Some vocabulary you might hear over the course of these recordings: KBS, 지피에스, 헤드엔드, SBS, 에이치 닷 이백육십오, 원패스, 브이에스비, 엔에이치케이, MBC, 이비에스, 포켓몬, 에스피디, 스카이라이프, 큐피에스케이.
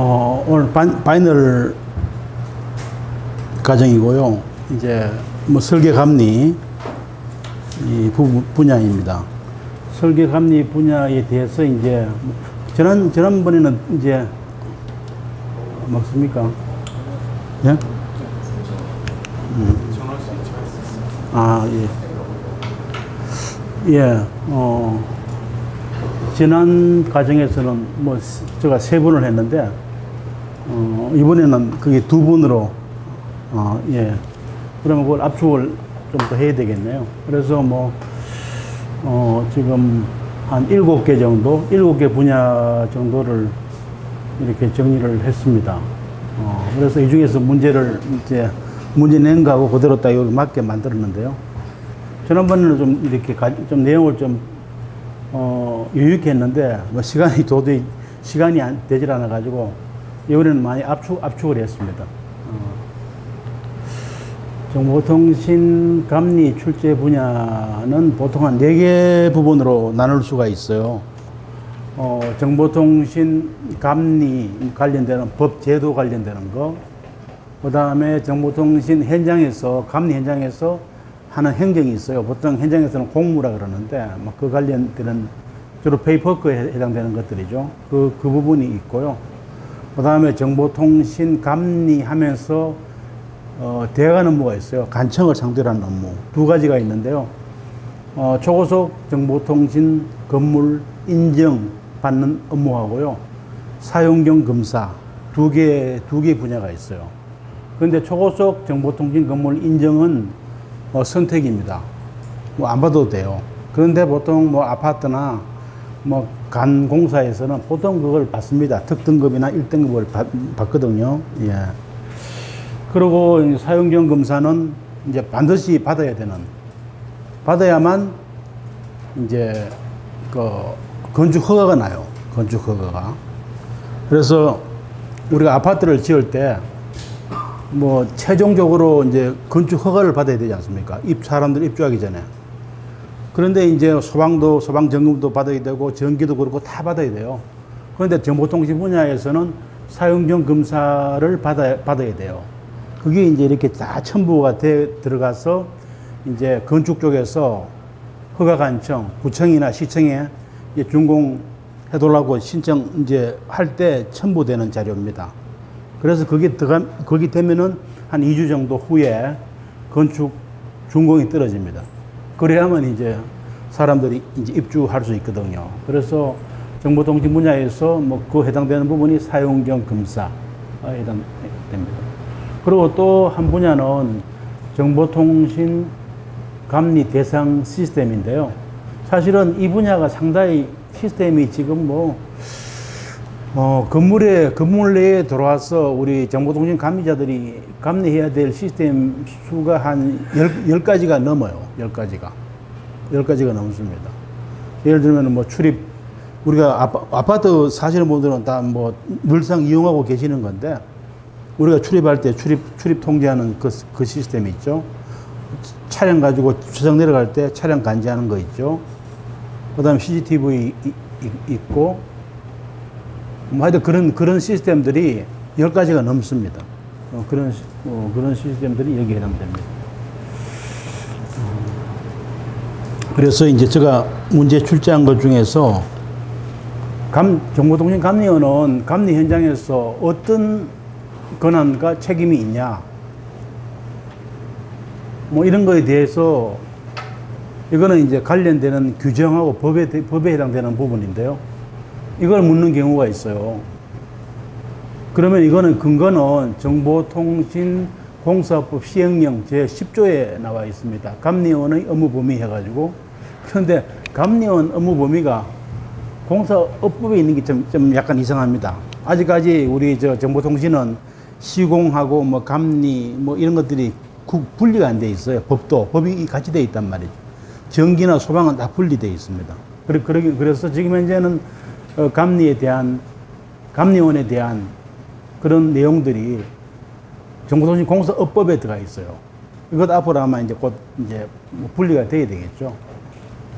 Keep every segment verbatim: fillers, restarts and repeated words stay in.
어, 오늘 반, 바이널 과정이고요. 이제 뭐 설계감리 이 부, 분야입니다. 설계감리 분야에 대해서 이제 지난 지난번에는 이제 맞습니까? 예? 음. 아, 예. 예, 어, 지난 과정에서는 뭐, 제가 세 분을 했는데, 어, 이번에는 그게 두 분으로, 어, 예. 그러면 그걸 압축을 좀 더 해야 되겠네요. 그래서 뭐, 어, 지금 한 일곱 개 정도, 일곱 개 분야 정도를 이렇게 정리를 했습니다. 어, 그래서 이 중에서 문제를 이제, 문제 낸 거하고 그대로 딱 여기 맞게 만들었는데요. 지난번에는 좀 이렇게 가, 좀 내용을 좀, 어, 유익히 했는데, 뭐 시간이 도저히, 시간이 안, 되질 않아가지고, 이번에는 많이 압축, 압축을 했습니다. 어, 정보통신 감리 출제 분야는 보통 한 네 개 부분으로 나눌 수가 있어요. 어, 정보통신 감리 관련되는 법 제도 관련되는 거, 그 다음에 정보통신 현장에서, 감리 현장에서 하는 행정이 있어요. 보통 현장에서는 공무라 그러는데, 막 그 관련되는, 주로 페이퍼크에 해당되는 것들이죠. 그, 그 부분이 있고요. 그 다음에 정보통신 감리 하면서, 어, 대관 업무가 있어요. 간청을 상대로 하는 업무. 두 가지가 있는데요. 어, 초고속 정보통신 건물 인정받는 업무하고요. 사용경 검사. 두 개, 두 개 분야가 있어요. 그런데 초고속 정보통신 건물 인증은 어, 선택입니다. 뭐 안 받아도 돼요. 그런데 보통 뭐 아파트나 뭐 간 공사에서는 보통 그걸 받습니다. 특등급이나 일등급을 받, 받거든요. 예. 그리고 사용전 검사는 이제 반드시 받아야 되는, 받아야만 이제 그 건축 허가가 나요. 건축 허가가. 그래서 우리가 아파트를 지을 때 뭐, 최종적으로 이제 건축 허가를 받아야 되지 않습니까? 입, 사람들 입주하기 전에. 그런데 이제 소방도, 소방점검도 받아야 되고, 전기도 그렇고 다 받아야 돼요. 그런데 정보통신 분야에서는 사용전 검사를 받아, 받아야 돼요. 그게 이제 이렇게 다 첨부가 돼, 들어가서 이제 건축 쪽에서 허가간청, 구청이나 시청에 이제 준공해달라고 신청 이제 할 때 첨부되는 자료입니다. 그래서 거기 들어가, 거기 되면은 한 이 주 정도 후에 건축 준공이 떨어집니다. 그래야만 이제 사람들이 이제 입주할 수 있거든요. 그래서 정보통신 분야에서 뭐 그 해당되는 부분이 사용전 검사에 해당됩니다. 그리고 또 한 분야는 정보통신 감리 대상 시스템인데요. 사실은 이 분야가 상당히 시스템이 지금 뭐 어, 건물에, 건물 내에 들어와서 우리 정보통신 감리자들이 감리해야 될 시스템 수가 한 열 가지가 넘어요. 열 가지가. 열 가지가 넘습니다. 예를 들면 뭐 출입, 우리가 아파, 아파트 사시는 분들은 다 뭐 늘상 이용하고 계시는 건데, 우리가 출입할 때 출입, 출입 통제하는 그, 그 시스템이 있죠. 차량 가지고 주차장 내려갈 때 차량 간지하는 거 있죠. 그 다음 씨씨티비 있고, 뭐 하여튼 그런, 그런 시스템들이 열 가지가 넘습니다. 어, 그런, 어, 그런 시스템들이 여기에 해당됩니다. 음. 그래서 이제 제가 문제 출제한 것 중에서 감, 정보통신 감리원은 감리 현장에서 어떤 권한과 책임이 있냐, 뭐 이런 거에 대해서, 이거는 이제 관련되는 규정하고 법에, 법에 해당되는 부분인데요. 이걸 묻는 경우가 있어요. 그러면 이거는 근거는 정보통신공사법 시행령 제십 조에 나와 있습니다. 감리원의 업무 범위 해가지고. 그런데 감리원 업무 범위가 공사업법에 있는 게 좀, 좀 약간 이상합니다. 아직까지 우리 저 정보통신은 시공하고 뭐 감리 뭐 이런 것들이 분리가 안 돼 있어요. 법도, 법이 같이 돼 있단 말이죠. 전기나 소방은 다 분리되어 있습니다. 그래서 지금 현재는 어, 감리에 대한, 감리원에 대한 그런 내용들이 정보통신 공사업법에 들어가 있어요. 이것 앞으로 아마 이제 곧 이제 분리가 돼야 되겠죠.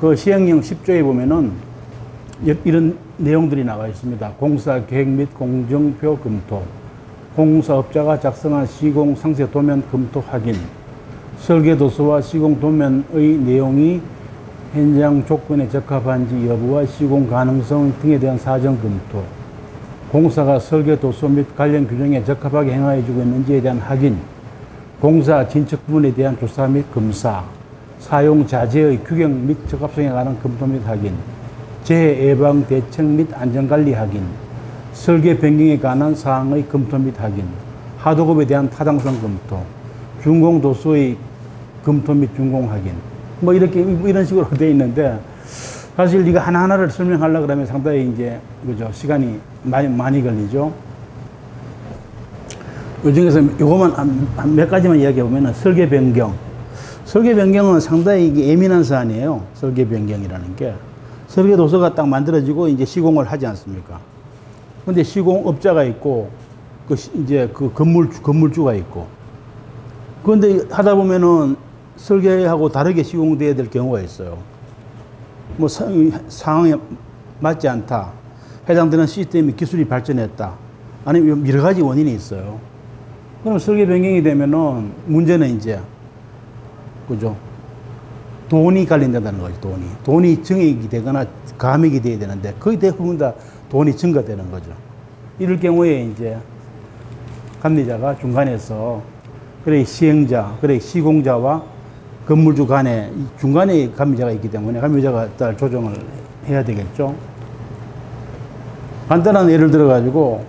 그 시행령 십 조에 보면은 이런 내용들이 나와 있습니다. 공사 계획 및 공정표 검토, 공사업자가 작성한 시공 상세 도면 검토 확인, 설계 도서와 시공 도면의 내용이 현장 조건에 적합한지 여부와 시공 가능성 등에 대한 사전 검토, 공사가 설계 도서 및 관련 규정에 적합하게 행하여지고 있는지에 대한 확인, 공사 진척 부분에 대한 조사 및 검사, 사용 자재의 규격 및 적합성에 관한 검토 및 확인, 재해 예방 대책 및 안전관리 확인, 설계 변경에 관한 사항의 검토 및 확인, 하도급에 대한 타당성 검토, 준공 도서의 검토 및 준공 확인, 뭐 이렇게 이런 식으로 되어 있는데, 사실 이거 하나하나를 설명하려고 그러면 상당히 이제 그죠 시간이 많이 많이 걸리죠. 이 중에서 요거만 한 몇 가지만 이야기해 보면은 설계 변경, 설계 변경은 상당히 이게 예민한 사안이에요. 설계 변경이라는 게. 설계 도서가 딱 만들어지고 이제 시공을 하지 않습니까? 근데 시공업자가 있고, 그, 이제 그 건물주, 건물주가 있고. 그런데 하다 보면은 설계하고 다르게 시공되어야 될 경우가 있어요. 뭐 사, 상황에 맞지 않다. 해당되는 시스템이 기술이 발전했다. 아니면 여러 가지 원인이 있어요. 그럼 설계 변경이 되면은 문제는 이제, 그죠? 돈이 관련된다는 거죠. 돈이. 돈이 증액이 되거나 감액이 돼야 되는데 거의 대부분 다 돈이 증가되는 거죠. 이럴 경우에 이제 감리자가 중간에서 그래 시행자, 그래 시공자와 건물주 간에 중간에 감리자가 있기 때문에 감리자가 잘 조정을 해야 되겠죠. 간단한 예를 들어 가지고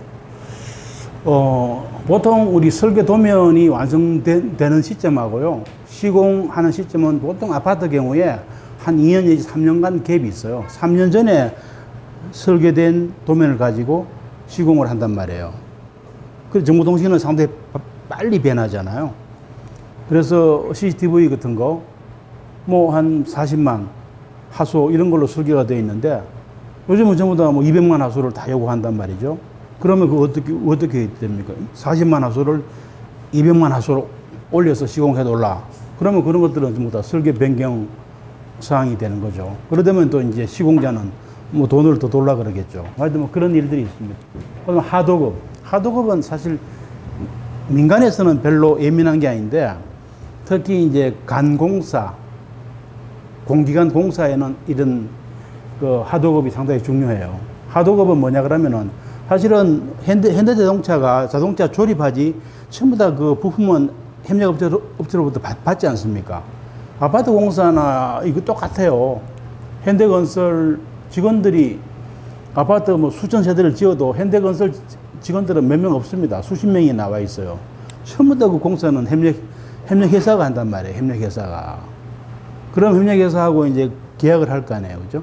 어 보통 우리 설계 도면이 완성되는 시점하고요, 시공하는 시점은 보통 아파트 경우에 한 이 년 내지 삼 년간 갭이 있어요. 삼 년 전에 설계된 도면을 가지고 시공을 한단 말이에요. 그래서 정보통신은 상당히 빨리 변하잖아요. 그래서 씨씨티비 같은 거, 뭐 한 사십만 하소 이런 걸로 설계가 되어 있는데 요즘은 전부 다 뭐 이백만 하소를 다 요구한단 말이죠. 그러면 그 어떻게, 어떻게 됩니까? 사십만 하소를 이백만 하소로 올려서 시공해 놓으라. 그러면 그런 것들은 전부 다 설계 변경 사항이 되는 거죠. 그러다면 또 이제 시공자는 뭐 돈을 더 돌라 그러겠죠. 하여튼 뭐 그런 일들이 있습니다. 그럼 하도급. 하도급은 사실 민간에서는 별로 예민한 게 아닌데, 특히 이제 간공사, 공기관 공사에는 이런 그 하도급이 상당히 중요해요. 하도급은 뭐냐 그러면은 사실은 현대, 현대 자동차가 자동차 조립하지 전부 다 그 부품은 협력업체로부터 받지 않습니까? 아파트 공사나 이거 똑같아요. 현대건설 직원들이 아파트 뭐 수천 세대를 지어도 현대건설 직원들은 몇 명 없습니다. 수십 명이 나와 있어요. 전부 다 그 공사는 협력, 협력회사가 한단 말이에요. 협력회사가. 그럼 협력회사하고 이제 계약을 할 거 아니에요. 그죠?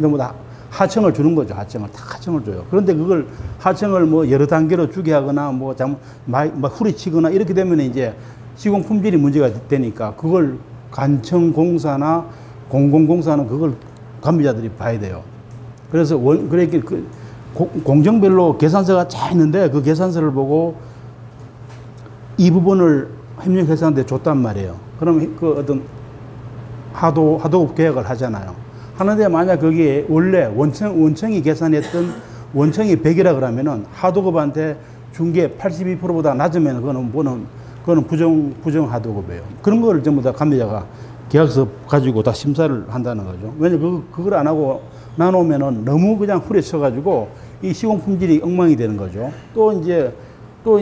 전부 다 하청을 주는 거죠. 하청을. 다 하청을 줘요. 그런데 그걸 하청을 뭐 여러 단계로 주게 하거나 뭐 잘못, 막 후리치거나 이렇게 되면 이제 시공 품질이 문제가 되니까 그걸 간청공사나 공공공사는 그걸 감리자들이 봐야 돼요. 그래서 원, 그렇게 그 공정별로 계산서가 쫙 있는데 그 계산서를 보고 이 부분을 협력회사한테 줬단 말이에요. 그럼 그 어떤 하도, 하도급 계약을 하잖아요. 하는데 만약 거기에 원래 원청, 원청이 계산했던 원청이 백이라 그러면은 하도급한테 준 게 팔십이 퍼센트보다 낮으면 그거는, 그거는, 그거는 부정, 부정 하도급이에요. 그런 거를 전부 다 감리자가 계약서 가지고 다 심사를 한다는 거죠. 왜냐면 그, 그걸 안 하고 나누면은 너무 그냥 후려쳐가지고 이 시공 품질이 엉망이 되는 거죠. 또 이제 또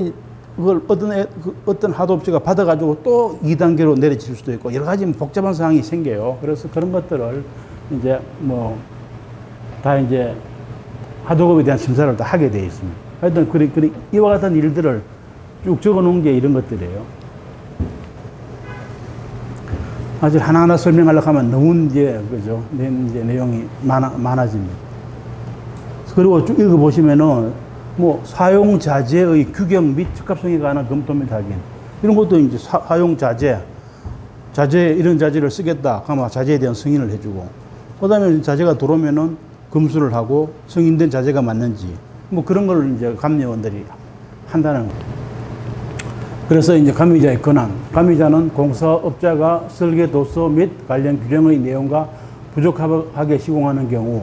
그걸 어떤, 애, 그 어떤 하도업체가 받아가지고 또 이 단계로 내려칠 수도 있고 여러 가지 복잡한 사항이 생겨요. 그래서 그런 것들을 이제 뭐 다 이제 하도급에 대한 심사를 다 하게 되어 있습니다. 하여튼 그리, 그리 이와 같은 일들을 쭉 적어 놓은 게 이런 것들이에요. 사실 하나하나 설명하려고 하면 너무 이제 그죠 이제 내용이 많아 많아집니다. 그리고 쭉 읽어 보시면은 뭐 사용 자재의 규격 및 적합성에 관한 검토 및 확인 이런 것도 이제 사, 사용 자재 자재 이런 자재를 쓰겠다. 그러면 자재에 대한 승인을 해주고. 그다음에 자재가 들어오면은 검수를 하고 승인된 자재가 맞는지 뭐 그런 걸 이제 감리원들이 한다는 거예요. 그래서 이제 감리자의 권한. 감리자는 공사업자가 설계 도서 및 관련 규정의 내용과 부족하게 시공하는 경우,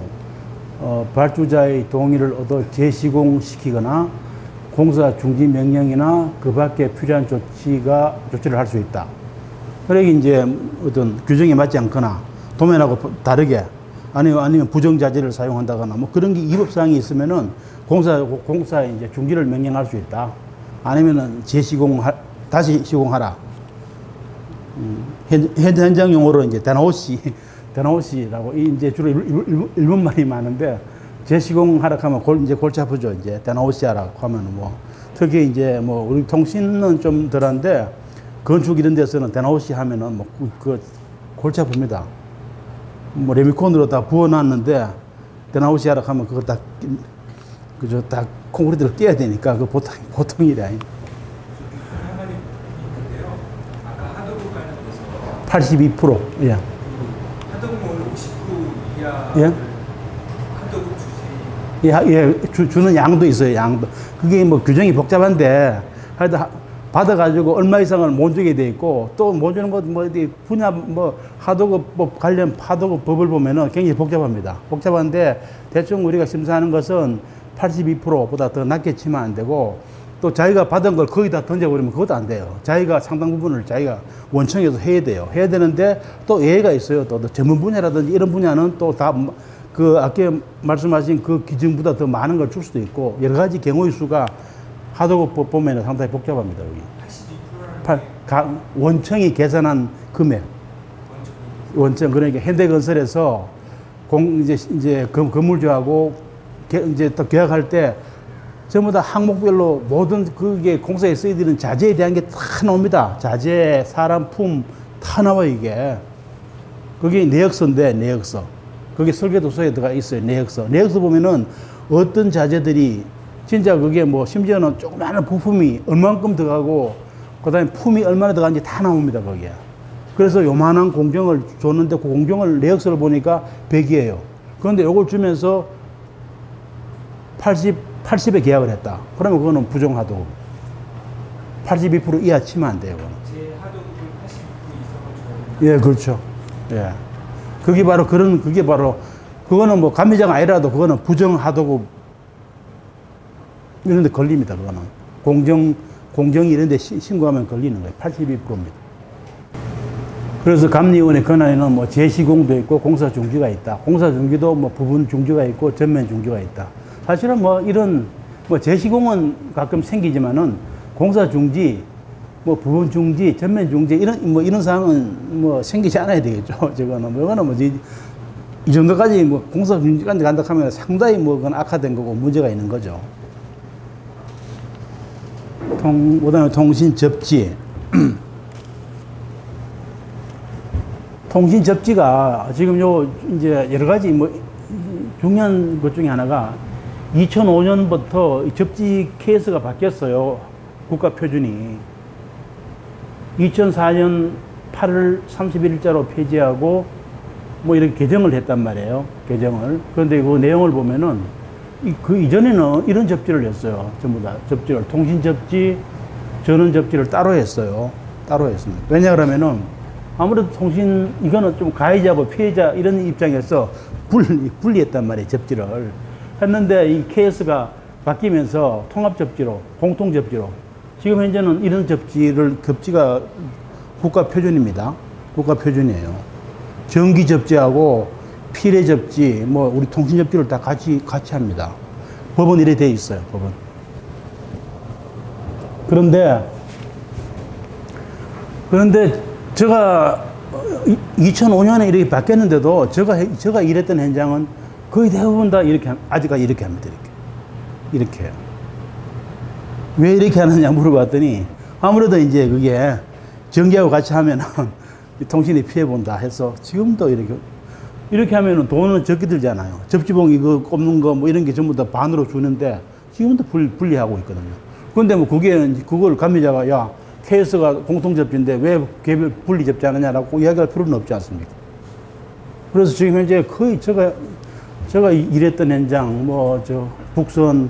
어, 발주자의 동의를 얻어 재시공시키거나 공사 중지 명령이나 그 밖에 필요한 조치가, 조치를 할 수 있다. 그러기 이제 어떤 규정에 맞지 않거나 도면하고 다르게 아니면, 아니면 부정자재를 사용한다거나 뭐 그런 게 위법사항이 있으면은 공사, 공사에 이제 중지를 명령할 수 있다. 아니면은 재시공, 다시 시공하라. 음, 현, 현장 용어로 이제 대나오시, 대나오시라고 이제 주로 일본, 일본 말이 많은데 재시공하라 하면 골, 이제 골치 아프죠. 이제 대나오시하라 하면 뭐 특히 이제 뭐 우리 통신은 좀 덜한데 건축 이런 데서는 대나오시 하면은 뭐 그 골치 아픕니다. 뭐 레미콘으로 다 부어놨는데 대나오시하라 하면 그거 다 그저 다 콘크리트를 떼야 되니까 그 보통 보통 일이 아니. 팔십이 퍼센트. 예. 하도급은 오십 퍼센트 이하. 예. 하도급 주지. 예, 예. 주, 주는 양도 있어요, 양도. 그게 뭐 규정이 복잡한데, 하여튼 받아가지고 얼마 이상을 못 주게 돼 있고, 또 못 주는 것, 뭐, 분야, 뭐, 하도급 법 관련 하도급 법을 보면은 굉장히 복잡합니다. 복잡한데, 대충 우리가 심사하는 것은 팔십이 퍼센트보다 더 낮겠지만 안 되고, 또 자기가 받은 걸 거의 다 던져버리면 그것도 안 돼요. 자기가 상당 부분을 자기가 원청에서 해야 돼요. 해야 되는데 또 예외가 있어요. 또, 또 전문 분야라든지 이런 분야는 또 다 그 아까 말씀하신 그 기준보다 더 많은 걸 줄 수도 있고 여러 가지 경우의 수가 하도급 보면 상당히 복잡합니다. 여기. 팔십이 퍼센트 가, 원청이 계산한 금액. 원청 그러니까 현대건설에서 공 이제 이제 건물주하고 이제 또 계약할 때. 전부 다 항목별로 모든 그게 공사에 쓰이는 자재에 대한 게 다 나옵니다. 자재, 사람, 품 다 나와요, 이게. 그게 내역서인데, 내역서. 그게 설계도서에 들어가 있어요, 내역서. 내역서 보면은 어떤 자재들이 진짜 그게 뭐 심지어는 조그마한 부품이 얼만큼 들어가고 그 다음에 품이 얼마나 들어가는지 다 나옵니다, 거기에. 그래서 요만한 공정을 줬는데 그 공정을 내역서를 보니까 백이에요. 그런데 요걸 주면서 팔십, 팔십에 계약을 했다. 그러면 그거는 부정하도급. 팔십이 퍼센트 이하 치면 안 돼요. 제 하도급은 팔십이 퍼센트 이상을 줘야 돼요. 예, 그렇죠. 예. 그게 바로 그런, 그게 바로, 그거는 뭐 감리자가 아니라도 그거는 부정하도급 이런 데 걸립니다. 그거는. 공정, 공정이 이런 데 시, 신고하면 걸리는 거예요. 팔십이 퍼센트입니다. 그래서 감리위원회 권한에는 뭐 재시공도 있고 공사 중지가 있다. 공사 중지도 뭐 부분 중지가 있고 전면 중지가 있다. 사실은 뭐 이런 뭐 재시공은 가끔 생기지만은 공사 중지, 뭐 부분 중지, 전면 중지 이런 뭐 이런 사항은 뭐 생기지 않아야 되겠죠. 저거는 뭐 이거는 뭐지 이 정도까지 뭐 공사 중지까지 간다 하면 상당히 뭐 그건 악화된 거고 문제가 있는 거죠. 통, 그다음에 통신 접지. 통신 접지가 지금 요 이제 여러 가지 뭐 중요한 것 중에 하나가 이천오 년부터 접지 케이스가 바뀌었어요. 국가표준이. 이천사 년 팔월 삼십일일자로 폐지하고 뭐 이렇게 개정을 했단 말이에요. 개정을. 그런데 그 내용을 보면은 그 이전에는 이런 접지를 했어요. 전부 다 접지를. 통신 접지, 전원 접지를 따로 했어요. 따로 했습니다. 왜냐 그러면은 아무래도 통신, 이거는 좀 가해자고 피해자 이런 입장에서 분리, 분리했단 말이에요. 접지를. 했는데 이 케이에스가 바뀌면서 통합접지로, 공통접지로 지금 현재는 이런 접지를, 접지가 국가표준입니다. 국가표준이에요. 전기접지하고 피례접지, 뭐 우리 통신접지를 다 같이 같이 합니다. 법은 이래 돼 있어요. 법은. 그런데 그런데 제가 이천오 년에 이렇게 바뀌었는데도 제가 제가 일했던 현장은 거의 대부분 다 이렇게, 아직까지 이렇게 합니다. 이렇게. 이렇게. 왜 이렇게 하느냐 물어봤더니, 아무래도 이제 그게 전기하고 같이 하면은 통신이 피해본다 해서 지금도 이렇게, 이렇게 하면은 돈은 적게 들잖아요. 접지봉 이거 꼽는 거 뭐 이런 게 전부 다 반으로 주는데 지금도 분리하고 있거든요. 근데 뭐 그게, 그걸 감리자가 야, 케이에스가 공통접지인데 왜 개별 분리접지 하느냐라고 이야기할 필요는 없지 않습니까? 그래서 지금 현재 거의 제가 제가 일했던 현장, 뭐, 저, 북선,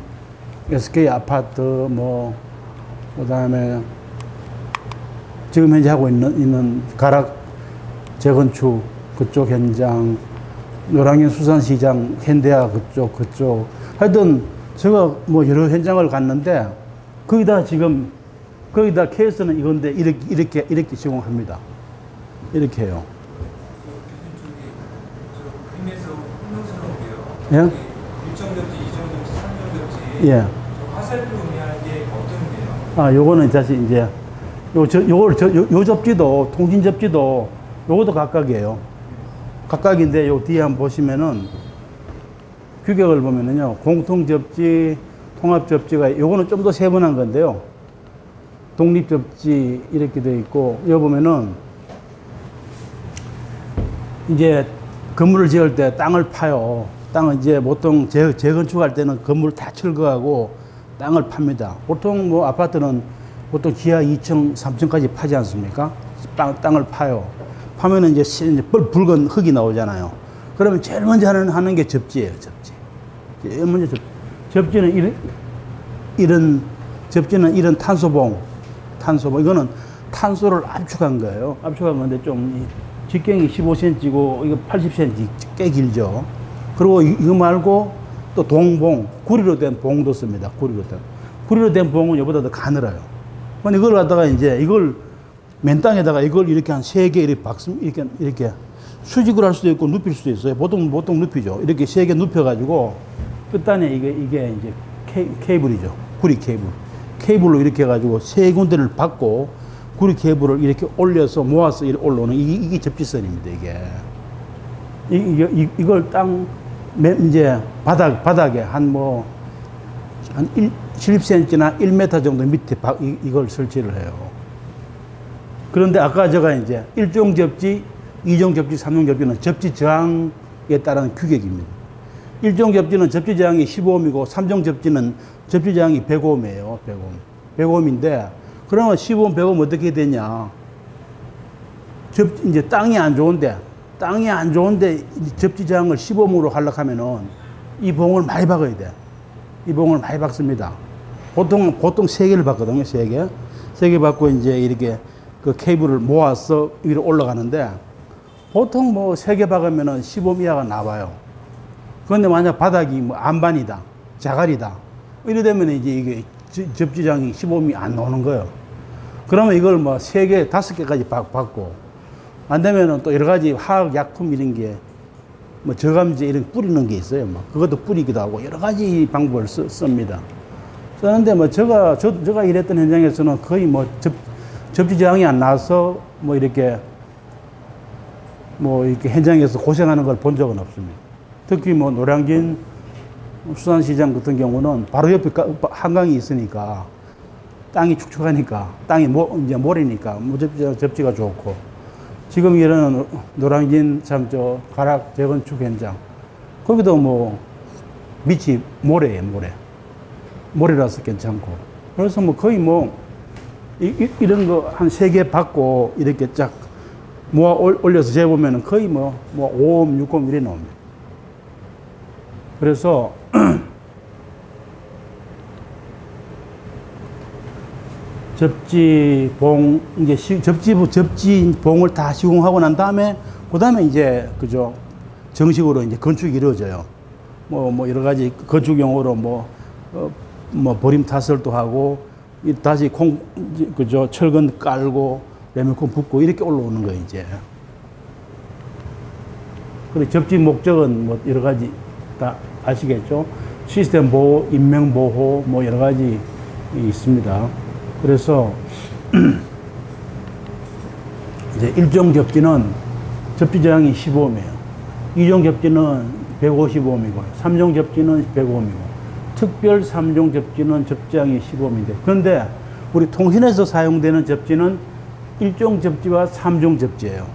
에스케이 아파트, 뭐, 그 다음에, 지금 현재 하고 있는, 있는 가락 재건축, 그쪽 현장, 노량진 수산시장, 현대야 그쪽, 그쪽. 하여튼 제가 뭐 여러 현장을 갔는데 거기다 지금, 거기다 케이스는 이건데 이렇게, 이렇게, 이렇게 제공합니다. 이렇게 해요. 예? 일 점 겹지, 이 점 겹지, 삼 점 겹지. 예. 화살표 의미하는 게 어떤 의미예요? 아, 요거는 다시 이제, 요, 저, 요걸, 저, 요, 요 접지도, 통신 접지도, 요것도 각각이에요. 각각인데, 요 뒤에 한번 보시면은, 규격을 보면은요, 공통 접지, 통합 접지가, 요거는 좀 더 세분한 건데요. 독립 접지, 이렇게 돼 있고, 요 보면은, 이제, 건물을 지을 때 땅을 파요. 땅은 이제 보통 재, 재건축할 때는 건물 다 철거하고 땅을 팝니다. 보통 뭐 아파트는 보통 지하 이 층, 삼 층까지 파지 않습니까? 땅, 땅을 파요. 파면은 이제, 이제 붉은 흙이 나오잖아요. 그러면 제일 먼저 하는, 하는 게 접지예요, 접지. 제일 먼저 접지. 접지는 이런, 이런, 접지는 이런 탄소봉, 탄소봉. 이거는 탄소를 압축한 거예요. 압축한 건데 좀 직경이 십오 센티미터고 이거 팔십 센티미터 꽤 길죠. 그리고 이거 말고 또 동봉, 구리로 된 봉도 씁니다. 구리로 된. 구리로 된 봉은 이보다 더 가늘어요. 근데 이걸 갖다가 이제 이걸 맨 땅에다가 이걸 이렇게 한 세 개 이렇게 박스, 이렇게, 이렇게 수직으로 할 수도 있고 눕힐 수도 있어요. 보통, 보통 눕히죠. 이렇게 세 개 눕혀가지고 끝단에 이게, 이게 이제 케, 케이블이죠. 구리 케이블. 케이블로 이렇게 해가지고 세 군데를 박고 구리 케이블을 이렇게 올려서 모아서 이렇게 올라오는 이게, 이게 접지선입니다. 이게. 이, 이, 이걸 땅, 이제 바닥, 바닥에 한 뭐, 한 십 센티미터나 일 미터 정도 밑에 바, 이, 이걸 설치를 해요. 그런데 아까 제가 이제 일 종 접지, 이 종 접지, 삼 종 접지는 접지 저항에 따른 규격입니다. 일 종 접지는 접지 저항이 십오 옴이고, 삼 종 접지는 접지 저항이 백 옴이에요. 백 옴. 백 옴인데, 그러면 십오 옴, 백 옴 어떻게 되냐. 접, 이제 땅이 안 좋은데, 땅이 안 좋은데 접지저항을 십오 옴으로 하려고 하면은 이 봉을 많이 박아야 돼. 이 봉을 많이 박습니다. 보통, 보통 세 개를 박거든요, 세 개. 세 개 박고 이제 이렇게 그 케이블을 모아서 위로 올라가는데 보통 뭐 세 개 박으면은 십오 옴 이하가 나와요. 그런데 만약 바닥이 뭐 안반이다, 자갈이다. 이래 되면 이제 이게 접지저항이 십오 옴이 안 나오는 거예요. 그러면 이걸 뭐 세 개, 다섯 개까지 박고 안 되면은 또 여러 가지 화학 약품 이런 게 뭐 저감제 이런 뿌리는 게 있어요. 막 그것도 뿌리기도 하고 여러 가지 방법을 쓰, 씁니다. 쓰는데 뭐 제가 저, 제가 일했던 현장에서는 거의 뭐 접, 접지 저항이 안 나서 뭐 이렇게 뭐 이렇게 현장에서 고생하는 걸 본 적은 없습니다. 특히 뭐 노량진 수산시장 같은 경우는 바로 옆에 한강이 있으니까 땅이 축축하니까 땅이 모, 이제 모래니까 접지, 접지가 좋고. 지금 일하는 노량진 참 저 가락 재건축 현장 거기도 뭐 밑이 모래예요, 모래. 모래라서 괜찮고. 그래서 뭐 거의 뭐 이, 이, 이런 거 한 세 개 받고 이렇게 쫙 모아 올려서 재보면은 거의 뭐, 뭐 오 옴, 육 옴 이래 나옵니다. 그래서 접지, 봉, 이제 시, 접지, 접지, 봉을 다 시공하고 난 다음에, 그 다음에 이제, 그죠. 정식으로 이제 건축이 이루어져요. 뭐, 뭐, 여러 가지 건축용으로 뭐, 어, 뭐, 버림 타설도 하고, 이, 다시 콩, 그죠. 철근 깔고, 레미콘 붓고, 이렇게 올라오는 거예요, 이제. 그리고 접지 목적은 뭐, 여러 가지 다 아시겠죠. 시스템 보호, 인명 보호, 뭐, 여러 가지 있습니다. 그래서 이제 일 종 접지는 접지 저항이 십오 옴이에요. 이 종 접지는 백오십오 옴이고, 삼 종 접지는 백 옴이고, 특별 삼 종 접지는 접지 저항이 십오 옴인데, 그런데 우리 통신에서 사용되는 접지는 일 종 접지와 삼 종 접지예요.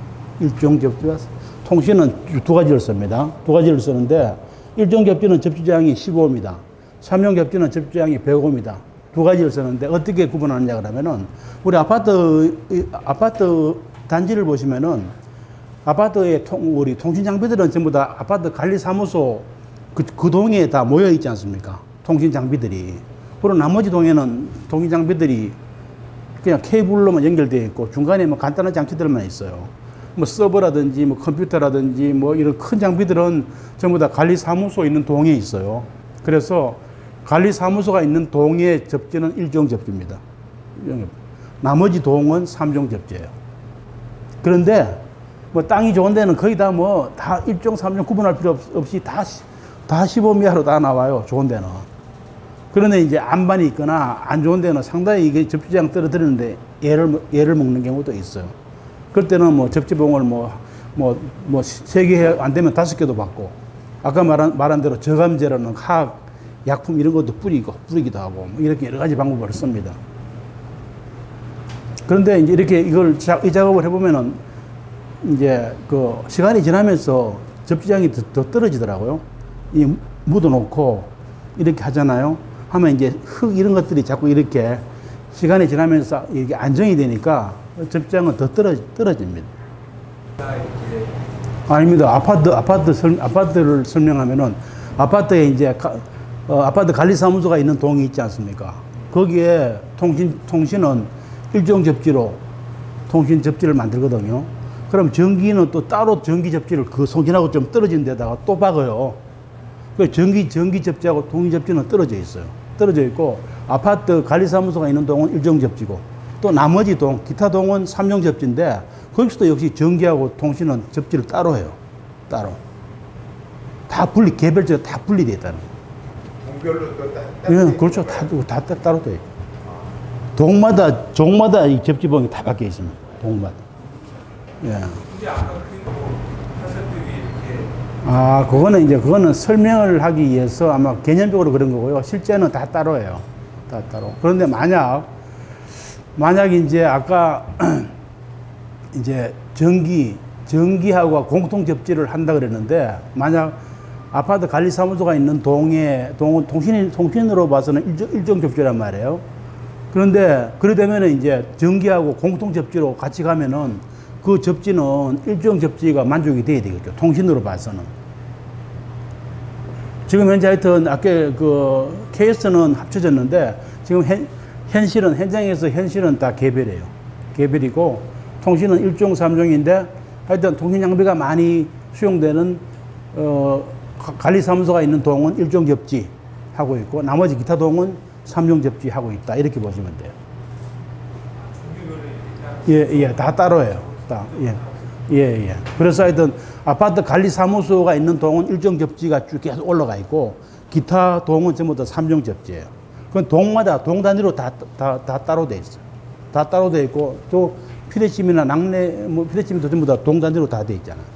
일 종 접지와 통신은 두 가지를 씁니다. 두 가지를 쓰는데 일 종 접지는 접지 저항이 십오 옴이다. 삼 종 접지는 접지 저항이 백 옴이다. 두 가지를 쓰는데 어떻게 구분하느냐 그러면은 우리 아파트 아파트 단지를 보시면은 아파트의 통 우리 통신 장비들은 전부 다 아파트 관리 사무소 그, 그 동에 다 모여 있지 않습니까? 통신 장비들이. 그리고 나머지 동에는 통신 장비들이 그냥 케이블로만 연결되어 있고 중간에 뭐 간단한 장치들만 있어요. 뭐 서버라든지 뭐 컴퓨터라든지 뭐 이런 큰 장비들은 전부 다 관리사무소에 있는 동에 있어요. 그래서 관리사무소가 있는 동의 접지는 일종 접지입니다. 나머지 동은 삼종 접지예요. 그런데 뭐 땅이 좋은 데는 거의 다 뭐 다 일종, 삼종 구분할 필요 없이 다 다 십오 미터로 다 나와요. 좋은 데는. 그런데 이제 안반이 있거나 안 좋은 데는 상당히 이게 접지장 떨어뜨리는데 얘를 얘를 먹는 경우도 있어요. 그때는 뭐 접지봉을 뭐 뭐 뭐 세 개 안 되면 다섯 개도 받고, 아까 말한 말한 대로 저감제라는 화학 약품 이런 것도 뿌리고 뿌리기도 하고 뭐 이렇게 여러 가지 방법을 씁니다. 그런데 이제 이렇게 이걸 이 작업을 해보면은 이제 그 시간이 지나면서 접지장이 더, 더 떨어지더라고요. 이 묻어놓고 이렇게 하잖아요. 하면 이제 흙 이런 것들이 자꾸 이렇게 시간이 지나면서 이게 안정이 되니까 접지장은 더 떨어지, 떨어집니다. 아닙니다. 아파트 아파트 설, 아파트를 설명하면은 아파트에 이제 가, 어, 아파트 관리사무소가 있는 동이 있지 않습니까? 거기에 통신, 통신은 일종 접지로 통신 접지를 만들거든요. 그럼 전기는 또 따로 전기 접지를 그 송신하고 좀 떨어진 데다가 또 박아요. 그 전기, 전기 접지하고 통신 접지는 떨어져 있어요. 떨어져 있고, 아파트 관리사무소가 있는 동은 일종 접지고, 또 나머지 동, 기타 동은 삼종 접지인데, 거기서도 역시 전기하고 통신은 접지를 따로 해요. 따로. 다 분리, 개별적으로 다 분리되어 있다는 거예요. 별로 또 따, 따, 예, 그렇죠. 다, 다, 다 따로 돼. 동마다, 종마다 이 접지봉이 다 바뀌어 있습니다. 동마다. 예. 이제 아까 아, 그거는 이제 그거는 설명을 하기 위해서 아마 개념적으로 그런 거고요. 실제는 다 따로예요. 다 따로. 그런데 만약 만약 이제 아까 이제 전기 전기하고 공통 접지를 한다 그랬는데, 만약 아파트 관리사무소가 있는 동에, 동은 통신, 통신으로 봐서는 일종, 일종 접지란 말이에요. 그런데, 그래 되면 이제 전기하고 공통 접지로 같이 가면은 그 접지는 일종 접지가 만족이 돼야 되겠죠. 통신으로 봐서는. 지금 현재 하여튼, 아까 그 케이스는 합쳐졌는데, 지금 현, 현실은, 현장에서 현실은 다 개별이에요. 개별이고, 통신은 일종, 삼종인데, 하여튼 통신 장비가 많이 수용되는, 어, 관리사무소가 있는 동은 일종 접지 하고 있고, 나머지 기타 동은 삼종 접지 하고 있다, 이렇게 보시면 돼요. 예예, 예, 다 따로예요. 다 예예. 예, 예. 그래서 하여튼 아파트 관리사무소가 있는 동은 일종 접지가 쭉 계속 올라가 있고, 기타 동은 전부 다 삼종 접지예요. 그건 동마다 동 단위로 다 다 다 따로 돼 있어요. 다 따로 돼 있고, 또 피레침이나 낙뢰 뭐 피레침도 전부 다 동 단위로 다 돼 있잖아요.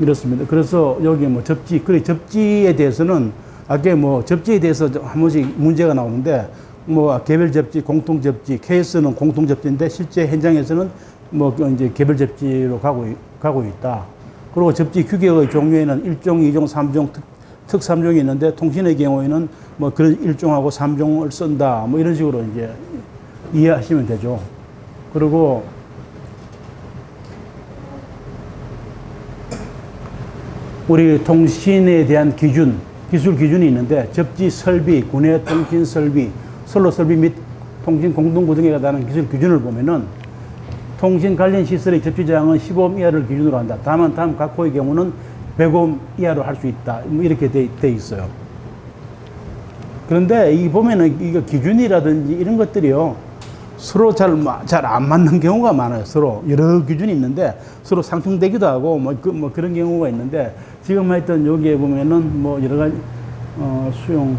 이렇습니다. 그래서 여기 뭐 접지, 그래 접지에 대해서는 아까 뭐 접지에 대해서 한 번씩 문제가 나오는데, 뭐 개별 접지, 공통 접지, 케이스는 공통 접지인데 실제 현장에서는 뭐 이제 개별 접지로 가고 가고 있다. 그리고 접지 규격의 종류에는 일종, 이종, 삼종, 특, 특 삼종이 있는데, 통신의 경우에는 뭐 그런 일종하고 삼종을 쓴다. 뭐 이런 식으로 이제 이해하시면 되죠. 그리고 우리 통신에 대한 기준, 기술 기준이 있는데, 접지 설비, 군의 통신 설비, 선로 설비 및 통신 공동구 등에 관한 기술 기준을 보면은, 통신 관련 시설의 접지장은 십오 옴 이하를 기준으로 한다. 다만 다음 각 호의 경우는 백 옴 이하로 할 수 있다. 뭐 이렇게 돼, 돼 있어요. 그런데 이 보면은 이거 기준이라든지 이런 것들이요, 서로 잘, 잘 안 맞는 경우가 많아요. 서로 여러 기준이 있는데 서로 상충되기도 하고 뭐, 그, 뭐 그런 경우가 있는데, 지금 하여튼 여기에 보면은 뭐 여러 가지, 어, 수용,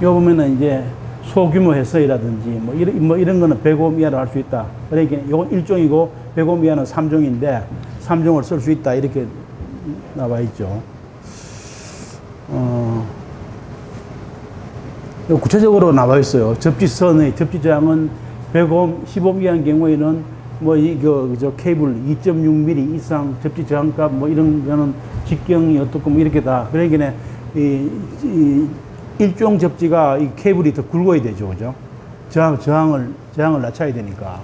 여기 보면은 이제 소규모 해서이라든지 뭐 이런, 뭐 이런 거는 백 옴 이하로 할 수 있다. 그러니까 이건 일종이고 백 옴 이하는 삼종인데 삼종을 쓸 수 있다. 이렇게 나와 있죠. 어, 구체적으로 나와 있어요. 접지선의 접지장은 백 옴, 십오 옴 이하인 경우에는 뭐 이거 저 케이블 이 점 육 밀리미터 이상 접지 저항값 뭐 이런 거는 직경이 어떻고 뭐 이렇게 다. 그러니까 이, 이 일종 접지가 이 케이블이 더 굵어야 되죠, 그죠? 저항 저항을 저항을 낮춰야 되니까.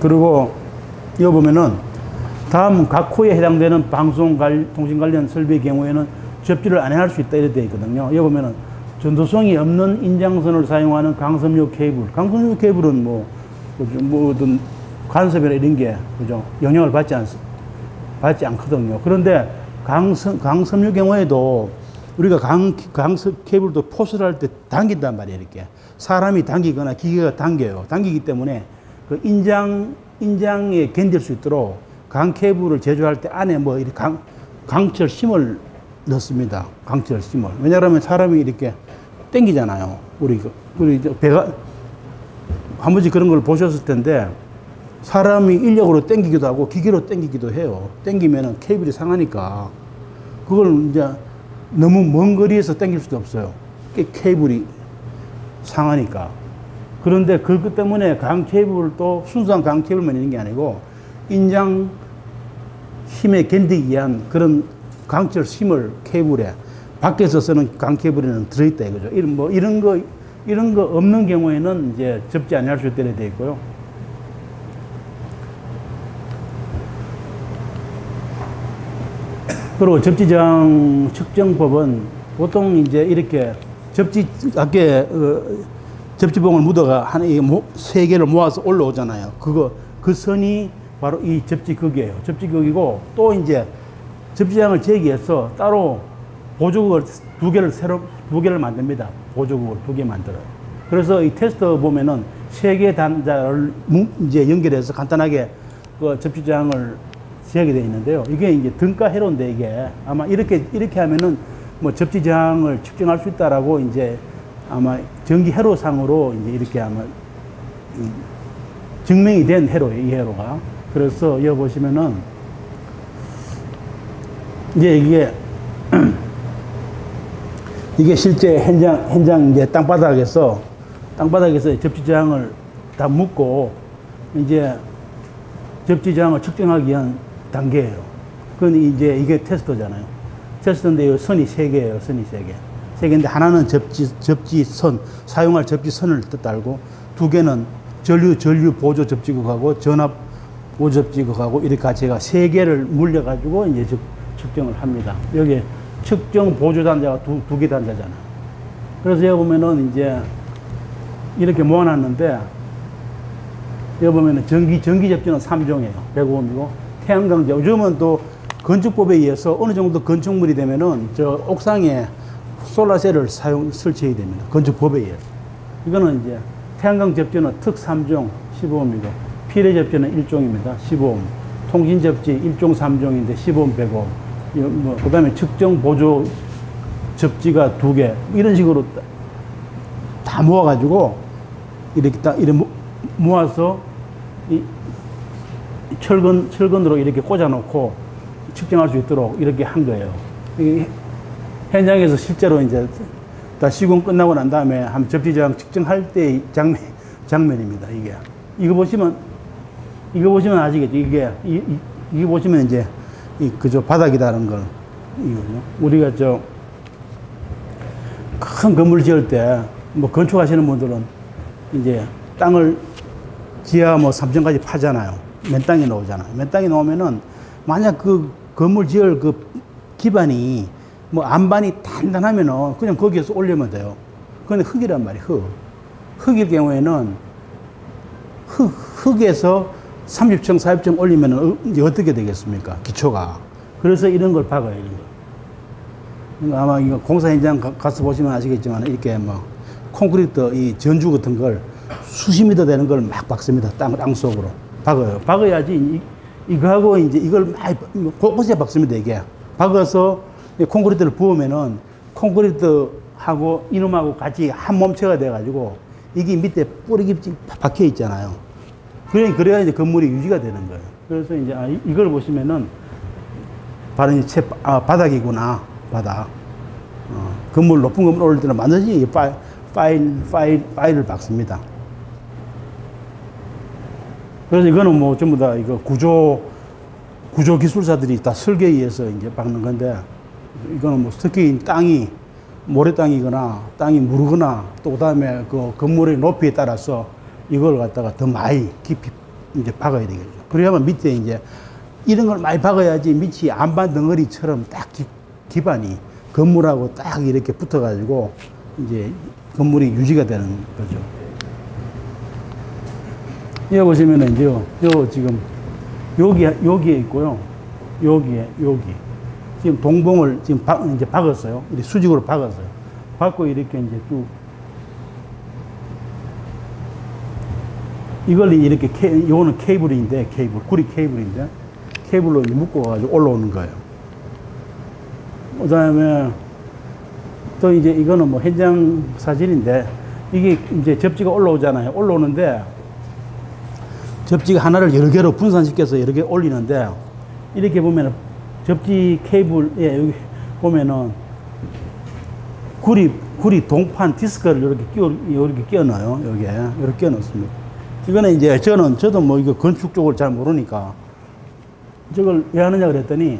그리고 이거 보면은 다음 각 호에 해당되는 방송 갈 통신 관련 설비의 경우에는 접지를 안행할 수 있다, 이렇게 되어 있거든요. 이거 보면은 전도성이 없는 인장선을 사용하는 강섬유 케이블. 강섬유 케이블은 뭐, 뭐 어떤 간섭이나 이런 게, 그죠? 영향을 받지 않, 받지 않거든요. 그런데 강섬, 강섬유 경우에도 우리가 강, 강섬 케이블도 포스를 할 때 당긴단 말이에요, 이렇게. 사람이 당기거나 기계가 당겨요. 당기기 때문에 그 인장, 인장에 견딜 수 있도록 강 케이블을 제조할 때 안에 뭐 이렇게 강, 강철 심을 넣습니다. 강철 심을. 왜냐하면 사람이 이렇게 땡기잖아요. 우리, 우리 배가, 한 번씩 그런 걸 보셨을 텐데, 사람이 인력으로 땡기기도 하고 기계로 땡기기도 해요. 땡기면은 케이블이 상하니까. 그걸 이제 너무 먼 거리에서 땡길 수도 없어요. 케이블이 상하니까. 그런데 그것 때문에 강 케이블도 순수한 강 케이블만 있는 게 아니고, 인장 힘에 견디기 위한 그런 강철 심을 케이블에, 밖에서 쓰는 강 케이블에는 들어있다 이거죠. 이런, 뭐, 이런 거, 이런 거 없는 경우에는 이제 접지 아니할 수 있도록 되어 있고요. 그리고 접지장 측정법은 보통 이제 이렇게 접지, 아까, 어, 접지봉을 묻어가 한 세 개를 모아서 올라오잖아요. 그거, 그 선이 바로 이 접지극이에요. 접지극이고, 또 이제 접지장을 제기해서 따로 보조극을 두 개를 새로, 두 개를 만듭니다. 보조극을 두 개 만들어요. 그래서 이 테스트 보면은 세 개 단자를 이제 연결해서 간단하게 그 접지장을 제하게 되어 있는데요. 이게 이제 등가회로인데 이게 아마 이렇게, 이렇게 하면은 뭐 접지장을 측정할 수 있다라고 이제 아마 전기회로상으로 이제 이렇게 아마 증명이 된 회로예요, 이 회로가. 그래서 여기 보시면은 이제 이게 이게 실제 현장, 현장 이제 땅바닥에서 땅바닥에서 접지장을 다 묶고 이제 접지장을 측정하기 위한 단계예요. 그건 이제 이게 테스트잖아요. 테스트인데 이 선이 세 개예요, 선이 세 개. 세 개인데 하나는 접지, 접지선, 사용할 접지선을 달고, 두 개는 전류, 전류 보조 접지극하고 전압 보조 접지극하고 이렇게 같이 해가 세 개를 물려가지고 이제 즉, 측정을 합니다. 여기 측정 보조 단자가 두, 두 개 단자잖아. 그래서 여기 보면은 이제 이렇게 모아놨는데, 여기 보면은 전기, 전기 접지는 삼 종이에요. 백오음이고, 태양광, 요즘은 또 건축법에 의해서 어느 정도 건축물이 되면은 저 옥상에 솔라셀을 사용, 설치해야 됩니다. 건축법에 의해서. 이거는 이제 태양광 접지는 특 삼 종 십오음이고, 피레 접지는 일 종입니다. 십오음. 통신 접지 일 종 삼 종인데 십오음, 백오음. 뭐, 그 다음에 측정 보조 접지가 두 개. 이런 식으로 다 모아가지고, 이렇게 딱, 이렇게 모아서 이 철근, 철근으로 이렇게 꽂아놓고 측정할 수 있도록 이렇게 한 거예요. 이 현장에서 실제로 이제 다 시공 끝나고 난 다음에 한 접지장 측정할 때의 장면, 장면입니다. 이게. 이거 보시면, 이거 보시면 아시겠죠? 이게, 이, 이, 이거 보시면 이제, 이, 그저 바닥이라는 걸, 이거요. 우리가 저, 큰 건물 지을 때, 뭐 건축하시는 분들은 이제 땅을 지하 뭐 삼 층까지 파잖아요. 맨 땅에 놓잖아요. 맨 땅에 놓으면은 만약 그 건물 지을 그 기반이 뭐 안반이 단단하면은 그냥 거기에서 올리면 돼요. 근데 흙이란 말이에요. 흙. 흙일 경우에는 흙, 흙에서 삼십 층, 사십 층 올리면은 어떻게 되겠습니까? 기초가. 그래서 이런 걸 박아요. 이런 거. 아마 이거 공사 현장 가서 보시면 아시겠지만 이렇게 뭐 콘크리트 이 전주 같은 걸 수십 미터 되는 걸 막 박습니다. 땅, 땅 속으로. 박아요. 박아야지 이, 이거하고 이제 이걸 많이, 곳곳에 박습니다. 이게. 박아서 콘크리트를 부으면은 콘크리트하고 이놈하고 같이 한 몸체가 돼가지고 이게 밑에 뿌리깊이 박혀 있잖아요. 그래, 그래야 이제 건물이 유지가 되는 거예요. 그래서 이제 아, 이걸 보시면은 바로 이제 채, 아, 바닥이구나. 바닥. 어, 건물, 높은 건물 올릴 때는 반드시 파일, 파일, 파일, 파일을 박습니다. 그래서 이거는 뭐 전부 다 이거 구조, 구조 기술사들이 다 설계에 의해서 이제 박는 건데, 이거는 뭐 특히 땅이 모래땅이거나 땅이 무르거나 또 그다음에 그 건물의 높이에 따라서 이걸 갖다가 더 많이 깊이 이제 박아야 되겠죠. 그래야만 밑에 이제 이런 걸 많이 박아야지 밑이 안반 덩어리처럼 딱 기, 기반이 건물하고 딱 이렇게 붙어가지고 이제 건물이 유지가 되는 거죠. 여기 보시면은 이제 요 지금 여기 여기에 있고요. 여기에 여기 지금 동봉을 지금 박, 이제 박았어요. 이제 수직으로 박았어요. 박고 이렇게 이제 쭉 이걸 이렇게 케, 요거는 케이블인데 케이블 구리 케이블인데 케이블로 묶어 가지고 올라오는 거예요. 그다음에 또 이제 이거는 뭐 현장 사진인데 이게 이제 접지가 올라오잖아요. 올라오는데 접지가 하나를 여러 개로 분산시켜서 여러 개 올리는데 이렇게 보면은 접지 케이블 예 여기 보면은 구리 구리 동판 디스크를 이렇게 끼워 이렇게 끼워 넣어요. 여기에 이렇게 끼워 넣습니다. 이거는 이제 저는 저도 뭐 이거 건축 쪽을 잘 모르니까 저걸 왜 하느냐 그랬더니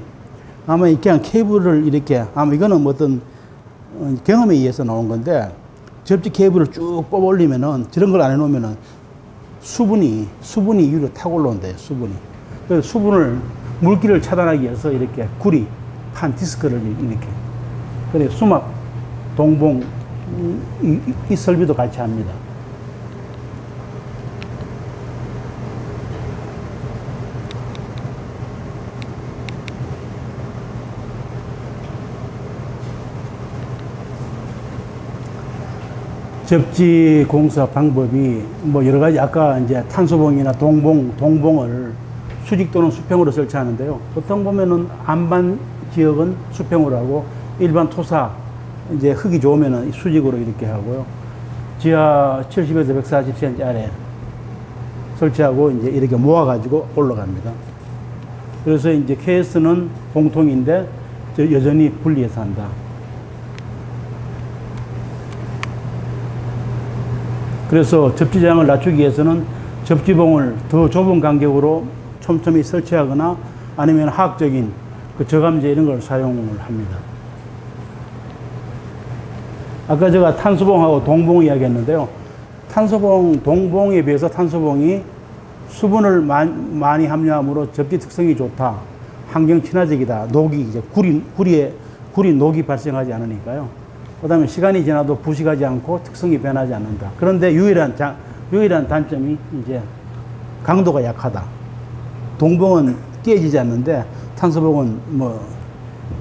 아마 그냥 케이블을 이렇게 아마 이거는 뭐 어떤 경험에 의해서 나온 건데 접지 케이블을 쭉 뽑아 올리면은 저런 걸 안 해놓으면은 수분이 수분이 위로 타고 올라온대요. 수분이 그래서 수분을 물기를 차단하기 위해서 이렇게 구리 판 디스크를 이렇게 그래 수막 동봉 이, 이 설비도 같이 합니다. 접지 공사 방법이 뭐 여러 가지 아까 이제 탄소봉이나 동봉, 동봉을 수직 또는 수평으로 설치하는데요. 보통 보면은 안반 지역은 수평으로 하고 일반 토사 이제 흙이 좋으면은 수직으로 이렇게 하고요. 지하 칠십에서 백사십 센티미터 아래 설치하고 이제 이렇게 모아가지고 올라갑니다. 그래서 이제 케이에스는 공통인데 여전히 분리해서 한다. 그래서 접지장을 낮추기 위해서는 접지봉을 더 좁은 간격으로 촘촘히 설치하거나 아니면 화학적인 그 저감제 이런 걸 사용을 합니다. 아까 제가 탄소봉하고 동봉 이야기했는데요. 탄소봉, 동봉에 비해서 탄소봉이 수분을 많이 함유함으로 접지 특성이 좋다. 환경 친화적이다. 녹이 이제 구리, 구리에, 구리 녹이 발생하지 않으니까요. 그 다음에 시간이 지나도 부식하지 않고 특성이 변하지 않는다. 그런데 유일한, 자, 유일한 단점이 이제 강도가 약하다. 동봉은 깨지지 않는데 탄소봉은 뭐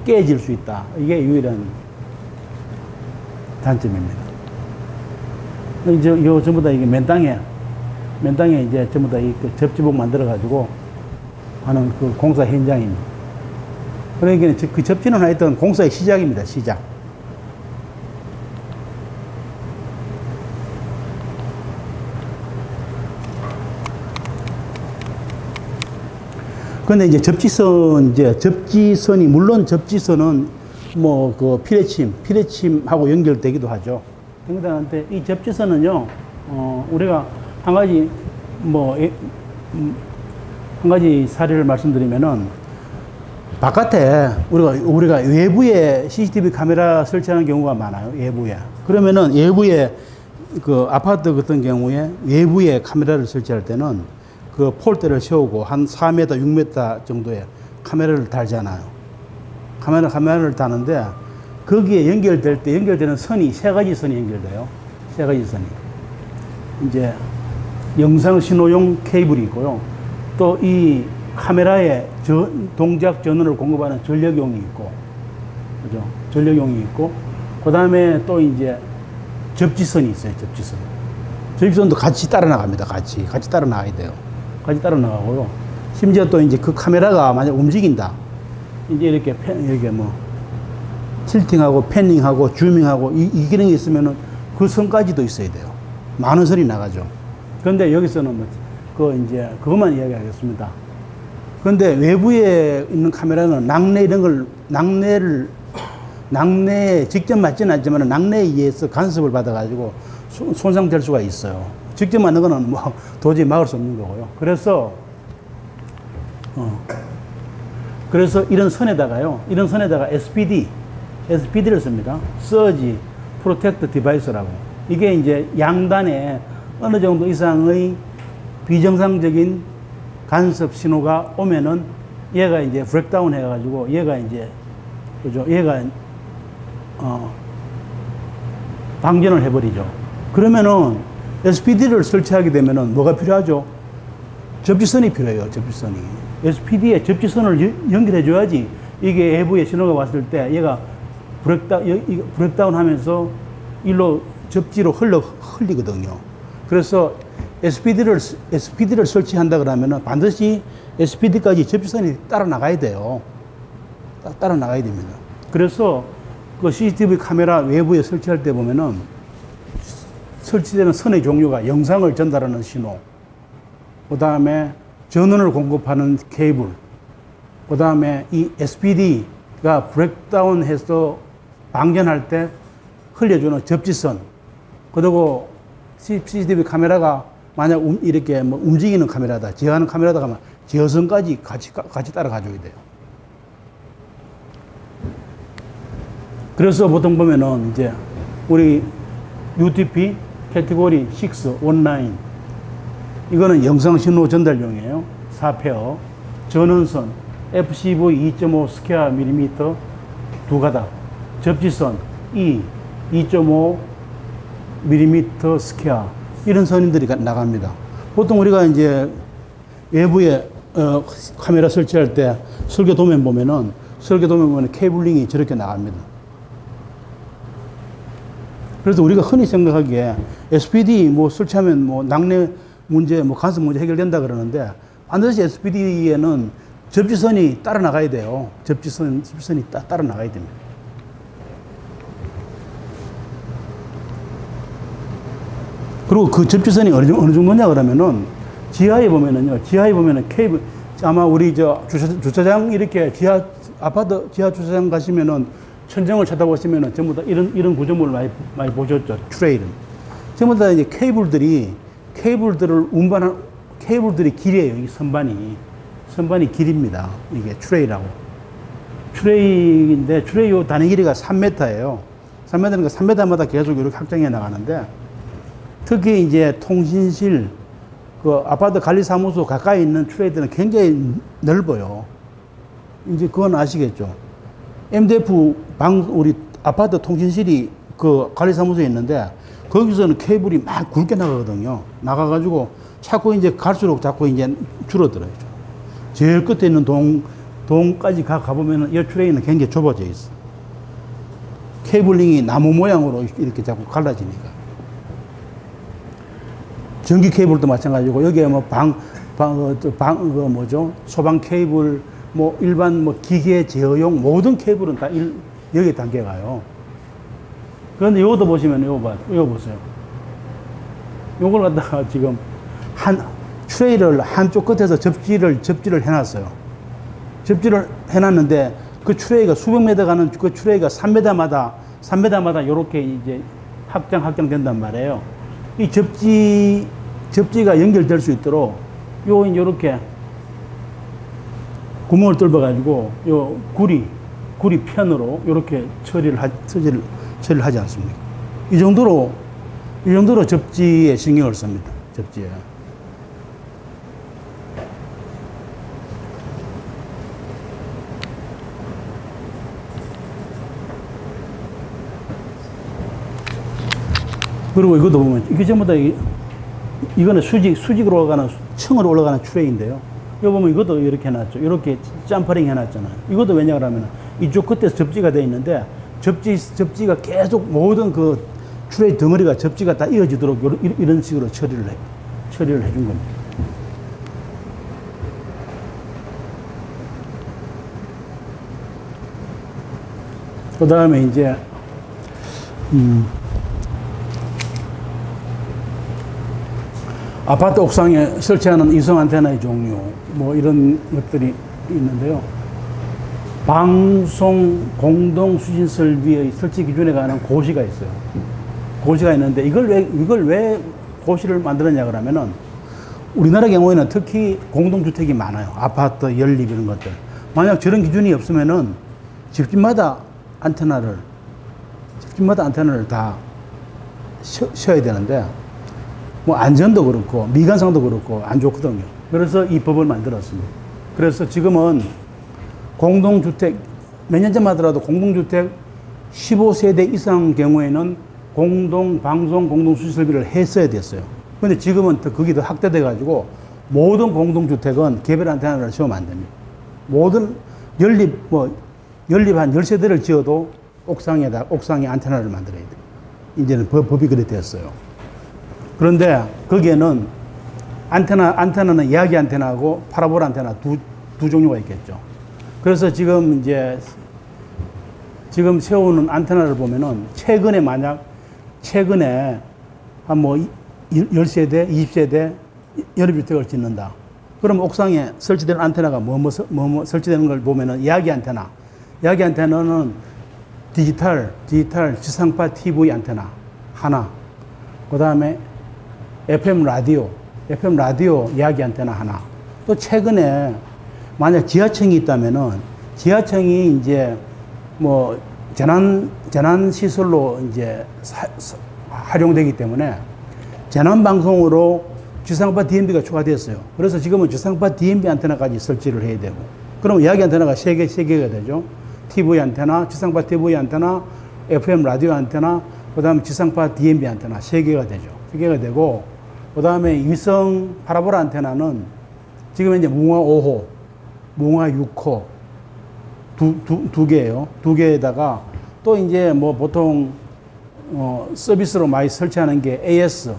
깨질 수 있다. 이게 유일한 단점입니다. 이제 요 전부 다 이게 맨 땅에, 맨 땅에 이제 전부 다 이 접지봉 만들어가지고 하는 그 공사 현장입니다. 그러니까 그 접지는 하여튼 공사의 시작입니다. 시작. 근데 이제 접지선, 이제 접지선이, 물론 접지선은 뭐 그 피레침, 피레침하고 연결되기도 하죠. 그런데 이 접지선은요, 어, 우리가 한 가지 뭐, 한 가지 사례를 말씀드리면은 바깥에 우리가, 우리가 외부에 씨씨티비 카메라 설치하는 경우가 많아요. 외부에. 그러면은 외부에 그 아파트 같은 경우에 외부에 카메라를 설치할 때는 그 폴대를 세우고 한 사 미터, 육 미터 정도의 카메라를 달잖아요. 카메라, 카메라를 다는데 거기에 연결될 때 연결되는 선이 세 가지 선이 연결돼요. 세 가지 선이. 이제 영상 신호용 케이블이 있고요. 또 이 카메라에 저, 동작 전원을 공급하는 전력용이 있고, 그죠? 전력용이 있고, 그 다음에 또 이제 접지선이 있어요. 접지선. 접지선도 같이 따라 나갑니다. 같이. 같이 따라 나가야 돼요. 같이 따라 나가고요. 심지어 또 이제 그 카메라가 만약 움직인다. 이제 이렇게 팬, 이렇게 뭐, 틸팅하고, 패닝하고, 줌밍하고, 이, 이 기능이 있으면은 그 선까지도 있어야 돼요. 많은 선이 나가죠. 그런데 여기서는 뭐, 그 이제, 그것만 이야기하겠습니다. 그런데 외부에 있는 카메라는 낙뢰 이런 걸, 낙뢰를, 낙뢰에 직접 맞지는 않지만 낙뢰에 의해서 간섭을 받아가지고 소, 손상될 수가 있어요. 직접 맞는 거는 뭐 도저히 막을 수 없는 거고요. 그래서, 어, 그래서 이런 선에다가요, 이런 선에다가 에스피디, 에스피디를 씁니다. 서지 프로텍트 디바이스라고. 이게 이제 양단에 어느 정도 이상의 비정상적인 간섭 신호가 오면은 얘가 이제 브렉다운 해가지고 얘가 이제, 그죠? 얘가, 어, 방전을 해버리죠. 그러면은 에스피디를 설치하게 되면은 뭐가 필요하죠? 접지선이 필요해요. 접지선이. 에스피디에 접지선을 연결해줘야지 이게 외부의 신호가 왔을 때 얘가 브렉다, 브렉다운 하면서 일로 접지로 흘러, 흘리거든요. 그래서 에스피디를, 에스피디를 설치한다 그러면은 반드시 에스피디까지 접지선이 따라 나가야 돼요. 따라 나가야 됩니다. 그래서 그 씨씨티비 카메라 외부에 설치할 때 보면은 설치되는 선의 종류가 영상을 전달하는 신호, 그 다음에 전원을 공급하는 케이블, 그 다음에 이 에스피디가 브렉다운해서 방전할 때 흘려주는 접지선, 그리고 씨씨티비 카메라가 만약 이렇게 뭐 움직이는 카메라다, 제어하는 카메라다 가면 제어선까지 같이, 같이 따라가줘야 돼요. 그래서 보통 보면은 이제 우리 유티피 캐티고리 육, 온라인, 이거는 영상신호 전달용이에요. 사 페어, 전원선, 에프씨브이 이 점 오 스퀘어 밀리미터 두 가닥, 접지선 E 이 점 오 밀리미터 스퀘어, 이런 선들이 나갑니다. 보통 우리가 이제 외부에 어, 카메라 설치할 때 설계 도면 보면은 설계 도면 보면 케이블링이 저렇게 나갑니다. 그래서 우리가 흔히 생각하기에 에스피디 뭐 설치하면 뭐 낙뢰 문제, 뭐 간섭 문제 해결된다 그러는데 반드시 에스피디에는 접지선이 따라 나가야 돼요. 접지선, 접지선이 따, 따라 나가야 됩니다. 그리고 그 접지선이 어느, 어느 정도냐 그러면은 지하에 보면은요, 지하에 보면은 케이블, 아마 우리 저 주차, 주차장 이렇게 지하, 아파트 지하 주차장 가시면은 천정을 쳐다보시면은 전부 다 이런, 이런 구조물을 많이, 많이 보셨죠. 트레일은. 전부 다 이제 케이블들이, 케이블들을 운반한, 케이블들이 길이에요. 이 선반이. 선반이 길입니다. 이게 트레일하고. 트레일인데, 트레일 요 단위 길이가 삼 미터예요. 삼 미터니까 삼 미터마다 계속 이렇게 확장해 나가는데, 특히 이제 통신실, 그 아파트 관리사무소 가까이 있는 트레일들은 굉장히 넓어요. 이제 그건 아시겠죠. 엠디에프 방, 우리 아파트 통신실이 그 관리사무소에 있는데, 거기서는 케이블이 막 굵게 나가거든요. 나가가지고 자꾸 이제 갈수록 자꾸 이제 줄어들어요. 제일 끝에 있는 동, 동까지 가, 가보면은 이 트레인은 굉장히 좁아져 있어. 케이블링이 나무 모양으로 이렇게 자꾸 갈라지니까. 전기 케이블도 마찬가지고, 여기에 뭐 방, 방, 방, 그 뭐죠? 소방 케이블, 뭐 일반 뭐 기계 제어용 모든 케이블은 다 일, 여기에 담겨가요. 그런데 이것도 보시면 이거 봐, 이거 보세요. 이걸 갖다가 지금 한 트레이를 한쪽 끝에서 접지를 접지를 해놨어요. 접지를 해놨는데 그 트레이가 수백 미터 가는 그 트레이가 삼 미터마다 삼 미터마다 이렇게 이제 확장 확장된단 말이에요. 이 접지 접지가 연결될 수 있도록 요 이렇게 구멍을 뚫어가지고, 요, 구리, 구리 편으로, 요렇게 처리를, 하, 처리를, 처리를 하지 않습니까? 이 정도로, 이 정도로 접지에 신경을 씁니다. 접지에. 그리고 이것도 보면, 이게 전부 다, 이, 이거는 수직, 수직으로 올라가는, 층으로 올라가는 트레이인데요. 여기 보면 이것도 이렇게 해놨죠. 이렇게 점퍼링 해놨잖아요. 이것도 왜냐 그러면 이쪽 끝에서 접지가 돼 있는데 접지, 접지가 계속 모든 그 트레이 덩어리가 접지가 다 이어지도록 요런, 이런 식으로 처리를, 해, 처리를 해준 겁니다. 그 다음에 이제, 음, 아파트 옥상에 설치하는 이성 안테나의 종류, 뭐 이런 것들이 있는데요. 방송 공동 수신 설비의 설치 기준에 관한 고시가 있어요. 고시가 있는데 이걸 왜, 이걸 왜 고시를 만들었냐 그러면은 우리나라 경우에는 특히 공동주택이 많아요. 아파트, 연립 이런 것들. 만약 저런 기준이 없으면은 집집마다 안테나를, 집집마다 안테나를 다 씌워야 되는데 뭐 안전도 그렇고 미관상도 그렇고 안 좋거든요. 그래서 이 법을 만들었습니다. 그래서 지금은 공동주택, 몇 년 전만 하더라도 공동주택 십오 세대 이상 경우에는 공동방송, 공동수설비를 했어야 됐어요. 근데 지금은 더 그게 더 확대돼가지고 모든 공동주택은 개별 안테나를 지으면 안 됩니다. 모든 연립, 뭐, 연립 한 열 세대를 지어도 옥상에다, 옥상에 안테나를 만들어야 돼요. 이제는 법, 법이 그렇게 됐어요. 그런데 거기에는 안테나, 안테나는 야기 안테나하고 파라볼 안테나 두, 두 종류가 있겠죠. 그래서 지금 이제, 지금 세우는 안테나를 보면은 최근에 만약, 최근에 한 뭐 십 세대, 이십 세대 연립주택을 짓는다. 그럼 옥상에 설치된 안테나가 뭐, 뭐, 뭐, 뭐 설치되는 걸 보면은 야기 안테나. 야기 안테나는 디지털, 디지털 지상파 티비 안테나 하나. 그 다음에 에프엠 라디오, 에프엠 라디오 야기 안테나 하나. 또 최근에 만약 지하층이 있다면은 지하층이 이제 뭐 재난, 재난시설로 이제 사, 사, 활용되기 때문에 재난방송으로 지상파 디엠비가 추가되었어요. 그래서 지금은 지상파 디엠비 안테나까지 설치를 해야 되고, 그럼 야기 안테나가 세 개, 세 개가 되죠. 티비 안테나, 지상파 티비 안테나, 에프엠 라디오 안테나, 그 다음에 지상파 디엠비 안테나 세 개가 되죠. 세 개가 되고, 그 다음에 위성 파라보라 안테나는 지금 이제 무궁화 오 호, 무궁화 육 호 두, 두, 두 개예요. 두 개에다가 또 이제 뭐 보통 어, 서비스로 많이 설치하는 게 에이에스,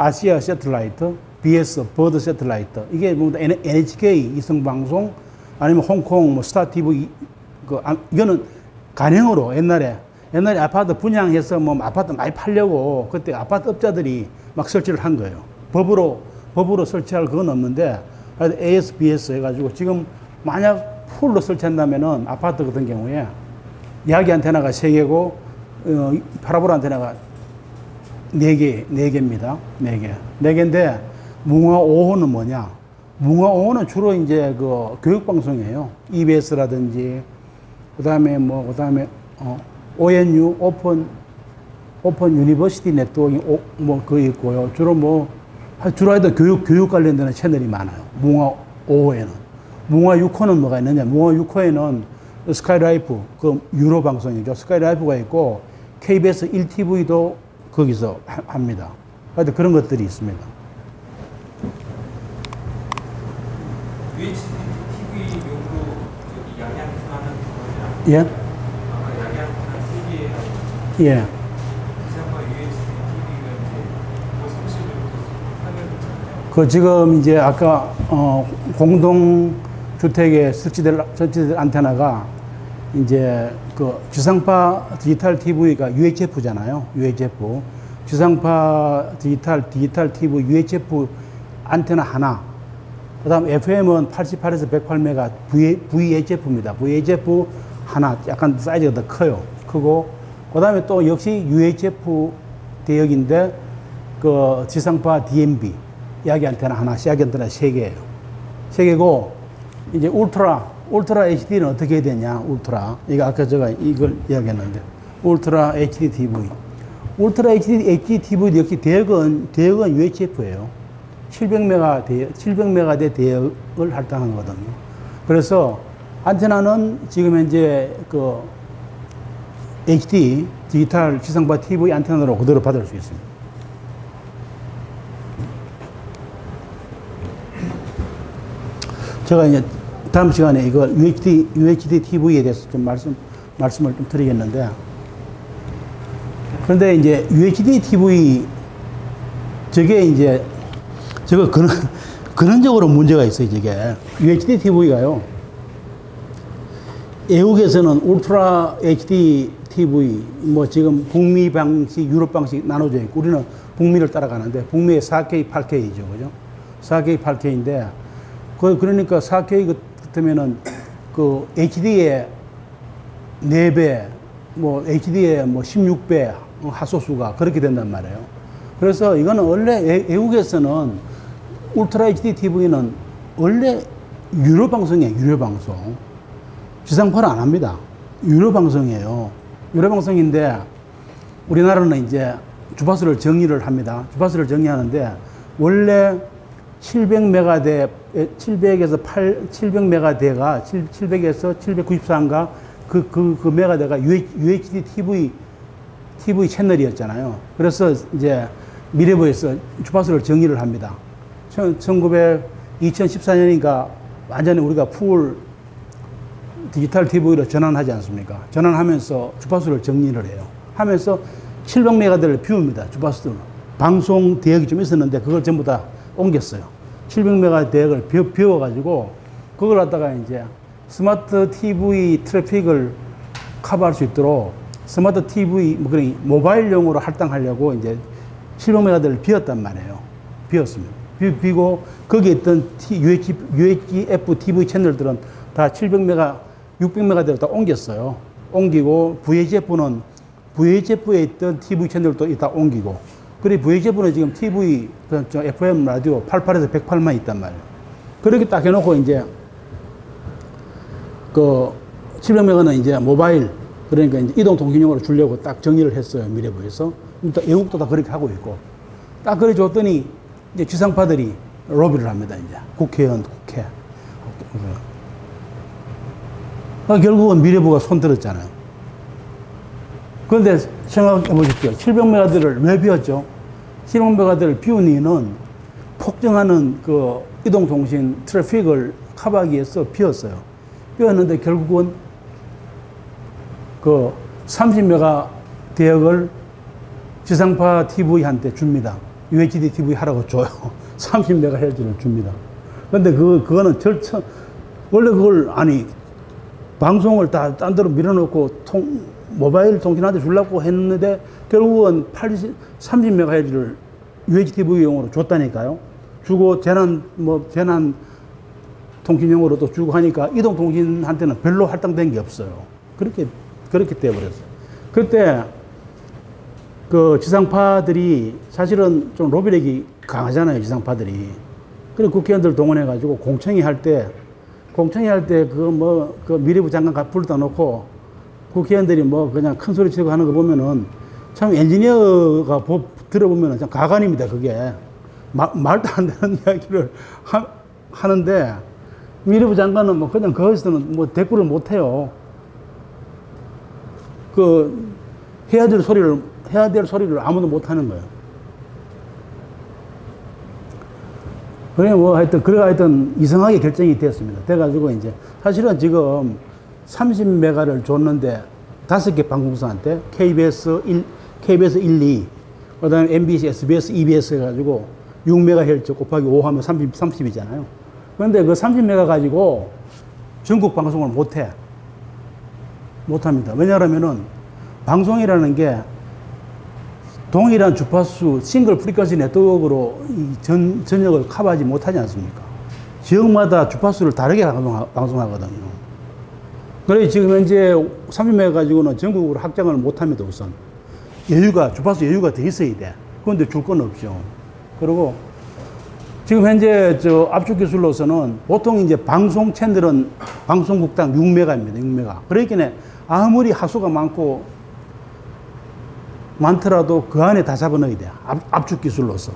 아시아 새틀라이트, 비에스, 버드 새틀라이트. 이게 뭐 엔에이치케이 이성방송, 아니면 홍콩 뭐 스타티비, 그, 아, 이거는 간행으로 옛날에, 옛날에 아파트 분양해서 뭐 아파트 많이 팔려고 그때 아파트 업자들이 막 설치를 한 거예요. 법으로, 법으로 설치할 그건 없는데, 그래서 에이에스, 비에스 해가지고 지금 만약 풀로 설치한다면은 아파트 같은 경우에 야기 안테나가 세 개고, 어, 파라볼 안테나가 네 개, 네 개입니다. 네 개. 네 개인데, 무궁화 오 호는 뭐냐? 무궁화 오 호는 주로 이제 그 교육방송이에요. 이비에스라든지, 그 다음에 뭐, 그 다음에, 어, 오엔유, 오픈, 오픈 유니버시티 네트워크, 오, 뭐, 그거 있고요. 주로 뭐, 주로 하여튼 교육, 교육 관련되는 채널이 많아요. 무궁화 오 호에는. 무궁화 육 호는 뭐가 있느냐? 무궁화 육 호에는 스카이라이프, 그 유로 방송이죠. 스카이라이프가 있고, 케이비에스 일 티비도 거기서 합니다. 하여튼 그런 것들이 있습니다. 유에이치디 티비 용으로 양양하는 거냐? 예. 예. 그 지금 이제 아까 어 공동 주택에 설치될 설치될 안테나가 이제 그 지상파 디지털 티비가 유에이치에프잖아요. 유에이치에프. 지상파 디지털 디지털 티비 유에이치에프 안테나 하나. 그다음 에프엠은 팔십팔에서 백팔 메가 브이에이치에프입니다. 브이에이치에프 하나. 약간 사이즈가 더 커요. 크고 그다음에 또 역시 유에이치에프 대역인데 그 지상파 디엠비 야기 안테나 하나, 야기 안테나 세 개예요. 세 개고 이제 울트라, 울트라 에이치디는 어떻게 해야 되냐? 울트라 이거 아까 제가 이걸 이야기했는데 울트라 에이치디 티비, 울트라 에이치디, 에이치디 티비 역시 대역은 대역은 유에이치에프예요. 칠백 메가 대역, 칠백 메가대 대역을 할당한 거거든요. 그래서 안테나는 지금 현재 그 에이치디 디지털 지상파 티비 안테나로 그대로 받을 수 있습니다. 제가 이제 다음 시간에 이거 유에이치디, 유에이치디 티비에 대해서 좀 말씀, 말씀을 좀 드리겠는데. 그런데 이제 유에이치디 티비, 저게 이제, 저거 근원, 근원적으로 문제가 있어요, 저게. 유에이치디 티비가요. 외국에서는 울트라 에이치디 티비, 뭐 지금 북미 방식, 유럽 방식 나눠져 있고, 우리는 북미를 따라가는데, 북미의 사 케이, 팔 케이죠. 그죠? 사 케이, 팔 케이인데, 그, 그러니까 사 케이 같으면은, 그, 에이치디의 네 배, 뭐, 에이치디의 뭐, 십육 배 하소수가 그렇게 된단 말이에요. 그래서 이거는 원래 외국에서는 울트라 에이치디 티비는 원래 유료 방송이에요, 유료 방송. 지상파를 안 합니다. 유료 방송이에요. 유료 방송인데, 우리나라는 이제 주파수를 정의를 합니다. 주파수를 정의하는데, 원래 칠백 메가대, 칠백에서 팔, 칠백 메가대가, 칠백에서 칠백구십사인가, 그, 그, 그 메가대가 유에이치디 티비 티비 채널이었잖아요. 그래서 이제 미래부에서 주파수를 정의를 합니다. 천구백, 이천십사 년인가 완전히 우리가 풀 디지털 티비로 전환하지 않습니까? 전환하면서 주파수를 정리를 해요. 하면서 칠백 메가들을 비웁니다. 주파수를. 방송 대역이 좀 있었는데 그걸 전부 다 옮겼어요. 칠백 메가 대역을 비워가지고 그걸 갖다가 이제 스마트 티비 트래픽을 커버할 수 있도록 스마트 티비, 그러니까 모바일용으로 할당하려고 이제 칠백 메가들을 비웠단 말이에요. 비웠습니다. 비, 비고 거기에 있던 T, 유에이치에프 티비 채널들은 다 칠백 메가, 육백 메가대로 다 옮겼어요. 옮기고 브이에이치에프는 브이에이치에프에 있던 티비 채널도 다 옮기고, 그리고 브이에이치에프는 지금 티비, 에프엠 라디오 팔십팔에서 백팔만 있단 말이에요. 그렇게 딱 해놓고 이제 그 칠백 메가는 이제 모바일, 그러니까 이제 이동통신용으로 주려고 딱 정리를 했어요, 미래부에서. 영국도 다 그렇게 하고 있고, 딱 그래 줬더니 이제 지상파들이 로비를 합니다. 이제 국회의원, 국회. 그러니까 결국은 미래부가 손들었잖아요. 그런데 생각해 보십시오. 칠백 메가들을 왜 비웠죠? 칠백 메가들을 비운 이유는 폭증하는 그 이동통신 트래픽을 커버하기 위해서 비웠어요. 비웠는데 결국은 그 삼십 메가 대역을 지상파 티비한테 줍니다. 유에이치디 티비 하라고 줘요. 삼십 메가헤르츠를 줍니다. 근데 그, 그거는 절차, 원래 그걸, 아니, 방송을 다 딴 데로 밀어놓고 통, 모바일 통신한테 주려고 했는데 결국은 삼십 메가헤르츠를 유에이치티비용으로 줬다니까요. 주고 재난, 뭐, 재난 통신용으로 또 주고 하니까 이동통신한테는 별로 할당된 게 없어요. 그렇게, 그렇게 돼버렸어요. 그때, 그 지상파들이 사실은 좀 로비력이 강하잖아요, 지상파들이. 그리고 국회의원들 동원해가지고 공청회 할 때, 공청회 할 때 그 뭐, 그 미래부 장관 불러다 놓고 국회의원들이 뭐 그냥 큰 소리 치고 하는 거 보면은 참 엔지니어가 보, 들어보면은 참 가관입니다, 그게. 마, 말도 안 되는 이야기를 하, 하는데 미래부 장관은 뭐 그냥 거기서는 뭐 대꾸를 못 해요. 그 해야 될 소리를 해야 될 소리를 아무도 못 하는 거예요. 그래, 뭐, 하여튼, 그래가 하여튼 이상하게 결정이 됐습니다. 돼가지고, 이제, 사실은 지금 삼십 메가를 줬는데, 다섯 개 방송사한테, 케이비에스 일, 케이비에스 일, 이, 그 다음에 엠비씨, 에스비에스, 이비에스 해가지고, 육 메가헤르츠 곱하기 오 하면 삼십, 삼십이잖아요. 그런데 그 삼십 메가 가지고 전국 방송을 못 해. 못 합니다. 왜냐하면은, 방송이라는 게, 동일한 주파수 싱글 프리퀀시 네트워크로 이 전, 전역을 커버하지 못하지 않습니까? 지역마다 주파수를 다르게 방송하, 방송하거든요. 그래서 지금 현재 삼십 메가 가지고는 전국으로 확장을 못합니다. 우선 여유가 주파수 여유가 돼 있어야 돼. 그런데 줄 건 없죠. 그리고 지금 현재 저 압축 기술로서는 보통 이제 방송 채널은 방송국당 육 메가입니다. 육 메가. 그렇기에 아무리 하수가 많고 많더라도 그 안에 다 잡아넣어야 돼. 압, 압축 기술로서.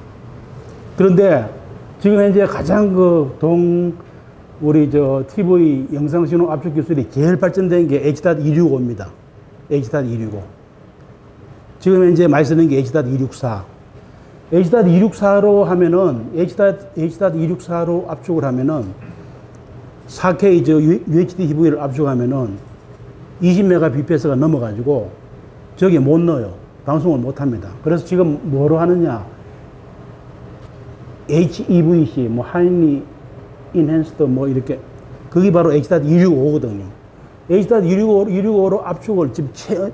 그런데 지금 현재 가장 그 동, 우리 저 티비 영상신호 압축 기술이 제일 발전된 게 에이치 닷 이백육십오입니다. 에이치 닷 이백육십오. 지금 현재 많이 쓰는 게 에이치 닷 이백육십사. 에이치 닷 이백육십사로 하면은, 에이치 닷 이백육십사로 압축을 하면은, 사 케이 저 유에이치디 티비를 압축하면은 이십 메가비피에스가 넘어가지고 저기에 못 넣어요. 방송을 못합니다. 그래서 지금 뭐로 하느냐? 에이치 이 브이 씨, 뭐 하이니 인핸스드 뭐 이렇게 그게 바로 에이치 닷 이백육십오거든요. 에이치 닷 이백육십오로 압축을 지금 최,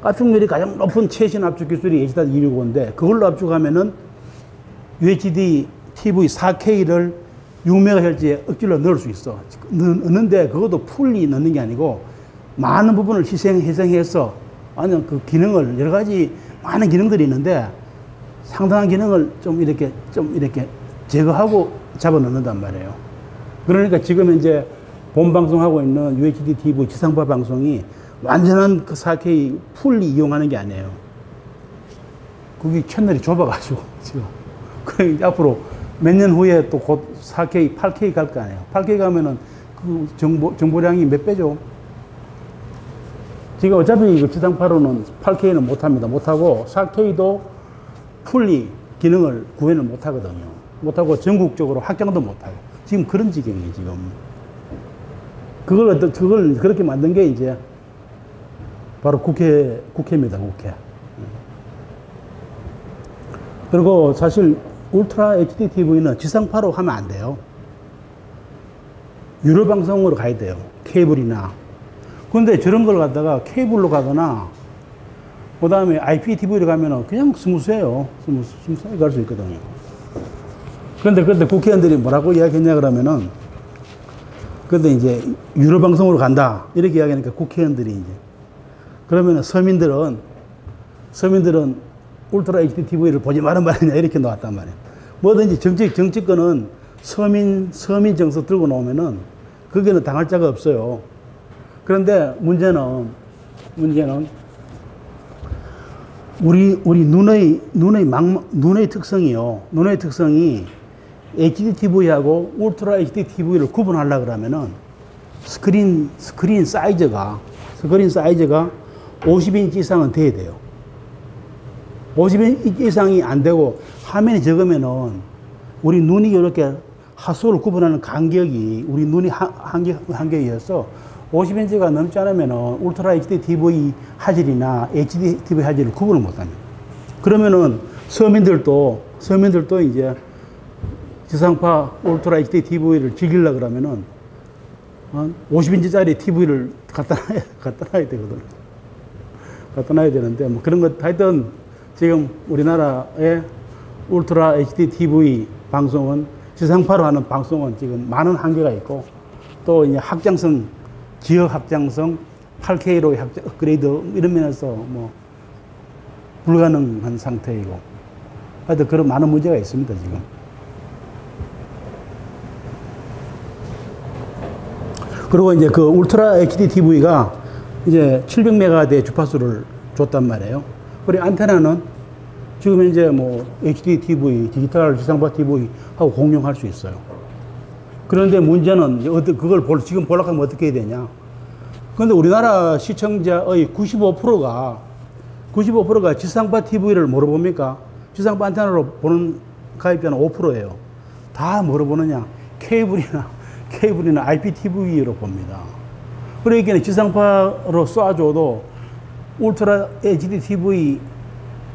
압축률이 가장 높은 최신 압축 기술이 에이치 닷 이백육십오인데 그걸로 압축하면은 유에이치디 티비 사 케이를 육 메가헤르츠에 억지로 넣을 수 있어. 넣는데 그것도 풀이 넣는 게 아니고 많은 부분을 희생, 희생해서 아니, 그 기능을, 여러 가지 많은 기능들이 있는데 상당한 기능을 좀 이렇게, 좀 이렇게 제거하고 잡아 넣는단 말이에요. 그러니까 지금 이제 본 방송하고 있는 유에이치디 티비 지상파 방송이 완전한 그 사 케이 풀이 이용하는 게 아니에요. 그게 채널이 좁아가지고 지금. 그러니까 앞으로 몇 년 후에 또 곧 사 케이, 팔 케이 갈 거 아니에요. 팔 케이 가면은 그 정보, 정보량이 몇 배죠? 지금 어차피 이거 지상파로는 에이트케이는 못합니다. 못하고 사케이도 풀리 기능을 구현을 못하거든요. 못하고 전국적으로 확장도 못하고 지금 그런 지경이에요. 지금 그걸 어떤 그걸 그렇게 만든 게 이제 바로 국회 국회입니다. 국회. 그리고 사실 울트라 에이치디 티비는 지상파로 하면 안 돼요. 유료 방송으로 가야 돼요. 케이블이나. 근데 저런 걸 갖다가 케이블로 가거나, 그 다음에 아이피티비로 가면 그냥 스무스해요. 스무스, 스무스하게 갈 수 있거든요. 근데, 근데 국회의원들이 뭐라고 이야기했냐 그러면은, 근데 이제 유료 방송으로 간다. 이렇게 이야기하니까 국회의원들이 이제. 그러면은 서민들은, 서민들은 울트라 에이치디 티비를 보지 말란 말이냐, 이렇게 나왔단 말이에요. 뭐든지 정치, 정치권은 서민, 서민 정서 들고 나오면은, 거기는 당할 자가 없어요. 그런데 문제는, 문제는, 우리, 우리 눈의, 눈의 망, 눈의 특성이요. 눈의 특성이 에이치디 티비하고 울트라 에이치디 티비를 구분하려고 그러면은, 스크린, 스크린 사이즈가, 스크린 사이즈가 오십 인치 이상은 돼야 돼요. 오십 인치 이상이 안 되고 화면이 적으면은 우리 눈이 이렇게 하수를 구분하는 간격이 우리 눈이 한계에 의해서 오십 인치가 넘지 않으면은 울트라 에이치디 티비 화질이나 에이치디 티비 화질을 구분을 못합니다. 그러면은 서민들도 서민들도 이제 지상파 울트라 에이치디 티비를 즐기려 그러면은 오십 인치짜리 티비를 갖다 놔야, 갖다 놔야 되거든요. 갖다 놔야 되는데 뭐 그런 것 하여튼. 지금 우리나라의 울트라 에이치디 티비 방송은 지상파로 하는 방송은 지금 많은 한계가 있고 또 이제 확장성, 지역 확장성, 에이트케이로 확장, 업그레이드 이런 면에서 뭐 불가능한 상태이고 하여튼 그런 많은 문제가 있습니다, 지금. 그리고 이제 그 울트라 에이치디 티비가 이제 칠백 메가와트의 주파수를 줬단 말이에요. 그리고 안테나는 지금 이제 뭐 에이치디 티비, 디지털 지상파 티비하고 공용할 수 있어요. 그런데 문제는 어떻게 그걸 볼, 지금 보려고 하면 어떻게 해야 되냐. 그런데 우리나라 시청자의 구십오 퍼센트가 구십오 퍼센트가 지상파 티비를 뭐로 봅니까? 지상파 안테나로 보는 가입자는 오 퍼센트예요. 다 뭐로 보느냐? 케이블이나 케이블이나 아이피티비로 봅니다. 그러니까 지상파로 쏴줘도 울트라 에이치디 티비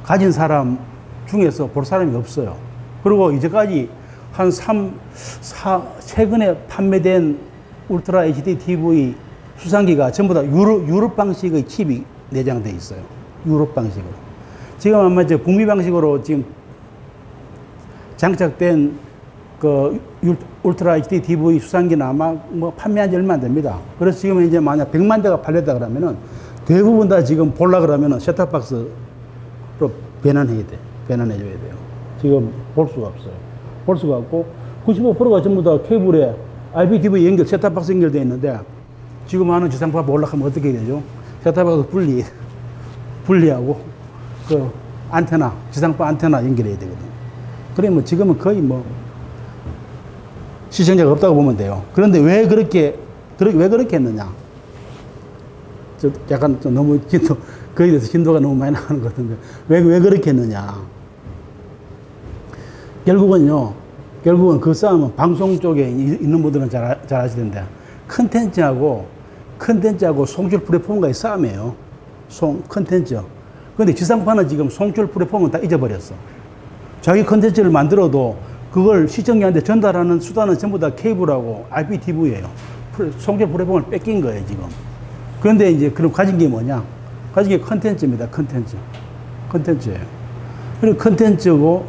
가진 사람 중에서 볼 사람이 없어요. 그리고 이제까지 한 삼, 사, 최근에 판매된 울트라 에이치디 티비 수상기가 전부 다 유럽, 유럽 방식의 칩이 내장되어 있어요. 유럽 방식으로. 지금 아마 이제 북미 방식으로 지금 장착된 그 울트라 에이치디 티비 수상기는 아마 뭐 판매한 지 얼마 안 됩니다. 그래서 지금 이제 만약 백만 대가 팔렸다 그러면은 대부분 다 지금 볼라 그러면은 셋탑박스로 배난해야 돼. 배난해줘야 돼요. 지금 볼 수가 없어요. 볼 수가 없고, 구십오 퍼센트가 전부 다 케이블에 아이피티비 연결, 셋탑박스 연결되어 있는데, 지금 하는 지상파 볼락하면 어떻게 되죠? 셋탑박스 분리, 분리하고, 그, 안테나, 지상파 안테나 연결해야 되거든요. 그러면 지금은 거의 뭐, 시청자가 없다고 보면 돼요. 그런데 왜 그렇게, 왜 그렇게 했느냐? 저 약간 좀 너무 진도, 거기에 대해서 진도가 너무 많이 나가는 것 같은데, 왜, 왜 그렇게 했느냐. 결국은요, 결국은 그 싸움은 방송 쪽에 있는 분들은 잘, 잘 아시던데, 컨텐츠하고, 컨텐츠하고 송출 플랫폼과의 싸움이에요. 송, 컨텐츠. 근데 지상파는 지금 송출 플랫폼은 다 잊어버렸어. 자기 컨텐츠를 만들어도 그걸 시청자한테 전달하는 수단은 전부 다 케이블하고 아이피티비예요. 송출 플랫폼을 뺏긴 거예요, 지금. 그런데 이제 그럼 가진 게 뭐냐? 가진 게 컨텐츠입니다. 컨텐츠. 컨텐츠예요. 그리고 컨텐츠고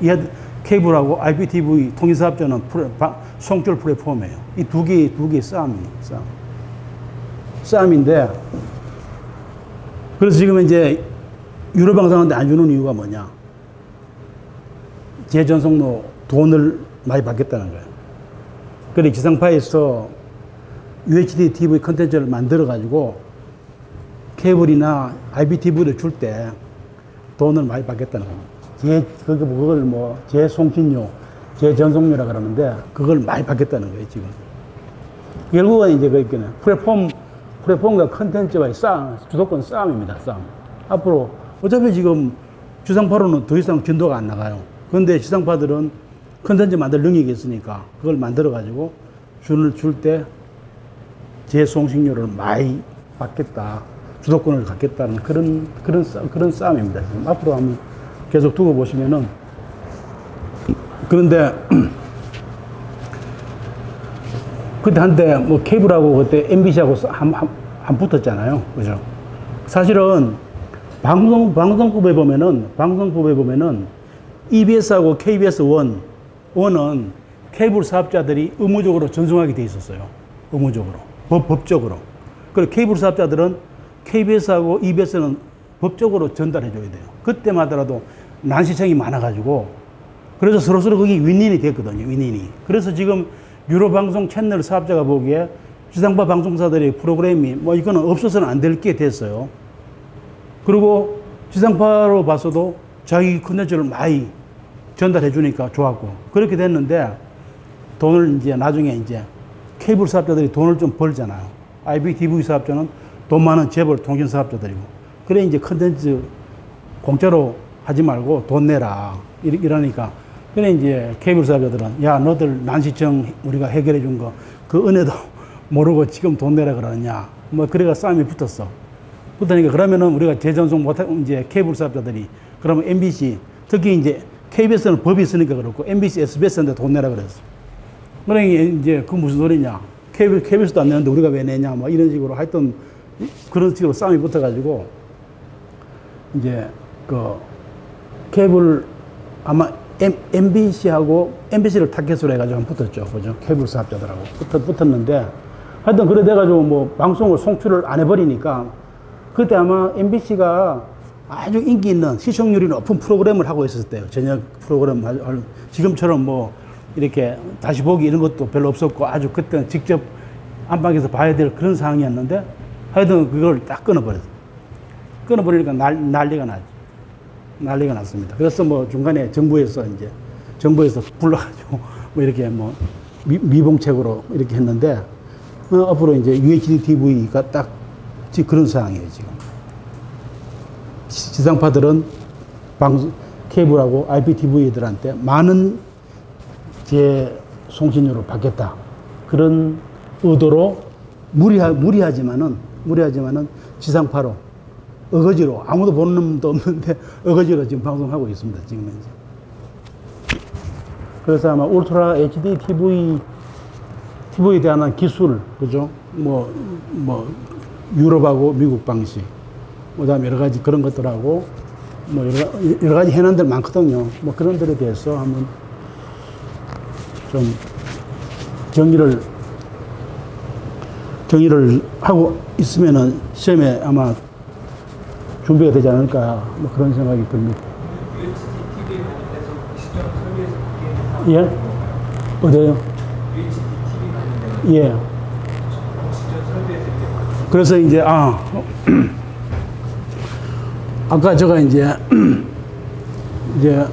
케이블하고 아이피티비 통신사업자는 송출 플랫폼이에요. 이 두 개의 두 개의 싸움이에요. 싸움. 싸움인데 그래서 지금 이제 유료 방송한테 안 주는 이유가 뭐냐? 재전송로 돈을 많이 받겠다는 거예요. 그래서 지상파에서 유에이치디 티비 컨텐츠를 만들어 가지고 케이블이나 아이피티비를 줄 때 돈을 많이 받겠다는 겁니다. 제, 그걸 뭐, 재송신료, 재전송료라 그러는데, 그걸 많이 받겠다는 거예요, 지금. 결국은 이제 그랬겠네. 플랫폼, 플랫폼과 컨텐츠와의 싸움, 주도권 싸움입니다. 싸움. 앞으로 어차피 지금 지상파로는 더 이상 진도가 안 나가요. 그런데 지상파들은 컨텐츠 만들 능력이 있으니까 그걸 만들어가지고 줄을 줄 때 제 송식료를 많이 받겠다, 주도권을 갖겠다는 그런, 그런, 싸움, 그런 싸움입니다. 지금 앞으로 한번 계속 두고 보시면은. 그런데 그때 한때 뭐 케이블하고 그때 엠비씨하고 한, 한, 한 붙었잖아요. 그죠? 사실은 방송, 방송법에 보면은, 방송법에 보면은 이비에스하고 케이비에스 원, 원은 케이블 사업자들이 의무적으로 전송하게 돼 있었어요. 의무적으로. 법, 법적으로. 그리고 케이블 사업자들은 케이비에스하고 이비에스는 법적으로 전달해줘야 돼요. 그때마다라도 난시청이 많아가지고. 그래서 서로서로 거기 윈윈이 됐거든요. 윈윈이. 그래서 지금 유료방송 채널 사업자가 보기에 지상파 방송사들의 프로그램이 뭐 이거는 없어서는 안 될 게 됐어요. 그리고 지상파로 봐서도 자기 콘텐츠를 많이 전달해 주니까 좋았고. 그렇게 됐는데 돈을 이제 나중에 이제 케이블 사업자들이 돈을 좀 벌잖아요. 아이피티비 사업자는 돈 많은 재벌 통신 사업자들이고. 그래 이제 콘텐츠 공짜로 하지 말고 돈 내라. 이러니까. 그래 이제 케이블 사업자들은 야 너들 난시청 우리가 해결해 준 거 그 은혜도 모르고 지금 돈 내라 그러느냐 뭐 그래가 싸움이 붙었어. 붙으니까 그러면은 우리가 재전송 못하고 이제 케이블 사업자들이 그러면 엠비씨 특히 이제 케이비에스는 법이 있으니까 그렇고 엠비씨, 에스비에스한테 돈 내라 그랬어. 그러니 이제 그 무슨 소리냐 케이비에스도 안 내는데 우리가 왜 내냐 뭐 이런 식으로 하여튼 그런 식으로 싸움이 붙어가지고 이제 그 케이블 아마 엠비씨하고 엠비씨를 타겟으로 해가지고 붙었죠. 그죠? 케이블 사업자들하고 붙었, 붙었는데 하여튼 그래 돼가지고 뭐 방송을 송출을 안 해버리니까 그때 아마 엠비씨가 아주 인기 있는 시청률이 높은 프로그램을 하고 있었을 때요. 저녁 프로그램 지금처럼 뭐 이렇게 다시 보기 이런 것도 별로 없었고 아주 그때는 직접 안방에서 봐야 될 그런 상황이었는데 하여튼 그걸 딱 끊어버렸어요. 끊어버리니까 난, 난리가 났죠. 난리가 났습니다. 그래서 뭐 중간에 정부에서 이제 정부에서 불러가지고 뭐 이렇게 뭐 미, 미봉책으로 이렇게 했는데 어, 앞으로 이제 유에이치디 티비가 딱 지금 그런 상황이에요. 지금 지상파들은 방송 케이블하고 아이피티비들한테 많은 제 송신료를 받겠다 그런 의도로 무리하 무리하지만은 무리하지만은 지상파로. 어거지로 아무도 보는 놈도 없는데 어거지로 지금 방송하고 있습니다. 지금 이제 그래서 아마 울트라 에이치디 티비 티비에 대한 기술 그죠? 뭐뭐 뭐 유럽하고 미국 방식 그다음에 여러 가지 그런 것들하고 뭐 여러, 여러 가지 현안들 많거든요. 뭐 그런 데에 대해서 한번 좀 정리를 정리를 하고 있으면은 시험에 아마 준비가 되지 않을까 뭐 그런 생각이 듭니다. 예? 어디요? 예. 그래서 이제 아 아까 제가 이제 이제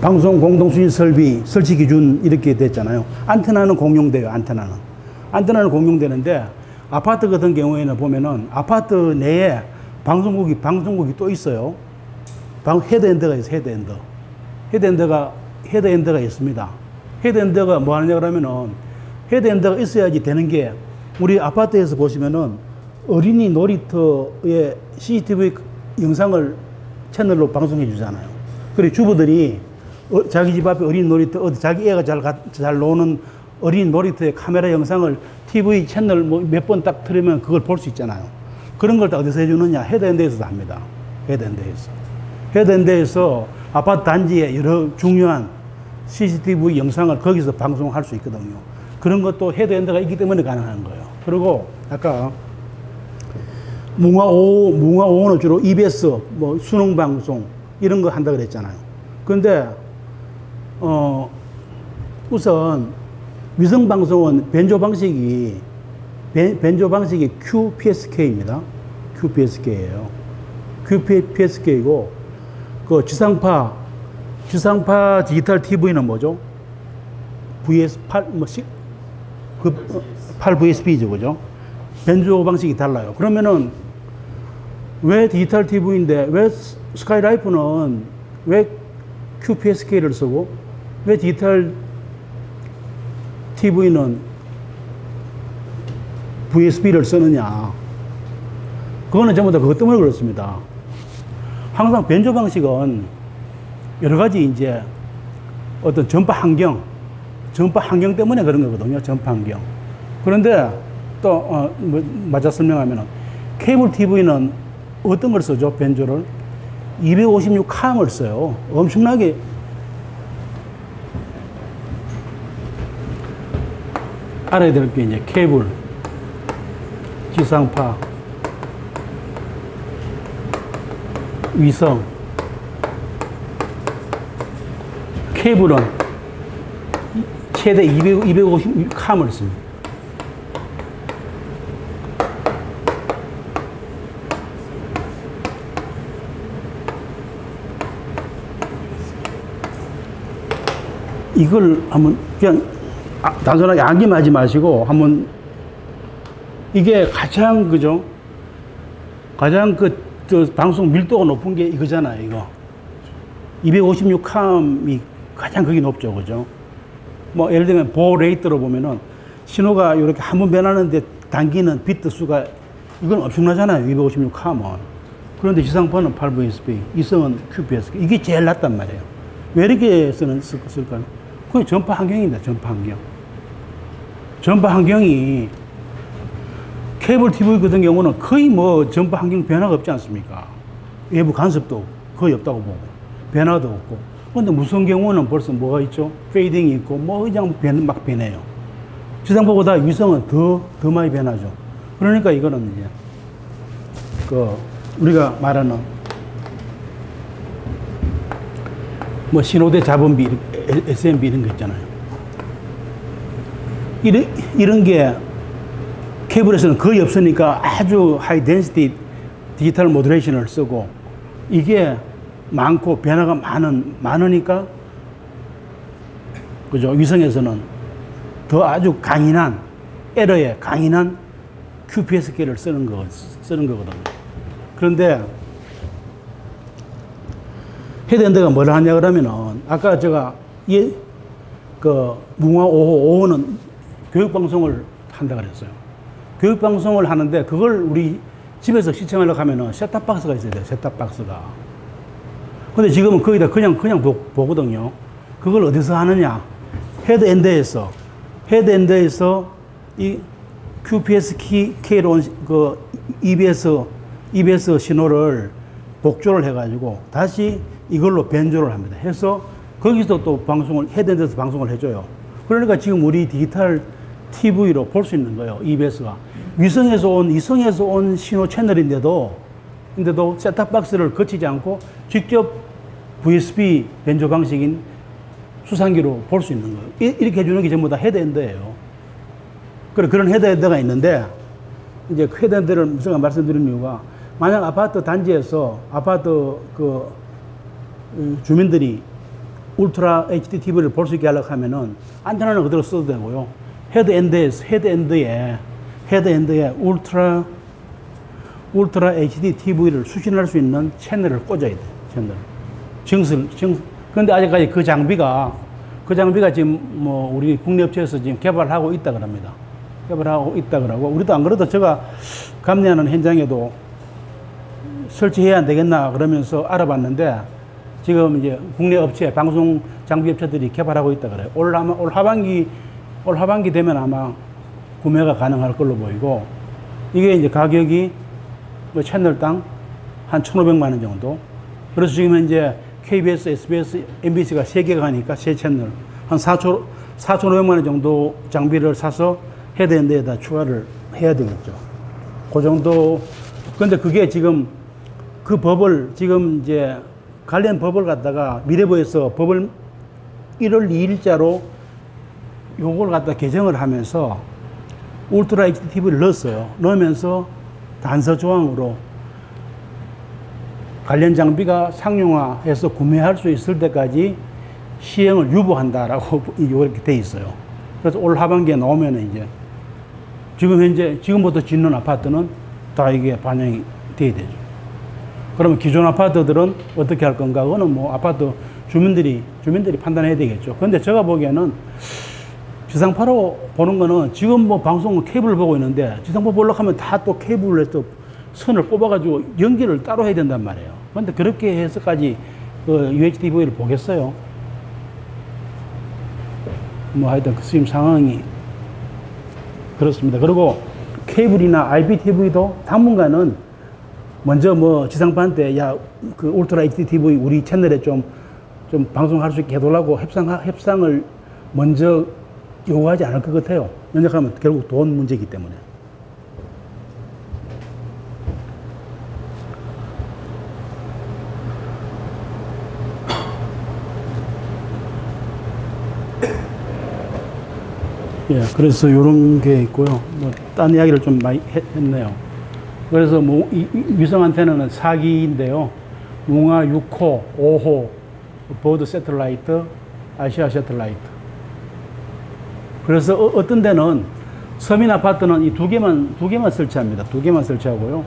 방송 공동수신 설비 설치 기준 이렇게 됐잖아요. 안테나는 공용돼요. 안테나는 안테나는 공용되는데 아파트 같은 경우에는 보면은 아파트 내에 방송국이, 방송국이 또 있어요. 방, 헤드엔더가 있어요, 헤드엔더. 헤드엔더가, 헤드엔더가 있습니다. 헤드엔더가 뭐 하느냐 그러면은, 헤드엔더가 있어야지 되는 게, 우리 아파트에서 보시면은, 어린이 놀이터에 씨씨티비 영상을 채널로 방송해 주잖아요. 그리고 주부들이 어, 자기 집 앞에 어린이 놀이터, 어디 자기 애가 잘, 가, 잘 노는 어린이 놀이터에 카메라 영상을 티비 채널 뭐 몇 번 딱 틀으면 그걸 볼 수 있잖아요. 그런 걸 다 어디서 해주느냐? 헤드엔드에서도 합니다. 헤드엔드에서. 헤드엔드에서 아파트 단지의 여러 중요한 씨씨티비 영상을 거기서 방송할 수 있거든요. 그런 것도 헤드엔드가 있기 때문에 가능한 거예요. 그리고 아까 문화오후, 문화오후는 주로 이비에스, 뭐 수능방송 이런 거 한다고 그랬잖아요. 근데, 어, 우선 위성방송은 변조 방식이 변조 방식이 큐피에스케이입니다. 큐피에스케이예요. 큐피에스케이고 그 지상파 지상파 디지털 티비는 뭐죠? 브이에스 에잇 뭐씩 그 팔 브이에스피죠, 그죠? 변조 방식이 달라요. 그러면은 왜 디지털 티비인데 왜 스카이라이프는 왜 큐피에스케이를 쓰고 왜 디지털 티비는 브이에스비를 쓰느냐. 그거는 전부 다 그것 때문에 그렇습니다. 항상 변조 방식은 여러 가지 이제 어떤 전파 환경, 전파 환경 때문에 그런 거거든요. 전파 환경. 그런데 또, 어, 뭐, 맞아 설명하면은 케이블 티비는 어떤 걸 쓰죠? 변조를. 이백오십육 항을 써요. 엄청나게. 알아야 될 게 이제 케이블, 지상파, 위성. 케이블은 최대 이백오십육 항을 씁니다. 이걸 한번 그냥 단순하게 암기하지 마시고 한번 이게 가장 그죠? 가장 그 방송 밀도가 높은 게 이거잖아요. 이거 이백오십육 함이 가장 그게 높죠, 그죠? 뭐 예를 들면 보 레이트로 보면은 신호가 이렇게 한번 변하는데 당기는 비트 수가 이건 엄청나잖아요. 이백오십육 함은. 그런데 지상파는 팔 브이에스비, 위성은 큐피에스케이. 이게 제일 낮단 말이에요. 왜 이렇게 쓰는 쓸까요? 그게 전파 환경입니다. 전파 환경. 전파 환경이 케이블 티비 같은 경우는 거의 뭐 전파 환경 변화가 없지 않습니까? 외부 간섭도 거의 없다고 보고 변화도 없고. 그런데 무슨 경우는 벌써 뭐가 있죠? 페이딩이 있고 뭐 그냥 변, 막 변해요. 지상파보다 위성은 더, 더 많이 변하죠. 그러니까 이거는 이제 그 우리가 말하는 뭐 신호대 자본비 에스엠비 이런 거 있잖아요. 이런, 이런 게 케이블에서는 거의 없으니까 아주 하이 덴시티 디지털 모듈레이션을 쓰고 이게 많고 변화가 많은, 많으니까 그죠? 위성에서는 더 아주 강인한 에러에 강인한 큐피에스케이를 쓰는 거, 쓰는 거거든요. 그런데 헤드엔드가 뭘 하냐 그러면은 아까 제가 예, 그 문화 오 호, 오 호는 교육방송을 한다 그랬어요. 교육방송을 하는데 그걸 우리 집에서 시청하려고 하면은 셋탑박스가 있어야 돼요. 셋탑박스가. 근데 지금은 거의 다 그냥 그냥 보, 보거든요. 그걸 어디서 하느냐? 헤드엔드에서 헤드엔드에서 이 큐피에스케이로 온 그 이비에스 이비에스 신호를 복조를 해가지고 다시 이걸로 변조를 합니다. 해서 거기서 또 방송을, 헤드엔드에서 방송을 해줘요. 그러니까 지금 우리 디지털 티비로 볼 수 있는 거예요. 이비에스가. 위성에서 온, 위성에서 온 신호 채널인데도, 인데도 셋탑박스를 거치지 않고 직접 브이에스비 변조 방식인 수상기로 볼 수 있는 거예요. 이렇게 해주는 게 전부 다 헤드엔드예요. 그리고 그런 헤드엔드가 있는데, 이제 헤드엔드를 제가 말씀드린 이유가, 만약 아파트 단지에서 아파트 그, 주민들이 울트라 에이치디 티비를 볼 수 있게 하려고 하면은 안테나는 그대로 써도 되고요. 헤드엔드에, 헤드엔드에, 헤드엔드에 울트라, 울트라 에이치디 티비를 수신할 수 있는 채널을 꽂아야 돼요. 채널. 증설, 증 근데 아직까지 그 장비가, 그 장비가 지금 뭐 우리 국내 업체에서 지금 개발하고 있다 그럽니다. 개발하고 있다 그러고, 우리도 안 그래도 제가 감리하는 현장에도 설치해야 안 되겠나 그러면서 알아봤는데 지금 이제 국내 업체, 방송 장비 업체들이 개발하고 있다 그래요. 올, 아마, 올 하반기, 올 하반기 되면 아마 구매가 가능할 걸로 보이고, 이게 이제 가격이 뭐 채널당 한 천오백만 원 정도. 그래서 지금 이제 케이비에스, 에스비에스, 엠비씨가 세 개가 하니까 세 채널. 한 사천, 사천오백만 원 정도 장비를 사서 헤드엔드에다 추가를 해야 되겠죠. 그 정도. 근데 그게 지금 그 법을 지금 이제 관련 법을 갖다가 미래부에서 법을 일월 이일자로 요걸 갖다 개정을 하면서 울트라 에이치디 티비를 넣었어요. 넣으면서 단서 조항으로 관련 장비가 상용화해서 구매할 수 있을 때까지 시행을 유보한다라고 이렇게 돼 있어요. 그래서 올 하반기에 나오면 이제 지금 현재, 지금부터 짓는 아파트는 다 이게 반영이 돼야 되죠. 그러면 기존 아파트들은 어떻게 할 건가? 그거는 뭐 아파트 주민들이, 주민들이 판단해야 되겠죠. 근데 제가 보기에는 지상파로 보는 거는 지금 뭐 방송은 케이블을 보고 있는데 지상파 보려고 하면 다 또 케이블에서 선을 뽑아가지고 연기를 따로 해야 된단 말이에요. 근데 그렇게 해서까지 그 유에이치티비를 보겠어요? 뭐 하여튼 그 지금 상황이 그렇습니다. 그리고 케이블이나 아이피티비도 당분간은 먼저 뭐 지상파한테 야, 그 울트라 에이치디티비 우리 채널에 좀, 좀 방송할 수 있게 해달라고 협상, 협상을 먼저 요구하지 않을 것 같아요. 왜냐하면 결국 돈 문제이기 때문에. 예, 그래서 요런 게 있고요. 뭐, 딴 이야기를 좀 많이 했네요. 그래서 뭐, 이, 이 위성 안테나는 사 기인데요. 뭉아 육 호, 오 호, 버드 새틀라이트, 아시아 새틀라이트. 그래서 어, 어떤 데는 서민 아파트는 이 두 개만, 두 개만 설치합니다. 두 개만 설치하고요.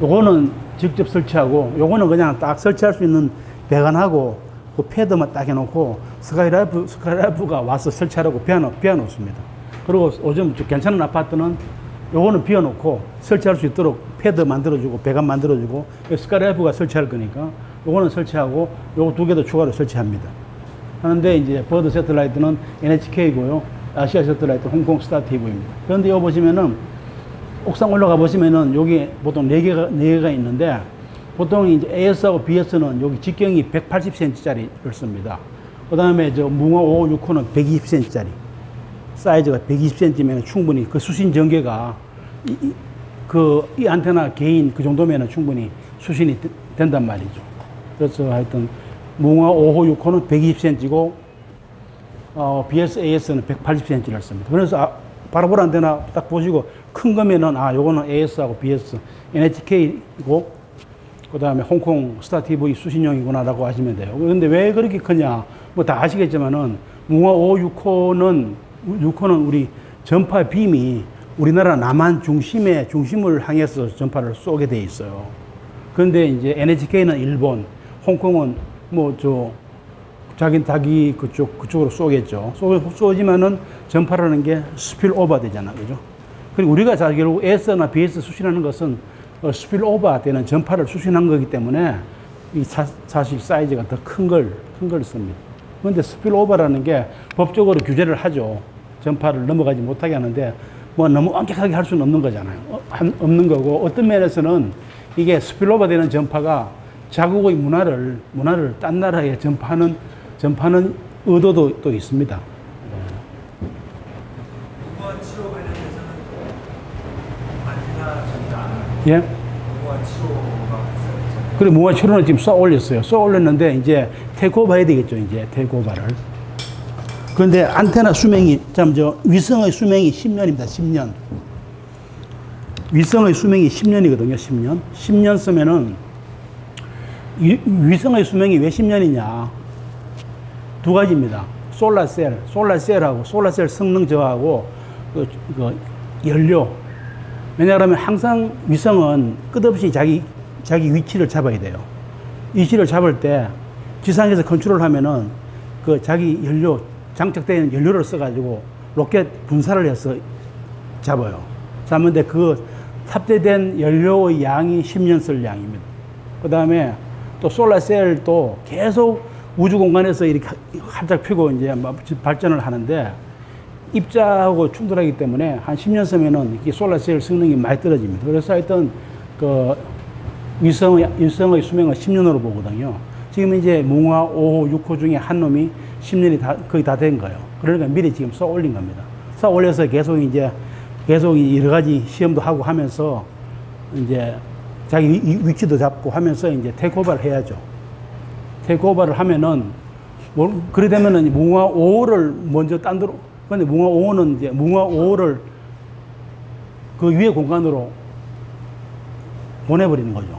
요거는 직접 설치하고, 요거는 그냥 딱 설치할 수 있는 배관하고, 그 패드만 딱 해놓고 스카이라이프, 스카이라이프가 와서 설치하라고 비워놓, 비워놓습니다. 그리고 요즘 괜찮은 아파트는 요거는 비워놓고 설치할 수 있도록 패드 만들어주고 배관 만들어주고 스카이라이프가 설치할 거니까 요거는 설치하고 요거 두 개도 추가로 설치합니다. 하는데 이제 버드 새틀라이트는 엔에이치케이고요. 아시아 새틀라이트 홍콩 스타 티비입니다. 그런데 여기 보시면은 옥상 올라가 보시면은 여기 보통 네 개가, 네 개가 있는데 보통 이제 에이에스하고 비에스는 여기 직경이 백팔십 센티미터짜리를 씁니다. 그 다음에 저 뭉어 오, 육 호는 백이십 센티미터짜리. 사이즈가 백이십 센티미터면 충분히 그 수신 전개가 이, 이, 그, 이 안테나 개인 그 정도면 충분히 수신이 되, 된단 말이죠. 그래서 하여튼 뭉어 오 호, 육 호는 백이십 센티미터고, 어, 비에스, 에이에스는 백팔십 센티미터를 씁니다. 그래서 아, 바라보라 안테나 딱 보시고 큰 거면은 아, 요거는 에이에스하고 비에스, 엔에이치케이고, 그 다음에 홍콩 스타 티비 수신용이구나 라고 하시면 돼요. 그런데 왜 그렇게 크냐? 뭐 다 아시겠지만은, 뭉어 오, 육 호는, 육 호는 우리 전파 빔이 우리나라 남한 중심에, 중심을 향해서 전파를 쏘게 돼 있어요. 그런데 이제 엔에이치케이는 일본, 홍콩은 뭐 저, 자기, 자기 그쪽, 그쪽으로 쏘겠죠. 쏘, 쏘지만은 전파라는 게 스필 오버 되잖아. 그죠? 그리고 우리가 자, 결국 S나 비에스 수신하는 것은 어, 스필오버 되는 전파를 수신한 거기 때문에 이 사, 사실 사이즈가 더 큰 걸, 큰 걸 씁니다. 그런데 스필오버라는 게 법적으로 규제를 하죠. 전파를 넘어가지 못하게 하는데 뭐 너무 엄격하게 할 수는 없는 거잖아요. 어, 한, 없는 거고 어떤 면에서는 이게 스필오버 되는 전파가 자국의 문화를, 문화를 딴 나라에 전파하는, 전파하는 의도도 또 있습니다. 예. 그리고 무화 칠 호는 지금 쏘 올렸어요. 쏘 올렸는데 이제 테이크오버 해야 되겠죠. 이제 테이크오버를. 그런데 안테나 수명이 참 저 위성의 수명이 십 년입니다. 십 년. 위성의 수명이 십 년이거든요. 십 년. 십 년 쓰면은 위, 위성의 수명이 왜 십 년이냐? 두 가지입니다. 솔라셀, 솔라셀하고 솔라셀 성능 저하고 그, 그 연료. 왜냐하면 항상 위성은 끝없이 자기, 자기 위치를 잡아야 돼요. 위치를 잡을 때 지상에서 컨트롤 하면은 그 자기 연료, 장착되어 있는 연료를 써가지고 로켓 분사를 해서 잡아요. 잡는데 그 탑재된 연료의 양이 십 년 쓸 양입니다. 그 다음에 또 솔라셀도 계속 우주 공간에서 이렇게 활짝 피고 이제 발전을 하는데 입자하고 충돌하기 때문에 한 십 년 쓰면은 이 솔라셀 성능이 많이 떨어집니다. 그래서 하여튼 그 위성의, 위성의 수명은 십 년으로 보거든요. 지금 이제 뭉아 오 호, 육 호 중에 한 놈이 십 년이 다, 거의 다 된 거예요. 그러니까 미리 지금 쏴 올린 겁니다. 쏴 올려서 계속 이제 계속 여러 가지 시험도 하고 하면서 이제 자기 위치도 잡고 하면서 이제 테이크오버를 해야죠. 테이크오버를 하면은 뭐, 그래 되면은 뭉아 오 호를 먼저 딴 데로 근데 뭉아 오 호는 이제 뭉아 오 호를 그 위에 공간으로 보내버리는 거죠.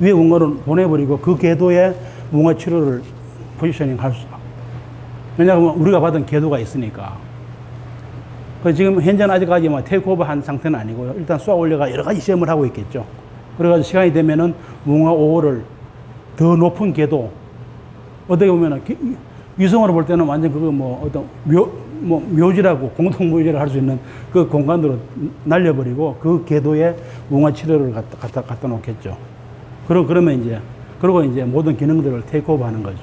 위에 공간으로 보내버리고 그 궤도에 뭉아 칠 호를 포지셔닝 할 수. 왜냐하면 우리가 받은 궤도가 있으니까. 그 지금 현재는 아직까지 뭐 테이크오버 한 상태는 아니고요. 일단 쏘아 올려가 여러 가지 시험을 하고 있겠죠. 그래가지고 시간이 되면은 뭉하 오 호를 더 높은 궤도, 어떻게 보면은 위성으로 볼 때는 완전 그거 뭐 어떤 묘, 뭐 묘지라고 공동묘지를 할 수 있는 그 공간으로 날려버리고 그 궤도에 뭉하 칠 호를 갖다, 갖다, 갖다 놓겠죠. 그러, 그러면 이제, 그리고 이제 모든 기능들을 테이크오버 하는 거죠.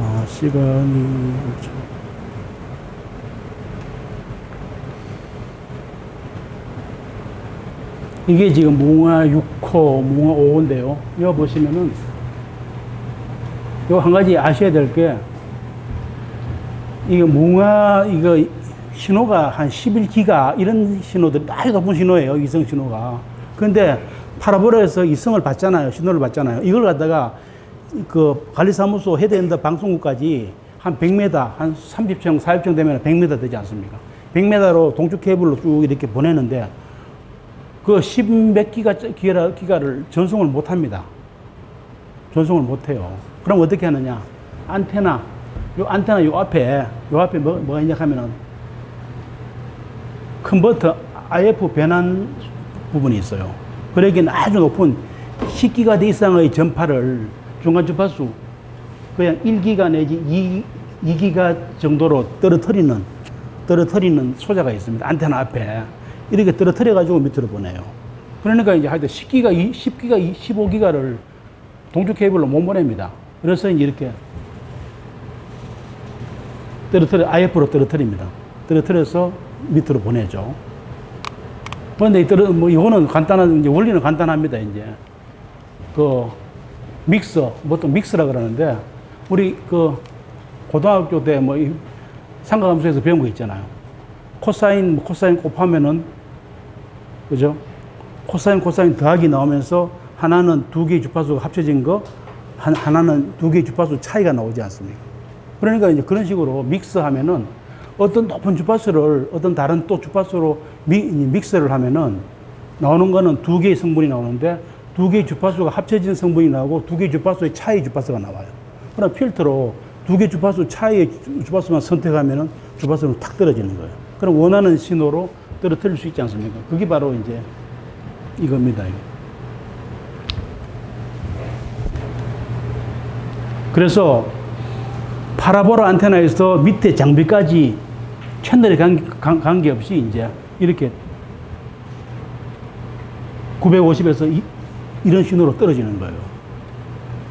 아, 시간이. 이게 지금 뭉하 육 호, 뭉하 오 호인데요. 이거 보시면은, 이거 한 가지 아셔야 될 게, 이게 뭉하, 이거, 신호가 한 십일 기가 이런 신호들 아주 높은 신호예요. 이성 신호가. 그런데 파라볼라에서 이성을 받잖아요. 신호를 받잖아요. 이걸 갖다가 그 관리사무소 헤드엔드 방송국까지 한 백 미터, 한 삼십 층, 사십 층 되면 백 미터 되지 않습니까? 백 미터로 동쪽 케이블로 쭉 이렇게 보내는데 그 십몇 기가, 기가, 기가를 전송을 못 합니다. 전송을 못 해요. 그럼 어떻게 하느냐? 안테나, 요 안테나 요 앞에, 요 앞에 뭐, 뭐가 있냐 하면은 컨버터 아이에프 변환 부분이 있어요. 그러기에는 아주 높은 십 기가대 이상의 전파를 중간 주파수 그냥 일 기가 내지 이 기가 정도로 떨어뜨리는 떨어뜨리는 소자가 있습니다. 안테나 앞에 이렇게 떨어뜨려 가지고 밑으로 보내요. 그러니까 이제 하여튼 십 기가, 십 기가, 십오 기가를 동쪽 케이블로 못 보냅니다. 그래서 이제 이렇게 떨어뜨려 아이에프로 떨어뜨립니다. 떨어뜨려서 밑으로 보내죠. 그런데 이들은 뭐 이거는 간단한 이제 원리는 간단합니다. 이제 그 믹서, 보통 믹스라 그러는데 우리 그 고등학교 때 뭐 삼각함수에서 배운 거 있잖아요. 코사인 코사인 곱하면은 그죠? 코사인 코사인 더하기 나오면서 하나는 두 개의 주파수가 합쳐진 거, 하나는 두 개의 주파수 차이가 나오지 않습니까? 그러니까 이제 그런 식으로 믹스하면은 어떤 높은 주파수를 어떤 다른 또 주파수로 미, 믹스를 하면은 나오는 거는 두 개의 성분이 나오는데 두 개의 주파수가 합쳐진 성분이 나오고 두 개의 주파수의 차이 주파수가 나와요. 그럼 필터로 두 개의 주파수 차이의 주파수만 선택하면은 주파수는 탁 떨어지는 거예요. 그럼 원하는 신호로 떨어뜨릴 수 있지 않습니까? 그게 바로 이제 이겁니다. 그래서 파라보라 안테나에서 밑에 장비까지 채널에 관계없이 이제 이렇게 구백오십에서 이, 이런 신호로 떨어지는 거예요.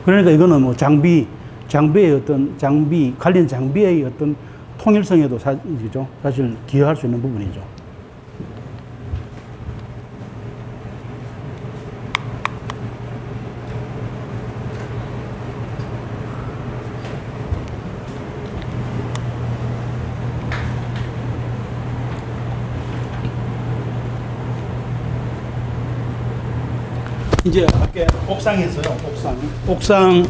그러니까 이거는 뭐 장비, 장비의 어떤 장비, 관련 장비의 어떤 통일성에도 사, 그죠? 사실 기여할 수 있는 부분이죠. 이제 밖에 옥상이 있어요. 옥상. 옥상,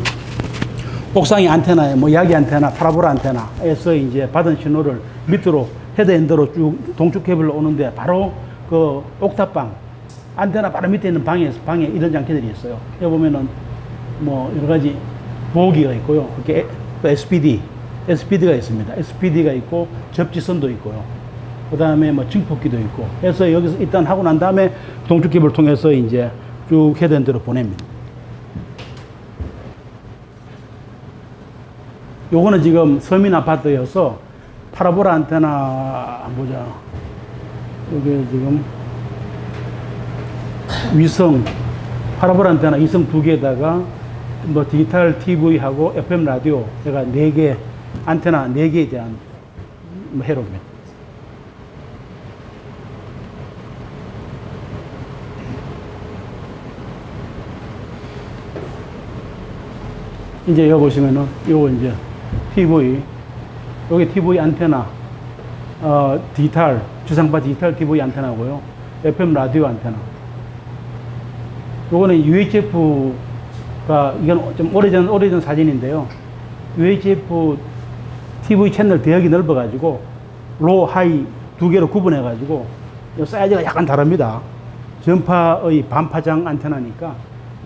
옥상의 안테나에, 뭐, 야기 안테나, 파라보라 안테나에서 이제 받은 신호를 밑으로 헤드엔드로 쭉 동쪽 케이블로 오는데 바로 그 옥탑방, 안테나 바로 밑에 있는 방에, 방에 이런 장치들이 있어요. 여기 보면은 뭐, 여러 가지 보호기가 있고요. 이렇게 또 에스피디, 에스피디가 있습니다. 에스피디가 있고, 접지선도 있고요. 그 다음에 뭐, 증폭기도 있고. 해서 여기서 일단 하고 난 다음에 동쪽 케이블을 통해서 이제 쭉 헤드엔드로 보냅니다. 요거는 지금 서민 아파트여서 파라보라 안테나 보자. 요게 지금 위성 파라보라 안테나 위성 두 개에다가 뭐 디지털 티비하고 에프엠 라디오 제가 네 개 안테나 네 개에 대한 회로입니다. 이제 여기 보시면은, 요거 이제, 티비, 여기 티비 안테나, 어, 디지털, 지상파 디지털 티비 안테나고요. 에프엠 라디오 안테나. 요거는 유에이치에프가, 이건 좀 오래전, 오래전 사진인데요. 유에이치에프 티비 채널 대역이 넓어가지고, 로, 하이 두 개로 구분해가지고, 요 사이즈가 약간 다릅니다. 전파의 반파장 안테나니까,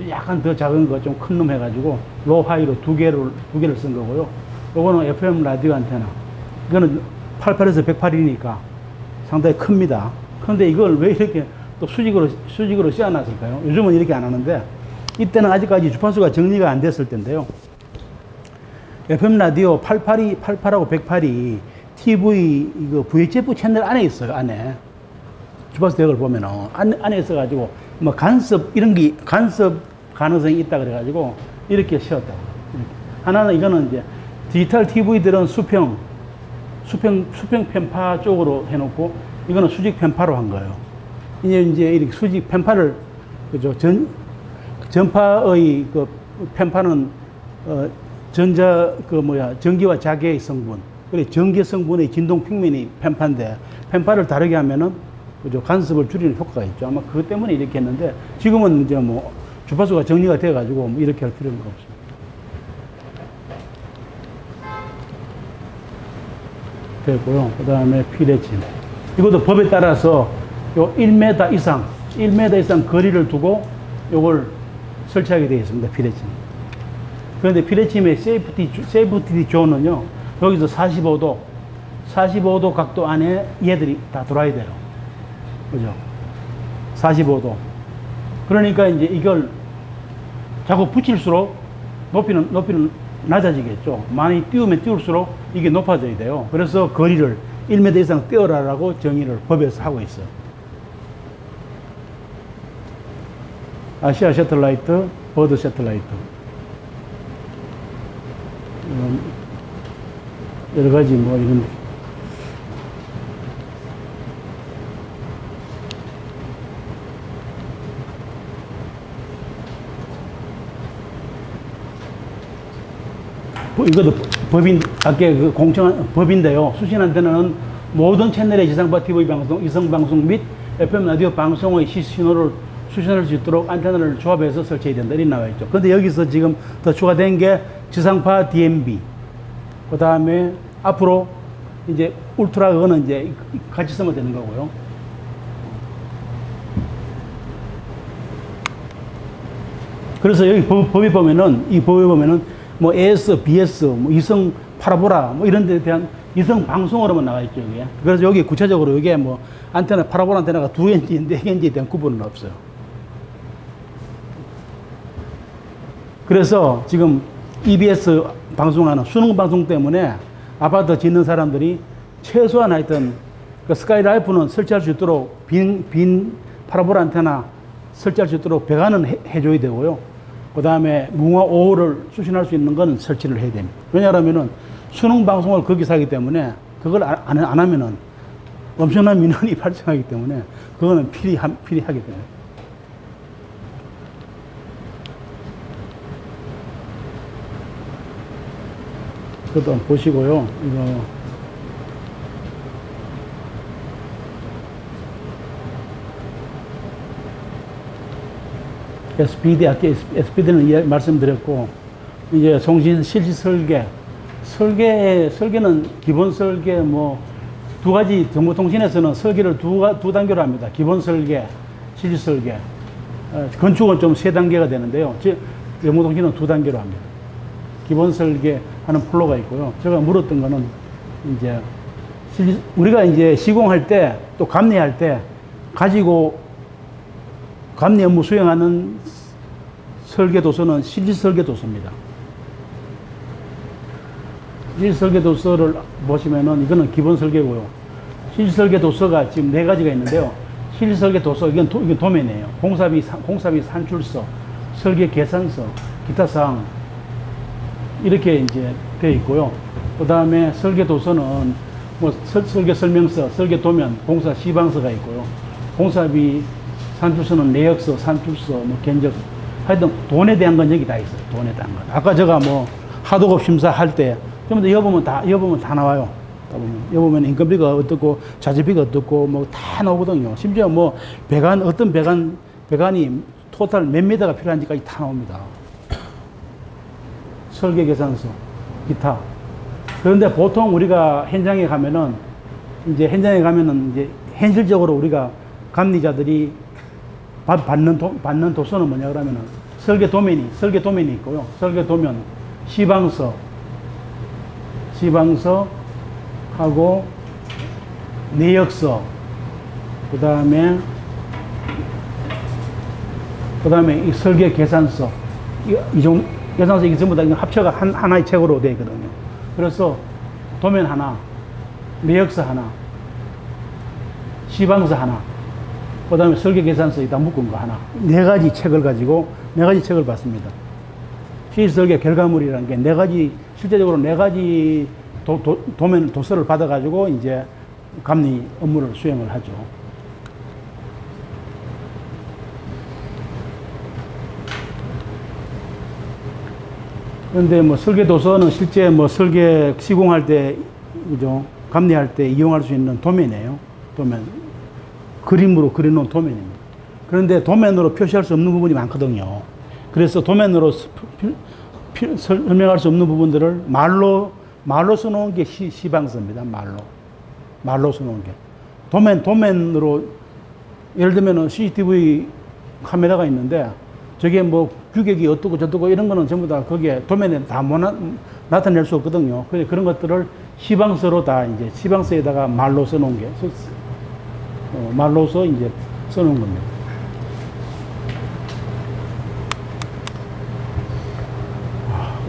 약간 더 작은 거 좀 큰 놈 해가지고 로하이로 두 개를 두 개를 쓴 거고요. 요거는 에프엠 라디오 안테나. 이거는 팔십팔에서 백팔이니까 상당히 큽니다. 그런데 이걸 왜 이렇게 또 수직으로 수직으로 씌워놨을까요? 요즘은 이렇게 안 하는데 이때는 아직까지 주파수가 정리가 안 됐을 텐데요. 에프엠 라디오 팔십팔이, 팔십팔하고 백팔이 티비 이거 브이에이치에프 채널 안에 있어요. 안에 주파수 대역을 보면은 안, 안에 있어가지고 뭐 간섭 이런 게 간섭 가능성이 있다 그래가지고 이렇게 씌웠다. 이렇게. 하나는 이거는 이제 디지털 티비들은 수평 수평 수평 편파 쪽으로 해놓고 이거는 수직 편파로 한 거예요. 이제 이제 이렇게 수직 편파를 그죠 전 전파의 그 편파는 어, 전자 그 뭐야 전기와 자기의 성분 그리고 전기 성분의 진동 평면이 편파인데 편파를 다르게 하면은 그죠 간섭을 줄이는 효과가 있죠. 아마 그것 때문에 이렇게 했는데 지금은 이제 뭐 주파수가 정리가 돼가지고 뭐 이렇게 할 필요는 없습니다. 됐고요. 그다음에 피레침 이것도 법에 따라서 요 일 미터 이상 일 미터 이상 거리를 두고 요걸 설치하게 되어 있습니다. 피레침. 그런데 피레침의 세이프티 세이프티 존은요 여기서 사십오 도 사십오 도 각도 안에 얘들이 다 들어와야 돼요. 그죠? 사십오 도. 그러니까 이제 이걸 자꾸 붙일수록 높이는, 높이는 낮아지겠죠. 많이 띄우면 띄울수록 이게 높아져야 돼요. 그래서 거리를 일 미터 이상 띄워라라고 정의를 법에서 하고 있어요. 아시아 셔틀라이트, 버드 셔틀라이트. 여러 가지 뭐 이런. 이것도 법인, 밖에 그 공청 법인데요. 수신 안테나는 모든 채널의 지상파 티비 방송, 이성 방송 및 에프엠 라디오 방송의 신호를 수신할 수 있도록 안테나를 조합해서 설치해야 된다. 이렇게 나와 있죠. 근데 여기서 지금 더 추가된 게 지상파 디엠비. 그 다음에 앞으로 이제 울트라 그거는 이제 같이 쓰면 되는 거고요. 그래서 여기 법, 법이 보면은, 이 법이 보면은 뭐 에스, 비에스, 뭐 이성 파라보라 뭐 이런 데 대한 이성 방송으로만 나와 있죠, 이게. 그래서 여기 구체적으로 이게 뭐 안테나 파라보라 안테나가 두 개인지 네 개인지에 대한 구분은 없어요. 그래서 지금 이비에스 방송하는 수능 방송 때문에 아파트 짓는 사람들이 최소한 하여튼 그 스카이라이프는 설치할 수 있도록 빈, 빈 파라보라 안테나 설치할 수 있도록 배관은 해, 해줘야 되고요. 그 다음에 무궁화 오 호를 수신할 수 있는 건 설치를 해야 됩니다. 왜냐하면은 수능 방송을 거기서 하기 때문에 그걸 안, 안 하면은 엄청난 민원이 발생하기 때문에 그거는 필히, 필히 하게 됩니다. 그것도 한번 보시고요. 이거. 에스피디, 아까 에스피디는 말씀드렸고, 이제 송신 실시 설계. 설계, 설계는 기본 설계, 뭐, 두 가지 정보통신에서는 설계를 두, 두 단계로 합니다. 기본 설계, 실시 설계. 어, 건축은 좀 세 단계가 되는데요. 즉, 정보통신은 두 단계로 합니다. 기본 설계 하는 플로가 있고요. 제가 물었던 거는, 이제, 실시, 우리가 이제 시공할 때, 또 감리할 때, 가지고 감리 업무 수행하는 설계도서는 실시설계도서입니다. 실시설계도서를 보시면은 이거는 기본설계고요. 실시설계도서가 지금 네 가지가 있는데요. 실시설계도서 이건, 도, 이건 도면이에요. 공사비, 공사비 산출서, 설계계산서, 기타사항 이렇게 이제 되어 있고요. 그 다음에 설계도서는 뭐 설, 설계설명서, 설계도면, 공사시방서가 있고요. 공사비 산출서는 내역서, 산출서, 뭐 견적서. 하여튼 돈에 대한 건 여기 다 있어요. 돈에 대한 건. 아까 제가 뭐 하도급 심사할 때, 좀 더 여보면 다, 여보면 다 나와요. 여보면 인건비가 어떻고, 자재비가 어떻고, 뭐 다 나오거든요. 심지어 뭐 배관, 어떤 배관, 배관이 토탈 몇 미터가 필요한지까지 다 나옵니다. 설계 계산서, 기타. 그런데 보통 우리가 현장에 가면은, 이제 현장에 가면은 이제 현실적으로 우리가 감리자들이 받는, 도, 받는 도서는 뭐냐, 그러면은, 설계 도면이, 설계 도면이 있고요. 설계 도면, 시방서, 시방서하고 내역서, 그 다음에, 그 다음에 이 설계 계산서, 이, 이 정도, 계산서 이게 전부 다 합쳐가 한, 하나의 책으로 되어 있거든요. 그래서 도면 하나, 내역서 하나, 시방서 하나, 그 다음에 설계 계산서에 다 묶은 거 하나. 네 가지 책을 가지고, 네 가지 책을 봤습니다. 실설계 결과물이라는 게 네 가지, 실제적으로 네 가지 도, 도, 도면, 도서를 받아가지고 이제 감리 업무를 수행을 하죠. 그런데 뭐 설계 도서는 실제 뭐 설계 시공할 때, 그죠? 감리할 때 이용할 수 있는 도면이에요. 도면. 그림으로 그려놓은 도면입니다. 그런데 도면으로 표시할 수 없는 부분이 많거든요. 그래서 도면으로 스, 피, 피, 설명할 수 없는 부분들을 말로, 말로 써놓은 게 시, 시방서입니다. 말로. 말로 써놓은 게. 도면, 도면으로, 예를 들면 씨씨티비 카메라가 있는데, 저게 뭐 규격이 어떻고 저쩌고 이런 거는 전부 다 거기에 도면에 다 못 나타낼 수 없거든요. 그래서 그런 것들을 시방서로 다 이제 시방서에다가 말로 써놓은 게, 어, 말로서 이제 써놓은 겁니다.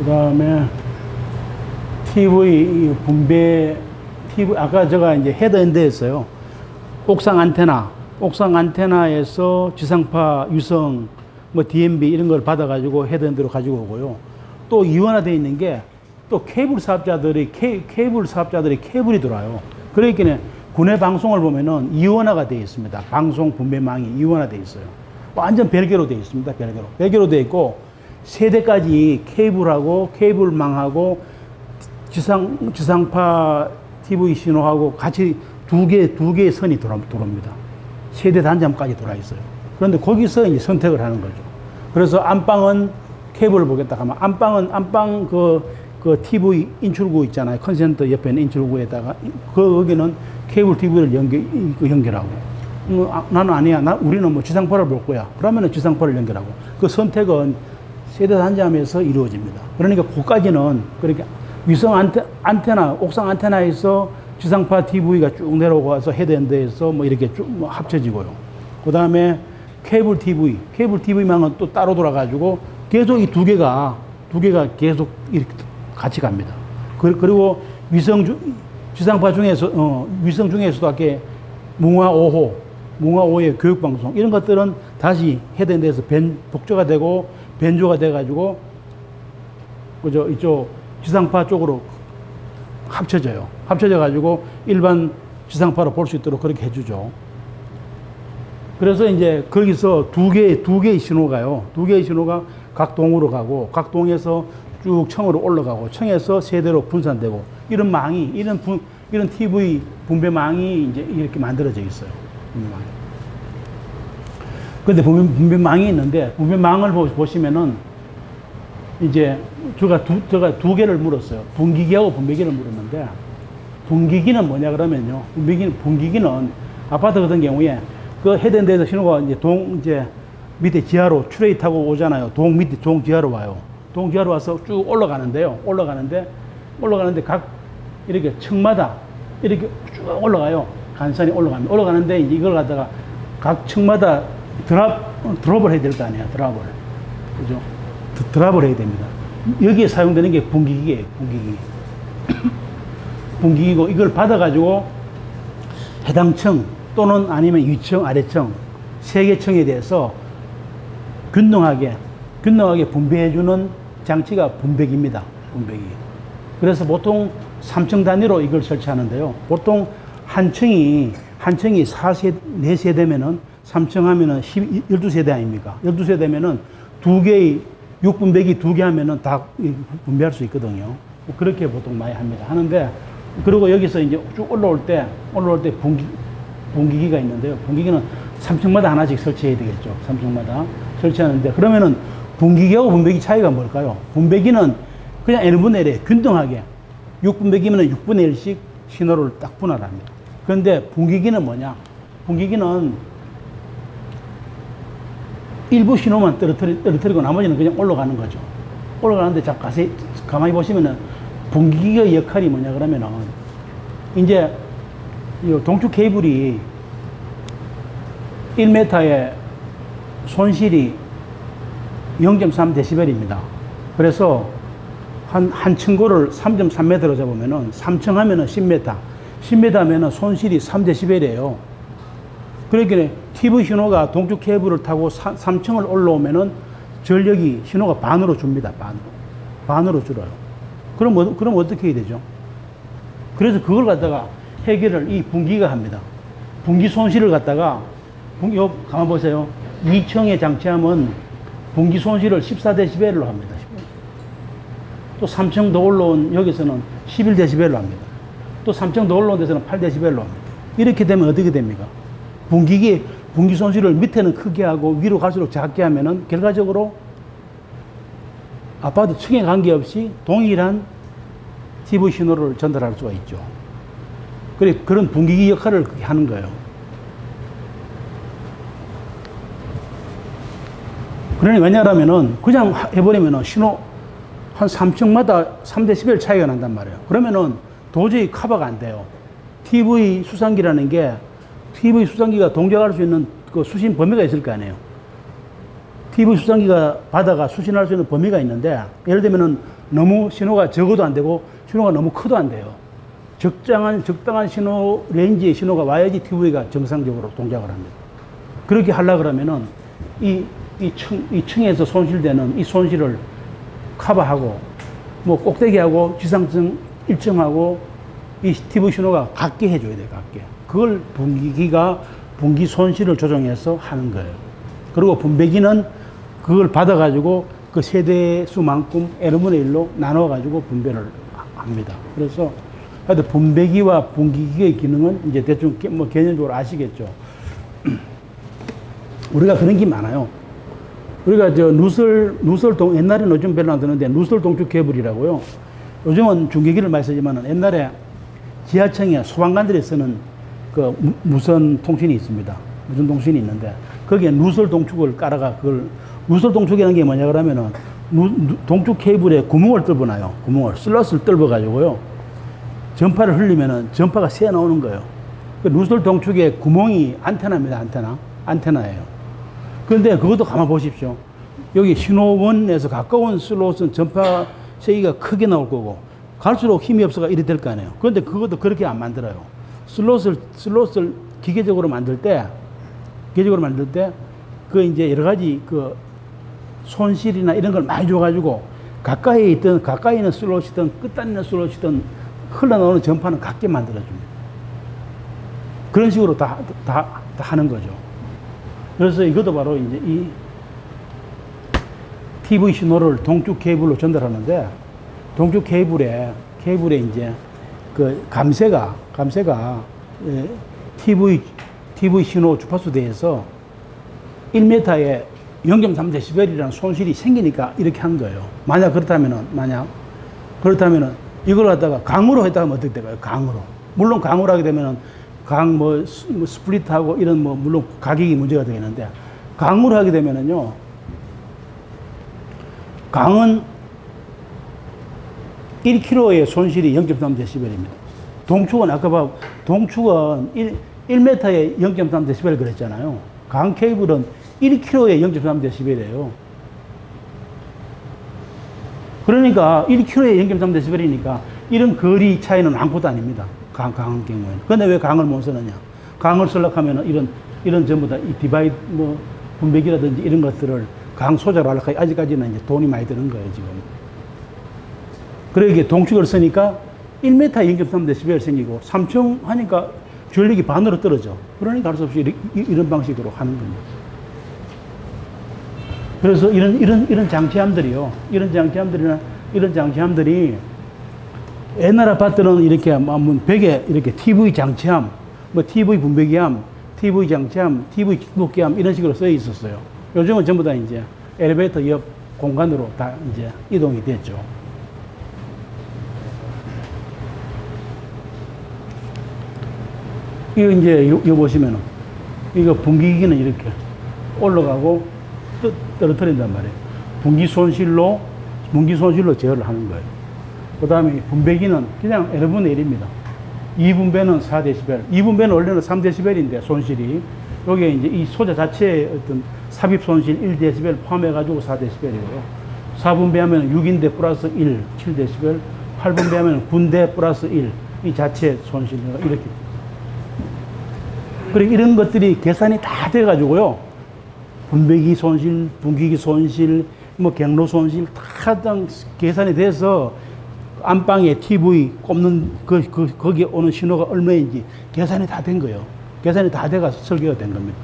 그 다음에 티비 분배, 티비, 아까 제가 이제 헤드엔드 했어요. 옥상 안테나, 옥상 안테나에서 지상파 유성, 뭐 디엠비 이런 걸 받아가지고 헤드엔드로 가지고 오고요. 또 이원화되어 있는 게 또 케이블 사업자들이, 케이, 케이블 사업자들이 케이블이 들어와요. 그러니까 국내 방송을 보면은 이원화가 되어 있습니다. 방송 분배망이 이원화되어 있어요. 완전 별개로 되어 있습니다. 별개로. 별개로 되어 있고, 세대까지 케이블하고 케이블망하고 지상, 지상파 티비 신호하고 같이 두 개, 두 개의 선이 돌아, 돌아옵니다. 세대 단점까지 돌아 있어요. 그런데 거기서 이제 선택을 하는 거죠. 그래서 안방은 케이블을 보겠다 하면, 안방은, 안방 그, 그 티비 인출구 있잖아요. 컨센트 옆에 있는 인출구에다가, 그, 거기는 케이블 티비를 연결, 연결하고. 음, 나는 아니야. 나, 우리는 뭐 지상파를 볼 거야. 그러면은 지상파를 연결하고. 그 선택은 세대 단자함에서 이루어집니다. 그러니까 그까지는, 그러니까 위성 안테, 안테나, 옥상 안테나에서 지상파 티비가 쭉 내려오고 와서 헤드엔드에서 뭐 이렇게 쭉 뭐 합쳐지고요. 그 다음에 케이블 티비, 케이블 티비망은 또 따로 돌아가지고 계속 이 두 개가, 두 개가 계속 이렇게 같이 갑니다. 그리고 위성, 주, 지상파 중에서, 어, 위성 중에서도 아까 문화 오 호, 문화 오 호의 교육방송, 이런 것들은 다시 헤드엔드에서 벤, 복제가 되고, 변조가 돼가지고, 그죠, 이쪽 지상파 쪽으로 합쳐져요. 합쳐져가지고 일반 지상파로 볼 수 있도록 그렇게 해주죠. 그래서 이제 거기서 두 개, 두 개의 신호가요. 두 개의 신호가 각 동으로 가고, 각 동에서 쭉 청으로 올라가고, 청에서 세대로 분산되고, 이런 망이, 이런 분, 이런 티비 분배망이 이제 이렇게 만들어져 있어요. 근데 분배망이 있는데, 분배망을 보시면은, 이제, 제가 두, 제가 두 개를 물었어요. 분기기하고 분배기를 물었는데, 분기기는 뭐냐, 그러면요. 분기기는, 분기기는 아파트 같은 경우에, 그 헤드엔드에서 신호가 이제 동, 이제, 밑에 지하로 트레이 타고 오잖아요. 동 밑에, 동 지하로 와요. 동 지하로 와서 쭉 올라가는데요. 올라가는데, 올라가는데 각, 이렇게 층마다, 이렇게 쭉 올라가요. 간산이 올라갑니다. 올라가는데, 이제 이걸 갖다가 각 층마다 드랍, 드랍을 해야 될 거 아니에요. 드랍을. 그죠? 드랍을 해야 됩니다. 여기에 사용되는 게 분기기예요. 분기기. 분기기고, 이걸 받아가지고 해당 층 또는 아니면 위층, 아래층, 세 개 층에 대해서 균등하게, 균등하게 분배해주는 장치가 분배기입니다. 분배기. 그래서 보통 삼 층 단위로 이걸 설치하는데요. 보통 한 층이, 한 층이 사 세, 네 세대면은 삼 층 하면은 십이, 열두 세대 아닙니까? 열두 세대면은 두 개의, 육 분배기 두 개 하면은 다 분배할 수 있거든요. 그렇게 보통 많이 합니다. 하는데, 그리고 여기서 이제 쭉 올라올 때, 올라올 때 분기, 분기기가 있는데요. 분기기는 삼 층마다 하나씩 설치해야 되겠죠. 삼 층마다 설치하는데, 그러면은 분기기하고 분배기 차이가 뭘까요? 분배기는 그냥 엔 분의 일에 균등하게 육 분배기면 육 분의 일씩 신호를 딱 분할합니다. 그런데 분기기는 뭐냐? 분기기는 일부 신호만 떨어뜨리, 떨어뜨리고 나머지는 그냥 올라가는 거죠. 올라가는데 자, 가세, 가만히 보시면은 분기기의 역할이 뭐냐 그러면은 이제 이 동축 케이블이 일 미터의 손실이 영 점 삼 데시벨입니다. 그래서 한, 한 층고를 삼 점 삼 미터로 잡으면은 삼 층 하면은 십 미터, 십 미터 하면은 손실이 삼 데시벨이에요. 그러니까 티비 신호가 동축 케이블을 타고 사, 삼 층을 올라오면은 전력이 신호가 반으로 줍니다. 반으로. 반으로 줄어요. 그럼, 어, 그럼 어떻게 해야 되죠? 그래서 그걸 갖다가 해결을 이 분기가 합니다. 분기 손실을 갖다가, 분기, 요, 가만 보세요. 이 층에 장치하면 분기 손실을 십사 데시벨로 합니다. 또 삼 층 더 올라온 여기서는 십일 데시벨로 합니다. 또 삼 층 더 올라온 데서는 팔 데시벨로 합니다. 이렇게 되면 어떻게 됩니까? 분기기, 분기 손실을 밑에는 크게 하고 위로 갈수록 작게 하면은 결과적으로 아파트 층에 관계없이 동일한 티비 신호를 전달할 수가 있죠. 그래, 그런 분기기 역할을 그렇게 하는 거예요. 그러니 왜냐라면은 그냥 해버리면은 신호 한 삼 층마다 삼 데시벨 차이가 난단 말이에요. 그러면은 도저히 커버가 안 돼요. 티비 수상기라는 게 티비 수상기가 동작할 수 있는 그 수신 범위가 있을 거 아니에요. 티비 수상기가 바다가 수신할 수 있는 범위가 있는데 예를 들면은 너무 신호가 적어도 안 되고 신호가 너무 커도 안 돼요. 적당한 적당한 신호 레인지의 신호가 와야지 티비가 정상적으로 동작을 합니다. 그렇게 하려고 그러면은 이 이 층 이 층에서 손실되는 이 손실을 커버하고 뭐 꼭대기하고 지상층 일 층하고 이 티비 신호가 같게 해줘야 돼요. 같게. 그걸 분기기가 분기 손실을 조정해서 하는 거예요. 그리고 분배기는 그걸 받아가지고 그 세대 수만큼 엔 분의 일로 나눠가지고 분배를 합니다. 그래서 하여튼 분배기와 분기기의 기능은 이제 대충 뭐 개념적으로 아시겠죠. 우리가 그런 게 많아요. 우리가 저 누설, 누설동, 옛날에는 요즘 별로 안 드는데 누설동축 케이블이라고요. 요즘은 중계기를 많이 쓰지만 옛날에 지하층에 소방관들이 쓰는 그 무선 통신이 있습니다. 무선 통신이 있는데 거기에 누설동축을 깔아가 그걸 누설동축이라는 게 뭐냐 그러면은 누, 누, 동축 케이블에 구멍을 뚫어놔요. 구멍을 슬롯을 뚫어가지고요. 전파를 흘리면은 전파가 새어 나오는 거예요. 그 누설동축의 구멍이 안테나입니다. 안테나. 안테나예요. 그런데 그것도 가만 보십시오. 여기 신호원에서 가까운 슬롯은 전파 세기가 크게 나올 거고 갈수록 힘이 없어가 이래 될 거 아니에요. 그런데 그것도 그렇게 안 만들어요. 슬롯을 슬롯을 기계적으로 만들 때 기계적으로 만들 때 그 이제 여러 가지 그 손실이나 이런 걸 많이 줘가지고 가까이 있던 가까이 있는 슬롯이든 끝단 있는 슬롯이든 흘러나오는 전파는 같게 만들어줍니다. 그런 식으로 다 다, 다 하는 거죠. 그래서 이것도 바로 이제 이 티비 신호를 동축 케이블로 전달하는데 동축 케이블에 케이블에 이제 그 감쇠가 감쇠가 티비 티비 신호 주파수 대에서 일 미터에 영 점 삼 데시벨이라는 손실이 생기니까 이렇게 한 거예요. 만약 그렇다면은 만약 그렇다면은 이걸 갖다가 강으로 했다 하면 어떻게 될까요? 강으로 물론 강으로 하게 되면은 강, 뭐, 스플릿하고 이런, 뭐, 물론 가격이 문제가 되겠는데, 강으로 하게 되면은요, 강은 일 킬로와트의 손실이 영 점 삼 데시벨입니다. 동축은 아까 봐, 동축은 일 미터에 영 점 삼 데시벨 그랬잖아요. 강 케이블은 일 킬로와트에 영 점 삼 데시벨이에요. 그러니까 일 킬로와트에 영 점 삼 데시벨이니까 이런 거리 차이는 아무것도 아닙니다. 강, 강한 경우에는. 근데 왜 강을 못 쓰느냐? 강을 쓰려고 하면은 이런, 이런 전부 다 이 디바이드, 뭐, 분배기라든지 이런 것들을 강 소재로 하려고 하니까 아직까지는 이제 돈이 많이 드는 거예요, 지금. 그러기에 동축을 쓰니까 일 미터에 영 점 삼 데시벨 생기고 삼 층 하니까 전력이 반으로 떨어져. 그러니까 할 수 없이 이런, 이런 방식으로 하는 겁니다. 그래서 이런, 이런, 이런 장치함들이요. 이런 장치함들이나 이런 장치함들이 옛날 아파트는 이렇게 벽에 이렇게 티비 장치함, 뭐 티비 분배기함, 티비 장치함, 티비 묶기함 이런 식으로 쓰여 있었어요. 요즘은 전부 다 이제 엘리베이터 옆 공간으로 다 이제 이동이 됐죠. 이거 이제 요, 요 보시면은 이거 분기기는 이렇게 올라가고 떨어뜨린단 말이에요. 분기 손실로, 분기 손실로 제어를 하는 거예요. 그 다음에 분배기는 그냥 일 분의 일입니다. 이 분배는 사 데시벨, 이 분배는 원래는 삼 데시벨인데, 손실이. 여기에 이제 이 소재 자체의 어떤 삽입 손실 일 데시벨 포함해가지고 사 데시벨이고요. 사 분배하면 육인데 플러스 일, 칠 데시벨, 팔 분배하면 구인데 플러스 일, 이 자체 손실, 이렇게. 그리고 이런 것들이 계산이 다 돼가지고요. 분배기 손실, 분기기 손실, 뭐 경로 손실, 다 계산이 돼서 안방에 티비 꼽는 그, 그, 거기에 오는 신호가 얼마인지 계산이 다 된 거예요. 계산이 다 돼가서 설계가 된 겁니다.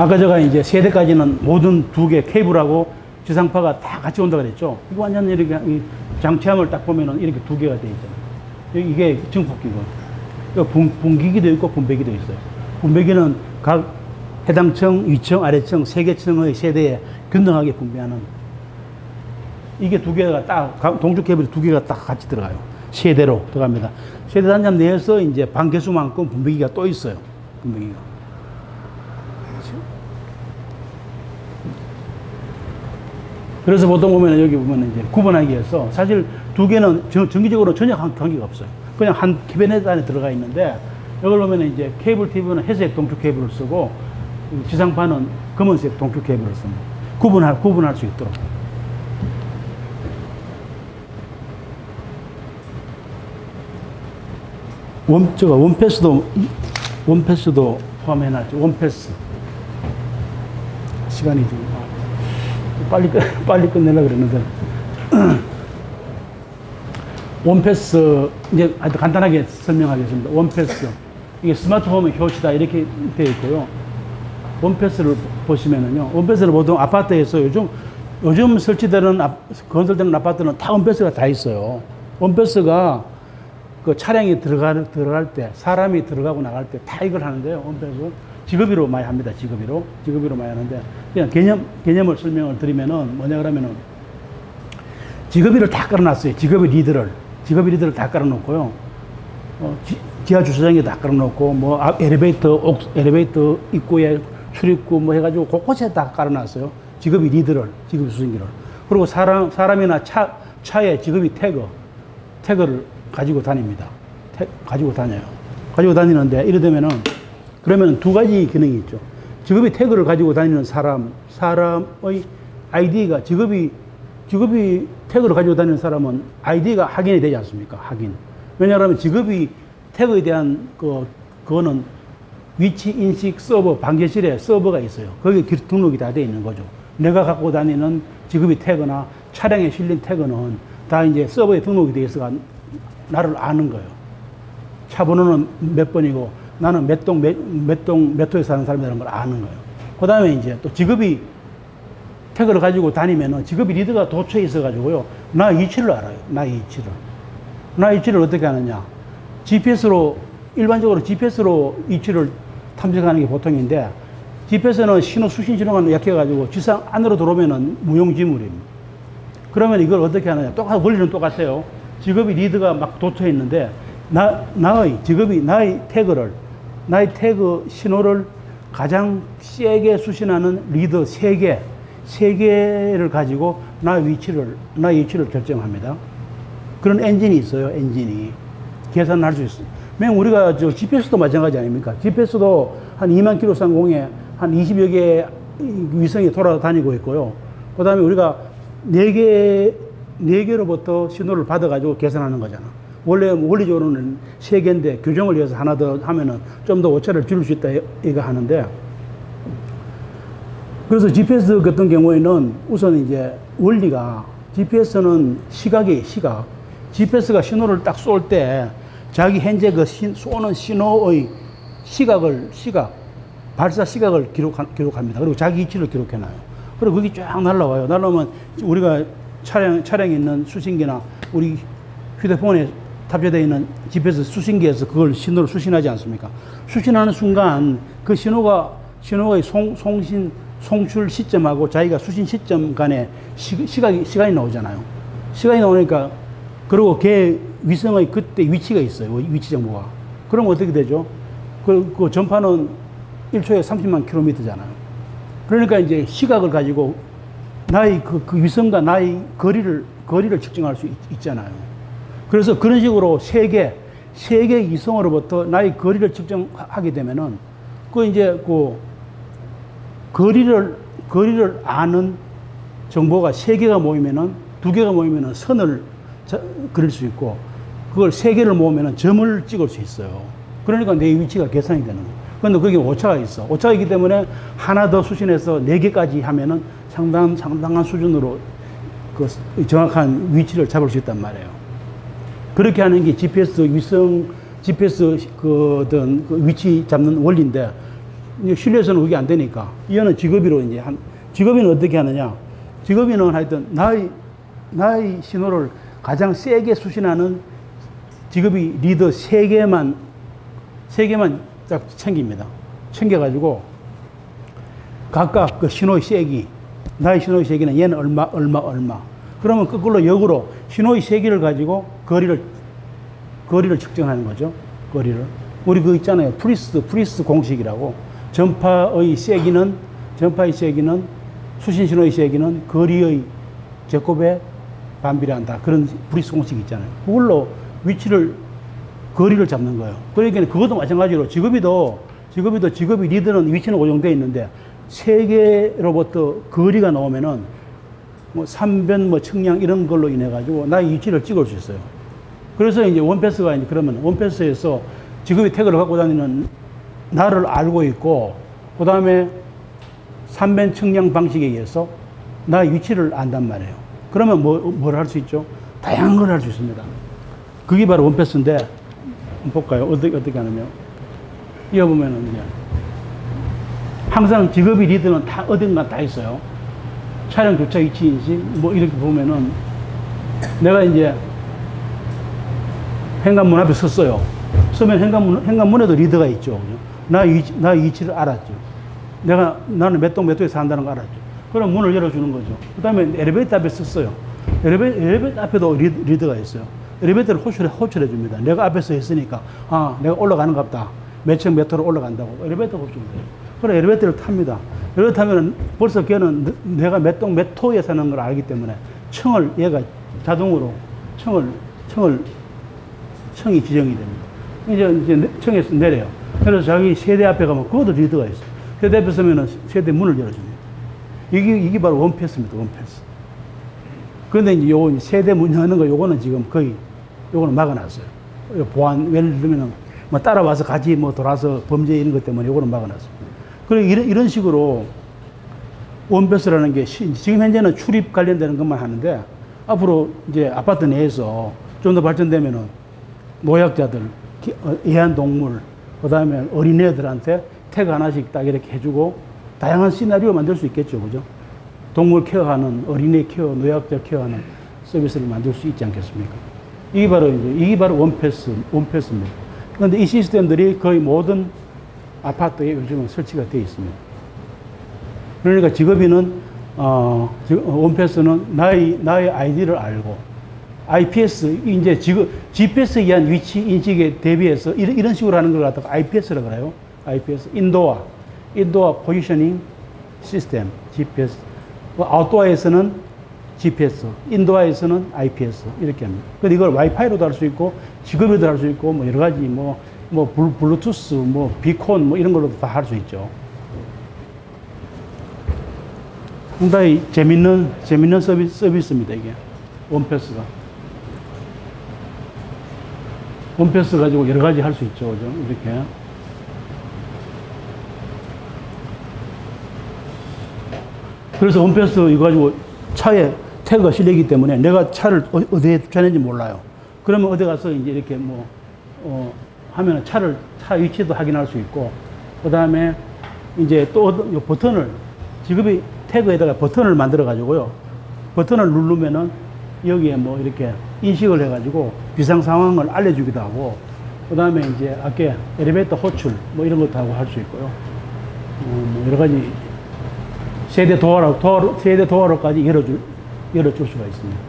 아까 제가 이제 세대까지는 모든 두 개 케이블하고 지상파가 다 같이 온다고 그랬죠. 이거 완전 이렇게 장치함을 딱 보면은 이렇게 두 개가 돼 있잖아요. 이게 증폭기고, 분기기도 있고 분배기도 있어요. 분배기는 각 해당 층, 위층, 아래층, 세 개 층의 세대에 균등하게 분배하는, 이게 두 개가 딱, 동주 케이블 두 개가 딱 같이 들어가요. 세대로 들어갑니다. 세대 단점 내에서 이제 방 개수만큼 분배기가 또 있어요. 분배기가. 그래서 보통 보면 여기 보면 이제 구분하기 위해서, 사실 두 개는 정기적으로 전혀 관계가 없어요. 그냥 한 키베넷 안에 들어가 있는데, 이걸 보면 이제 케이블 티비는 회색 동주 케이블을 쓰고, 지상파는 검은색 동주 케이블을 씁니다. 구분할, 구분할 수 있도록. 원, 제가 원패스도, 원패스도 포함해놨죠. 원패스. 시간이 좀. 빨리, 빨리 끝내려고 그랬는데. 원패스, 이제 아주 간단하게 설명하겠습니다. 원패스. 이게 스마트홈의 효시다. 이렇게 되어 있고요. 원패스를 보시면은요. 원패스를 보통 아파트에서 요즘, 요즘 설치되는, 건설되는 아파트는 다 원패스가 다 있어요. 원패스가 그 차량이 들어갈, 들어갈 때, 사람이 들어가고 나갈 때 다 이걸 하는데요. 원패스. 직업으로 많이 합니다. 직업으로. 직업으로 많이 하는데, 그냥 개념, 개념을 설명을 드리면은, 뭐냐 그러면은, 직업이를 다 깔아놨어요. 직업의 리드를. 직업의 리드를 다 깔아놓고요. 어, 지, 지하 주차장에 다 깔아놓고, 뭐, 엘리베이터, 옥, 엘리베이터 입구에 출입구 뭐 해가지고 곳곳에 다 깔아놨어요. 직업의 리드를, 직업의 수신기를. 그리고 사람, 사람이나 차, 차에 직업이 태그, 태그를 가지고 다닙니다. 태, 가지고 다녀요. 가지고 다니는데, 이러되면은, 그러면 두 가지 기능이 있죠. 직업이 태그를 가지고 다니는 사람, 사람의 아이디가, 직업이, 직업이 태그를 가지고 다니는 사람은 아이디가 확인이 되지 않습니까? 확인. 왜냐하면 직업이 태그에 대한 그, 그거는 위치 인식 서버, 방제실에 서버가 있어요. 거기에 등록이 다 돼 있는 거죠. 내가 갖고 다니는 직업이 태그나 차량에 실린 태그는 다 이제 서버에 등록이 돼 있어서 나를 아는 거예요. 차 번호는 몇 번이고, 나는 몇 동, 몇, 몇 동, 몇 호에 사는 사람이라는 걸 아는 거예요. 그 다음에 이제 또 직업이 태그를 가지고 다니면은 직업이 리더가 도처에 있어가지고요. 나 위치를 알아요. 나 위치를. 나 위치를 어떻게 하느냐. 지피에스로, 일반적으로 지피에스로 위치를 탐색하는 게 보통인데, 지피에스는 신호 수신 신호가 약해가지고 지상 안으로 들어오면은 무용지물입니다. 그러면 이걸 어떻게 하느냐. 똑같, 원리는 똑같아요. 직업이 리더가 막 도처에 있는데, 나, 나의, 직업이 나의 태그를, 나의 태그 신호를 가장 세게 수신하는 리더 세 개, 세 개를 가지고 나의 위치를, 나의 위치를 결정합니다. 그런 엔진이 있어요, 엔진이. 계산할 수 있어요. 맨 우리가 저 지피에스도 마찬가지 아닙니까? 지피에스도 한 이만 킬로미터 상공에 한 이십여 개 위성이 돌아다니고 있고요. 그 다음에 우리가 네 개, 네 개로부터 신호를 받아가지고 계산하는 거잖아. 원래 원리적으로는 세 개인데 규정을 위해서 하나 더 하면은 좀 더 오차를 줄일 수 있다 이거 하는데, 그래서 지피에스 같은 경우에는 우선 이제 원리가, 지피에스는 시각이 시각, 지피에스가 신호를 딱 쏠 때 자기 현재 그 신, 쏘는 신호의 시각을 시각 발사 시각을 기록하, 기록합니다. 그리고 자기 위치를 기록해놔요. 그리고 그게 쫙 날라와요. 날라오면 우리가 차량 차량에 있는 수신기나 우리 휴대폰에 탑재되어 있는 지피에스 수신기에서 그걸 신호를 수신하지 않습니까? 수신하는 순간 그 신호가, 신호의 송, 송신, 송출 시점하고 자기가 수신 시점 간에 시, 시각이, 시간이 나오잖아요. 시간이 나오니까, 그리고 걔 위성의 그때 위치가 있어요. 위치 정보가. 그럼 어떻게 되죠? 그, 그 전파는 일 초에 삼십만 킬로미터잖아요. 그러니까 이제 시각을 가지고 나의 그, 그 위성과 나의 거리를, 거리를 측정할 수 있, 있잖아요. 그래서 그런 식으로 세계, 세계 위성으로부터 나의 거리를 측정하게 되면은 그 이제 그 거리를, 거리를 아는 정보가 세 개가 모이면은, 두 개가 모이면은 선을 자, 그릴 수 있고, 그걸 세 개를 모으면은 점을 찍을 수 있어요. 그러니까 내 위치가 계산이 되는 거예요. 근데 그게 오차가 있어. 오차가 있기 때문에 하나 더 수신해서 네 개까지 하면은 상당한, 상당한 수준으로 그 정확한 위치를 잡을 수 있단 말이에요. 그렇게 하는 게 지피에스 위성, 지피에스 그 어떤 그 위치 잡는 원리인데, 실내에서는 그게 안 되니까. 이거는 직업이로 이제 한, 직업인은 어떻게 하느냐. 직업인은 하여튼 나의, 나의 신호를 가장 세게 수신하는 직업이 리더 세 개만, 세 개만 딱 챙깁니다. 챙겨가지고 각각 그 신호의 세기, 나의 신호의 세기는 얘는 얼마, 얼마, 얼마. 그러면 거꾸로 역으로 신호의 세기를 가지고 거리를, 거리를 측정하는 거죠. 거리를. 우리 그거 있잖아요. 프리스, 프리스 공식이라고. 전파의 세기는, 전파의 세기는, 수신신호의 세기는 거리의 제곱에 반비례한다. 그런 브리스 공식이 있잖아요. 그걸로 위치를, 거리를 잡는 거예요. 그러니까 그것도 마찬가지로 직업이도, 직업이도 직업이 리더는 위치는 고정되어 있는데, 세계로부터 거리가 나오면은, 뭐, 삼변, 뭐, 측량 이런 걸로 인해가지고 나의 위치를 찍을 수 있어요. 그래서 이제 원패스가 이제 그러면 원패스에서 직업이 태그를 갖고 다니는 나를 알고 있고, 그 다음에 삼변 측량 방식에 의해서 나의 위치를 안단 말이에요. 그러면 뭐, 뭘 할 수 있죠? 다양한 걸 할 수 있습니다. 그게 바로 원패스인데, 한번 볼까요? 어떻게, 어떻게 하냐면, 이어 보면은 이제, 항상 직업이 리더는 다, 어딘가 다 있어요. 차량 교차 위치 인식, 뭐, 이렇게 보면은, 내가 이제, 현관문 앞에 섰어요. 서면 현관문, 현관문에도 리더가 있죠. 나 위치, 나 위치를 알았죠. 내가, 나는 몇 동 몇 동에 산다는 걸 알았죠. 그럼 문을 열어주는 거죠. 그 다음에 엘리베이터 앞에 섰어요. 엘리베이터, 엘리베이터 앞에도 리드, 리더가 있어요. 엘리베이터를 호출해, 호출해 줍니다. 내가 앞에서 했으니까, 아, 내가 올라가는 것 같다. 몇 층, 몇 호로 올라간다고. 엘리베이터 호출돼요. 그럼 엘리베이터를 탑니다. 엘리베이터 타면 벌써 걔는 내가 몇 동, 몇 호에 사는 걸 알기 때문에 층을, 얘가 자동으로 층을, 층을, 층이 지정이 됩니다. 이제, 이제 층에서 내려요. 그래서 자기 세대 앞에 가면 그것도 리더가 있어요. 세대 앞에 서면 세대 문을 열어줍니다. 이게, 이게 바로 원패스입니다, 원패스. 근데 이제 요 세대 문 여는 거 요거는 지금 거의, 요거는 막아놨어요. 보안, 예를 들면 뭐 따라와서 같이 뭐 돌아서 범죄 이런 것 때문에 요거는 막아놨어요. 그리고 이런, 이런 식으로 원패스라는 게 시, 지금 현재는 출입 관련되는 것만 하는데, 앞으로 이제 아파트 내에서 좀 더 발전되면은 노약자들, 애완동물, 그 다음에 어린애들한테 태그 하나씩 딱 이렇게 해주고, 다양한 시나리오 만들 수 있겠죠, 그죠? 동물 케어하는, 어린애 케어, 노약자 케어하는 서비스를 만들 수 있지 않겠습니까? 이게 바로, 이제, 이게 바로 원패스, 원패스입니다. 그런데 이 시스템들이 거의 모든 아파트에 요즘은 설치가 되어 있습니다. 그러니까 직업인은, 어, 원패스는 나의, 나의 아이디를 알고, 아이피에스, 이제 지금, 지피에스에 의한 위치 인식에 대비해서 이런, 이런 식으로 하는 걸 갖다가 아이피에스라고 그래요. 아이피에스, 인도어. 인도어 포지셔닝 시스템, 지피에스. 아웃도어에서는 지피에스, 인도어에서는 아이피에스. 이렇게 합니다. 근데 이걸 와이파이로도 할 수 있고, 직업으로도 할 수 있고, 뭐 여러 가지 뭐, 뭐, 블루투스, 뭐, 비콘, 뭐 이런 걸로도 다 할 수 있죠. 상당히 재밌는, 재밌는 서비스, 서비스입니다, 이게. 원패스가. 원패스 가지고 여러 가지 할 수 있죠. 그죠? 이렇게. 그래서 원패스 이거 가지고 차에 태그가 실리기 때문에 내가 차를 어디에 주차했는지 몰라요. 그러면 어디 가서 이제 이렇게 뭐, 어, 하면은 차를, 차 위치도 확인할 수 있고, 그 다음에 이제 또 버튼을, 직업이 태그에다가 버튼을 만들어가지고요. 버튼을 누르면은 여기에 뭐 이렇게 인식을 해가지고 비상 상황을 알려주기도 하고, 그 다음에 이제 아까 엘리베이터 호출 뭐 이런 것도 하고 할 수 있고요. 어, 뭐 여러 가지 세대 도화로, 도화로, 세대 도화로까지 열어줄, 열어줄 수가 있습니다.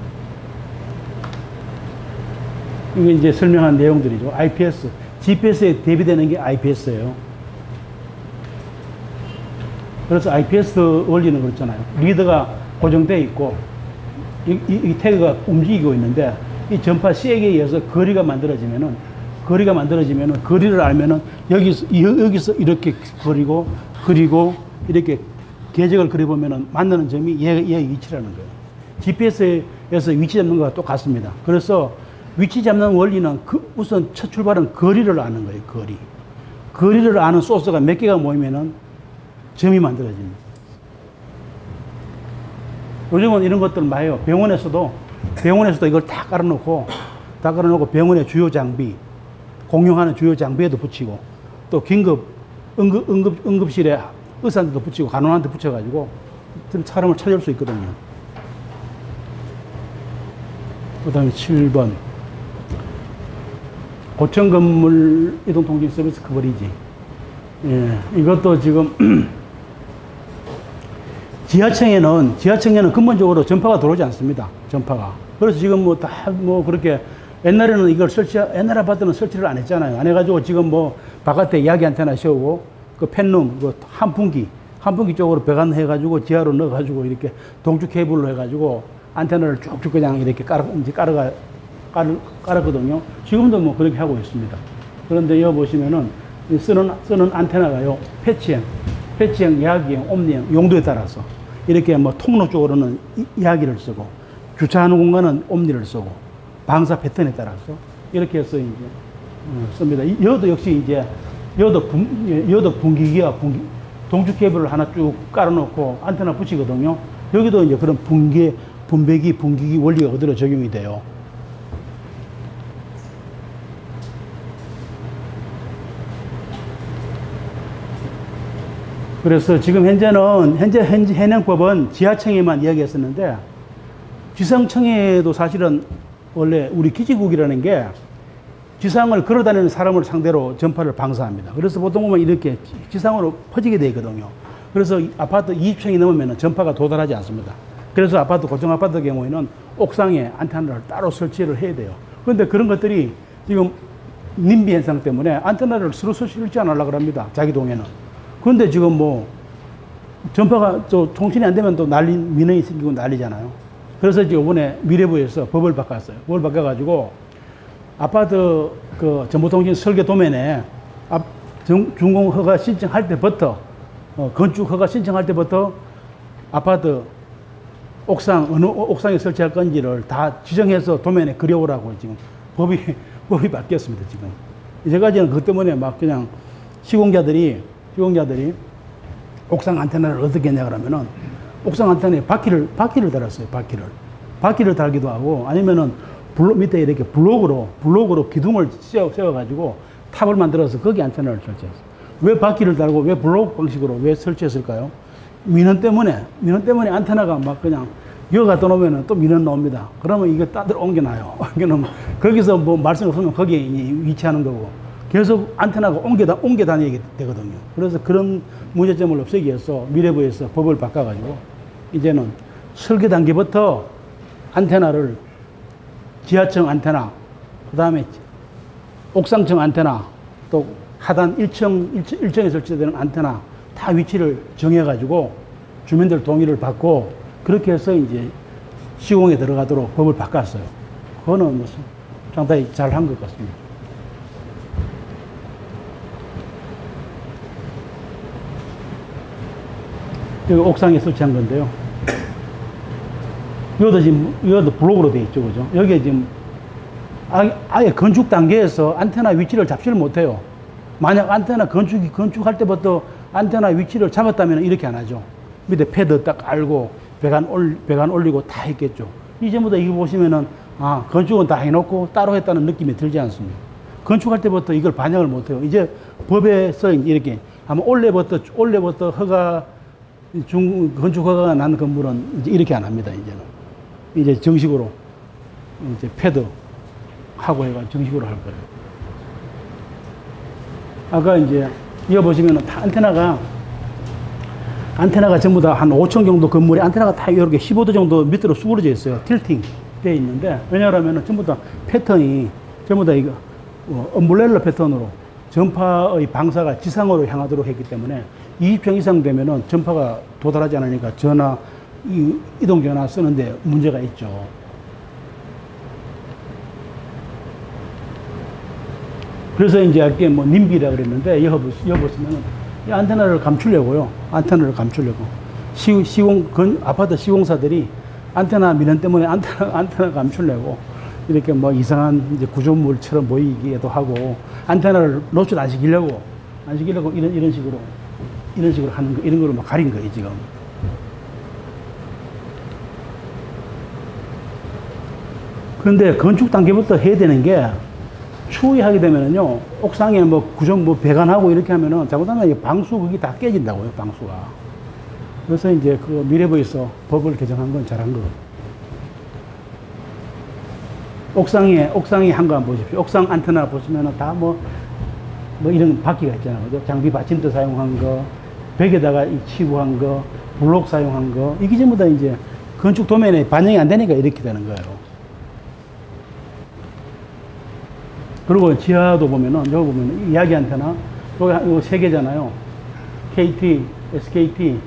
이게 이제 설명한 내용들이죠. 아이피에스, 지피에스에 대비되는 게 아이피에스예요. 그래서 아이피에스 원리는 그렇잖아요. 리더가 고정되어 있고 이, 이, 이 태그가 움직이고 있는데 이 전파 C액에 의해서 거리가 만들어지면은 거리가 만들어지면은 거리를 알면은 여기서 여기서 이렇게 그리고 그리고 이렇게 궤적을 그려보면은 만나는 점이 얘, 얘의 위치라는 거예요. 지피에스에서 위치 잡는 것과 똑같습니다. 그래서 위치 잡는 원리는 그 우선 첫 출발은 거리를 아는 거예요. 거리. 거리를 아는 소스가 몇 개가 모이면은 점이 만들어집니다. 요즘은 이런 것들 많아요. 병원에서도 병원에서도 이걸 다 깔아놓고 다 깔아놓고 병원의 주요 장비 공용하는 주요 장비에도 붙이고 또 긴급 응급, 응급, 응급실에 의사한테도 붙이고 간호한테 붙여가지고 사람을 찾을 수 있거든요. 그 다음에 칠 번 고층 건물 이동 통신 서비스 커버리지. 예, 이것도 지금 지하층에는 지하층에는 근본적으로 전파가 들어오지 않습니다. 전파가. 그래서 지금 뭐 다 뭐 그렇게 옛날에는 이걸 설치, 옛날 아파트는 설치를 안 했잖아요. 안 해가지고 지금 뭐 바깥에 야기 안테나 세우고 그 팬룸, 그 한풍기, 한풍기 쪽으로 배관해가지고 지하로 넣어가지고 이렇게 동축 케이블로 해가지고 안테나를 쭉쭉 그냥 이렇게 깔아, 이제 깔아가, 깔, 깔았거든요. 지금도 뭐 그렇게 하고 있습니다. 그런데 여기 보시면은 쓰는, 쓰는 안테나가요. 패치형, 패치형, 야기형, 옴니형, 용도에 따라서 이렇게 뭐 통로 쪽으로는 야기를 쓰고 주차하는 공간은 옴니를 쓰고 방사 패턴에 따라서 이렇게 해서 이제 씁니다. 여도 역시 이제 여도 분 여도 분기기와 분기 동축 케이블을 하나 쭉 깔아놓고 안테나 붙이거든요. 여기도 이제 그런 분계 분배기 분기기 원리가 그대로 적용이 돼요. 그래서 지금 현재는 현재 현재 현행법은 지하층에만 이야기했었는데 지상층에도 사실은 원래 우리 기지국이라는 게 지상을 걸어다니는 사람을 상대로 전파를 방사합니다. 그래서 보통 보면 이렇게 지상으로 퍼지게 되거든요. 그래서 아파트 이십 층이 넘으면 전파가 도달하지 않습니다. 그래서 아파트, 고층 아파트의 경우에는 옥상에 안테나를 따로 설치를 해야 돼요. 그런데 그런 것들이 지금 님비 현상 때문에 안테나를 스스로 설치 안 하려고 합니다. 자기 동에는. 그런데 지금 뭐 전파가 또 통신이 안 되면 또 난리, 민원이 생기고 난리잖아요. 그래서 이제 이번에 미래부에서 법을 바꿨어요. 법을 바꿔가지고 아파트 그 정보통신 설계 도면에 앞 준공 허가 신청할 때부터 어, 건축 허가 신청할 때부터 아파트 옥상 어느 옥상에 설치할 건지를 다 지정해서 도면에 그려오라고 지금 법이 법이 바뀌었습니다. 지금 이제까지는 그것 때문에 막 그냥 시공자들이 시공자들이 옥상 안테나를 어떻게 했냐 그러면은. 옥상 안테나에 바퀴를, 바퀴를 달았어요, 바퀴를. 바퀴를 달기도 하고, 아니면은, 블록, 밑에 이렇게 블록으로, 블록으로 기둥을 세워, 세워가지고 탑을 만들어서 거기 안테나를 설치했어요. 왜 바퀴를 달고, 왜 블록 방식으로, 왜 설치했을까요? 민원 때문에, 민원 때문에 안테나가 막 그냥, 여가 떠놓으면 또 민원 나옵니다. 그러면 이거 다들 옮겨놔요. 옮겨놓으면, 거기서 뭐 말씀 없으면 거기에 위치하는 거고, 계속 안테나가 옮겨, 옮겨 다니게 되거든요. 그래서 그런 문제점을 없애기 위해서 미래부에서 법을 바꿔가지고, 이제는 설계 단계부터 안테나를 지하층 안테나, 그 다음에 옥상층 안테나, 또 하단 일 층, 일 층에 설치되는 안테나 다 위치를 정해가지고 주민들 동의를 받고 그렇게 해서 이제 시공에 들어가도록 법을 바꿨어요. 그거는 무슨 상당히 잘 한 것 같습니다. 여기 옥상에 설치한 건데요. 이것도 지금, 이것도 블록으로 되어 있죠. 그죠? 여기에 지금 아예, 아예 건축 단계에서 안테나 위치를 잡지를 못해요. 만약 안테나 건축이, 건축할 때부터 안테나 위치를 잡았다면 이렇게 안 하죠. 밑에 패드 딱 깔고, 배관 올, 배관 올리고 다 했겠죠. 이제부터 이거 보시면은, 아, 건축은 다 해놓고 따로 했다는 느낌이 들지 않습니다. 건축할 때부터 이걸 반영을 못해요. 이제 법에서 이렇게, 아마 올해부터, 올해부터 허가, 중, 건축허가가 난 건물은 이제 이렇게 안 합니다, 이제는. 이제 정식으로, 이제 패드 하고 해가 정식으로 할 거예요. 아까 이제, 이거 보시면 다 안테나가 안테나가 전부 다 한 오천 정도 건물에 안테나가 다 이렇게 십오 도 정도 밑으로 수그러져 있어요. 틸팅 되어 있는데, 왜냐하면 전부 다 패턴이 전부 다 이거 어, 엄브렐라 패턴으로 전파의 방사가 지상으로 향하도록 했기 때문에 이십 평 이상 되면은 전파가 도달하지 않으니까 전화, 이, 이동전화 쓰는데 문제가 있죠. 그래서 이제 아까 뭐 님비라 그랬는데, 여기 보시면은 이 안테나를 감추려고요. 안테나를 감추려고. 시, 시공, 건, 아파트 시공사들이 안테나 민원 때문에 안테나, 안테나 감추려고 이렇게 뭐 이상한 이제 구조물처럼 보이기도 하고, 안테나를 노출 안 시키려고, 안 시키려고 이런, 이런 식으로, 이런 식으로 하는 거, 이런 걸로 막 가린 거예요, 지금. 그런데 건축 단계부터 해야 되는 게, 추위하게 되면은요, 옥상에 뭐 구정 뭐 배관하고 이렇게 하면은 잘못하면 방수국이 다 깨진다고요, 방수가. 그래서 이제 그 미래부에서 법을 개정한 건 잘한 거예요. 옥상에, 옥상에 한 거 한번 보십시오. 옥상 안테나 보시면은 다 뭐, 뭐 이런 바퀴가 있잖아요. 그죠? 장비 받침대 사용한 거, 벽에다가 이 치부한 거, 블록 사용한 거, 이게 전부 다 이제 건축 도면에 반영이 안 되니까 이렇게 되는 거예요. 그리고 지하도 보면은, 여기 보면은, 야기 안테나, 여기 세 개잖아요. 케이티, 에스케이티,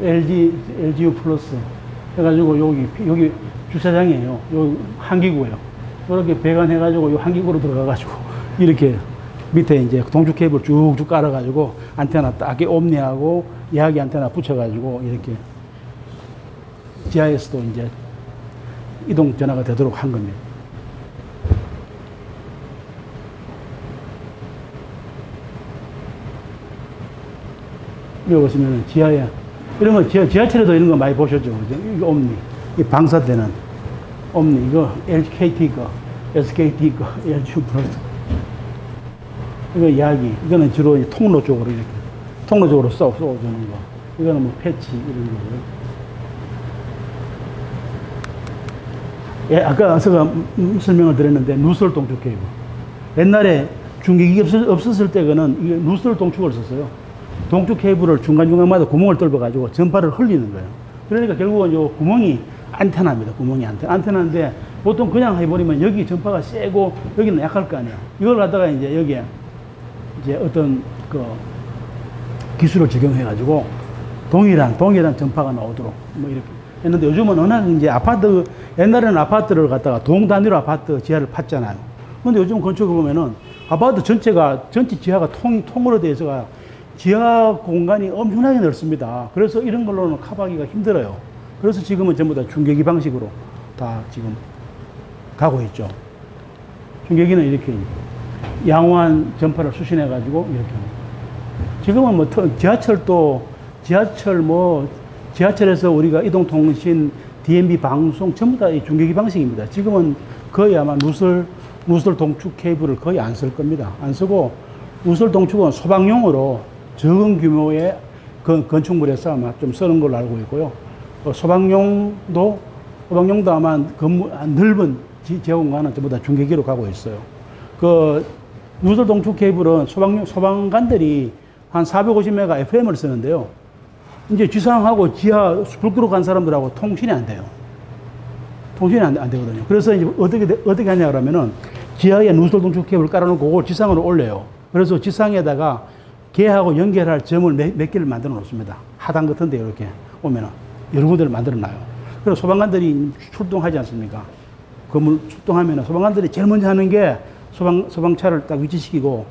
엘지, 엘지유 플러스. 해가지고 여기, 여기 주차장이에요. 여기 한기구예요. 이렇게 배관해가지고 이 한기구로 들어가가지고, 이렇게 밑에 이제 동주 케이블 쭉쭉 깔아가지고, 안테나 딱 옴니하고, 야기 안테나 붙여가지고, 이렇게 지하에서도 이제 이동 전화가 되도록 한 겁니다. 여기 보시면 지하에, 이런 거 지하, 지하철에도 이런 거 많이 보셨죠? 그죠? 이거 옴니, 이 방사되는 옴니, 이거 엘케이티 거, 에스케이티 거, 엘지 플러스. 이거 야기, 이거는 주로 이제 통로 쪽으로 이렇게, 통로 쪽으로 쏘, 쏘주는 거. 이거는 뭐 패치, 이런 거고요. 예, 아까 제가 설명을 드렸는데, 누설 동축 케이블. 옛날에 중계기 없었, 없었을 때 그는 누설 동축을 썼어요. 동축 케이블을 중간중간마다 구멍을 뚫어가지고 전파를 흘리는 거예요. 그러니까 결국은 요 구멍이 안테나입니다. 구멍이 안테나. 안테나인데 보통 그냥 해버리면 여기 전파가 세고 여기는 약할 거 아니에요. 이걸 갖다가 이제 여기에 이제 어떤 그 기술을 적용해가지고 동일한, 동일한 전파가 나오도록 뭐 이렇게 했는데, 요즘은 워낙 이제 아파트, 옛날에는 아파트를 갖다가 동 단위로 아파트 지하를 팠잖아요. 근데 요즘 건축을 보면은 아파트 전체가, 전체 지하가 통, 통으로 돼서가 지하 공간이 엄청나게 넓습니다. 그래서 이런 걸로는 커버하기가 힘들어요. 그래서 지금은 전부 다 중계기 방식으로 다 지금 가고 있죠. 중계기는 이렇게 양호한 전파를 수신해가지고 이렇게. 지금은 뭐 지하철도, 지하철 뭐, 지하철에서 우리가 이동통신, 디엠비 방송 전부 다 이 중계기 방식입니다. 지금은 거의 아마 누설, 누설 동축 케이블을 거의 안 쓸 겁니다. 안 쓰고, 누설 동축은 소방용으로 적은 규모의 건축물에서 아마 좀 쓰는 걸로 알고 있고요. 소방용도, 소방용도 아마 건물, 넓은 지하 공간은 전부 다 중계기로 가고 있어요. 그, 누설 동축 케이블은 소방용, 소방관들이 한 사백오십 메가 에프엠을 쓰는데요. 이제 지상하고 지하, 불끄러 간 사람들하고 통신이 안 돼요. 통신이 안, 안 되거든요. 그래서 이제 어떻게, 어떻게 하냐 그러면은 지하에 누설 동축 케이블을 깔아놓고 그걸 지상으로 올려요. 그래서 지상에다가 개하고 연결할 점을 몇, 몇 개를 만들어 놓습니다. 하단 같은데 이렇게 오면은 여러 군데를 만들어 놔요. 그래서 소방관들이 출동하지 않습니까? 건물 출동하면은 소방관들이 제일 먼저 하는 게 소방, 소방차를 딱 위치시키고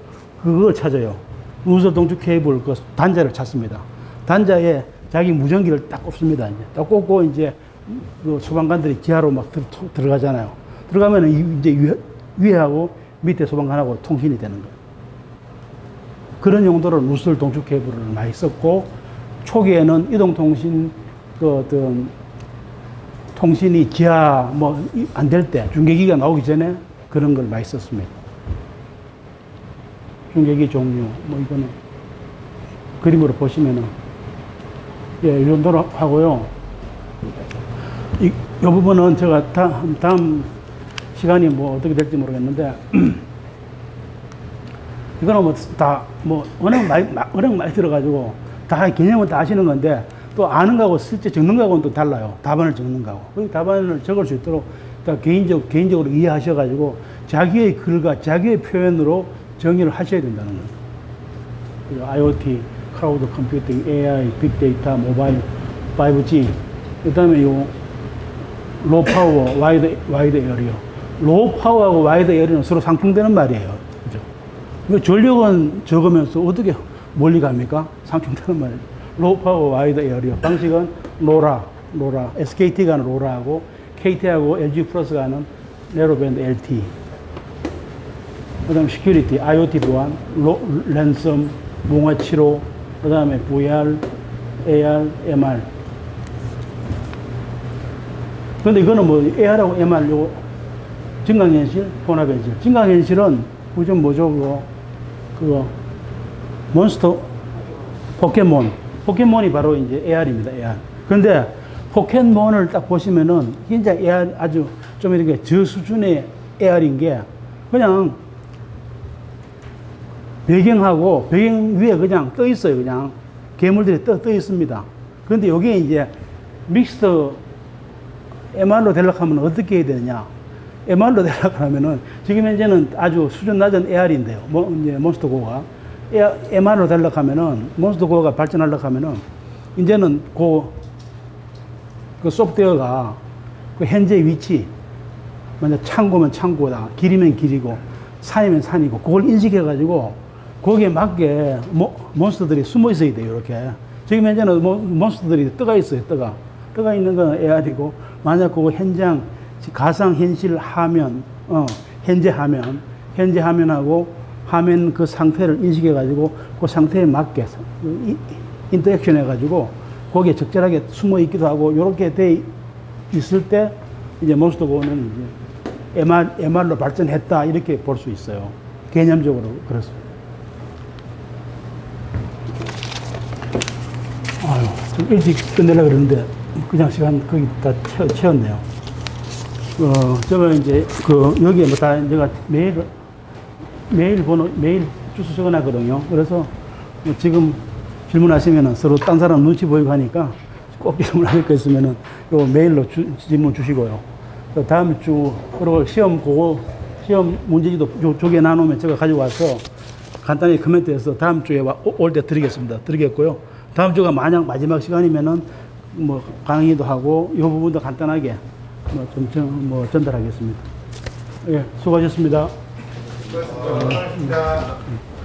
그걸 찾아요. 누설 동축 케이블 그 단자를 찾습니다. 단자에 자기 무전기를 딱 꼽습니다. 이제 딱 꼽고 이제 그 소방관들이 지하로 막 들, 들어가잖아요. 들어가면은 이제 위, 위하고 밑에 소방관하고 통신이 되는 거예요. 그런 용도로 누설 동축 케이블을 많이 썼고, 초기에는 이동통신, 그 어떤, 통신이 지하, 뭐, 안 될 때, 중계기가 나오기 전에 그런 걸 많이 썼습니다. 중계기 종류, 뭐, 이거는 그림으로 보시면은, 예, 이 정도로 하고요. 이, 요 부분은 제가 다, 다음 시간이 뭐 어떻게 될지 모르겠는데, 이거는 뭐, 다, 뭐, 워낙 많이, 워낙 많이 들어가지고, 다 개념은 다 아시는 건데 또 아는 거하고 실제 적는 거하고는 또 달라요. 답안을 적는 거하고. 그러니까 답안을 적을 수 있도록 다 개인적, 개인적으로 이해하셔가지고 자기의 글과 자기의 표현으로 정의를 하셔야 된다는 거예요. 아이오티, 크라우드 컴퓨팅, 에이아이, 빅데이터, 모바일, 파이브지, 그 다음에 요 로파워, 와이드, 와이드 에어리어. 로파워하고 와이드 에어리어는 서로 상충되는 말이에요. 그죠? 전력은 적으면서 어떻게 멀리 갑니까? 상충되는 말이에요. 로파워 와이드 에어리어 방식은 로라, 로라, 에스케이티가 하는 로라하고 케이티하고 엘지 플러스가 하는 네로밴드 엘티. 그 다음에 시큐리티, 아이오티 보안, 로, 랜섬, 몽화치료, 그 다음에 브이알, 에이알, 엠알. 근데 이거는 뭐 에이알하고 엠알, 요 증강현실, 혼합현실. 증강현실은 요즘 뭐죠? 그거, 그거, 몬스터, 포켓몬. 포켓몬이 바로 이제 에이알입니다, 에이알. 그런데 포켓몬을 딱 보시면은, 이제 에이알 아주 좀 이렇게 저수준의 에이알인 게, 그냥 배경하고, 배경 위에 그냥 떠 있어요, 그냥. 괴물들이 떠, 떠 있습니다. 그런데 여기에 이제 믹스드 엠알로 되려고 하면 어떻게 해야 되느냐. 엠알로 되려고 하면은, 지금 현재는 아주 수준 낮은 에이알인데요, 뭐, 이제 몬스터고가. 엠알로 되려고 하면은, 몬스터 고어가 발전하려고 하면은, 이제는 그, 그 소프트웨어가 그 현재 위치, 만약 창고면 창고다, 길이면 길이고, 산이면 산이고, 그걸 인식해가지고, 거기에 맞게 모, 몬스터들이 숨어 있어야 돼요, 이렇게. 지금 현재는 모, 몬스터들이 떠가 있어요, 떠가. 떠가 있는 건 에이알이고, 만약 그거 현장, 가상 현실 화면, 어, 현재 화면, 현재 화면하고, 화면 그 상태를 인식해가지고 그 상태에 맞게 인터액션 해가지고 거기에 적절하게 숨어 있기도 하고 이렇게 돼 있을 때 이제 몬스터 고는 이제 엠알, 엠알로 발전했다 이렇게 볼 수 있어요. 개념적으로 그렇습니다. 아유, 좀 일찍 끝내려고 그러는데 그냥 시간 거기 다 채, 채웠네요. 어, 제가 이제 그 여기에 뭐 다 내가 매일 메일 번호, 메일 주소 적어놨거든요. 그래서 뭐 지금 질문하시면은 서로 딴 사람 눈치 보이고 하니까 꼭 질문하실 거 있으면은 요 메일로 주, 질문 주시고요. 다음 주 그리고 시험 그거 시험 문제지도 요 쪽에 나누면 제가 가지고 와서 간단히 코멘트해서 다음 주에 올 때 드리겠습니다. 드리겠고요. 다음 주가 만약 마지막 시간이면은 뭐 강의도 하고 요 부분도 간단하게 뭐 좀 좀 뭐 전달하겠습니다. 예, 수고하셨습니다. 수고하셨습니다. 수고하셨습니다.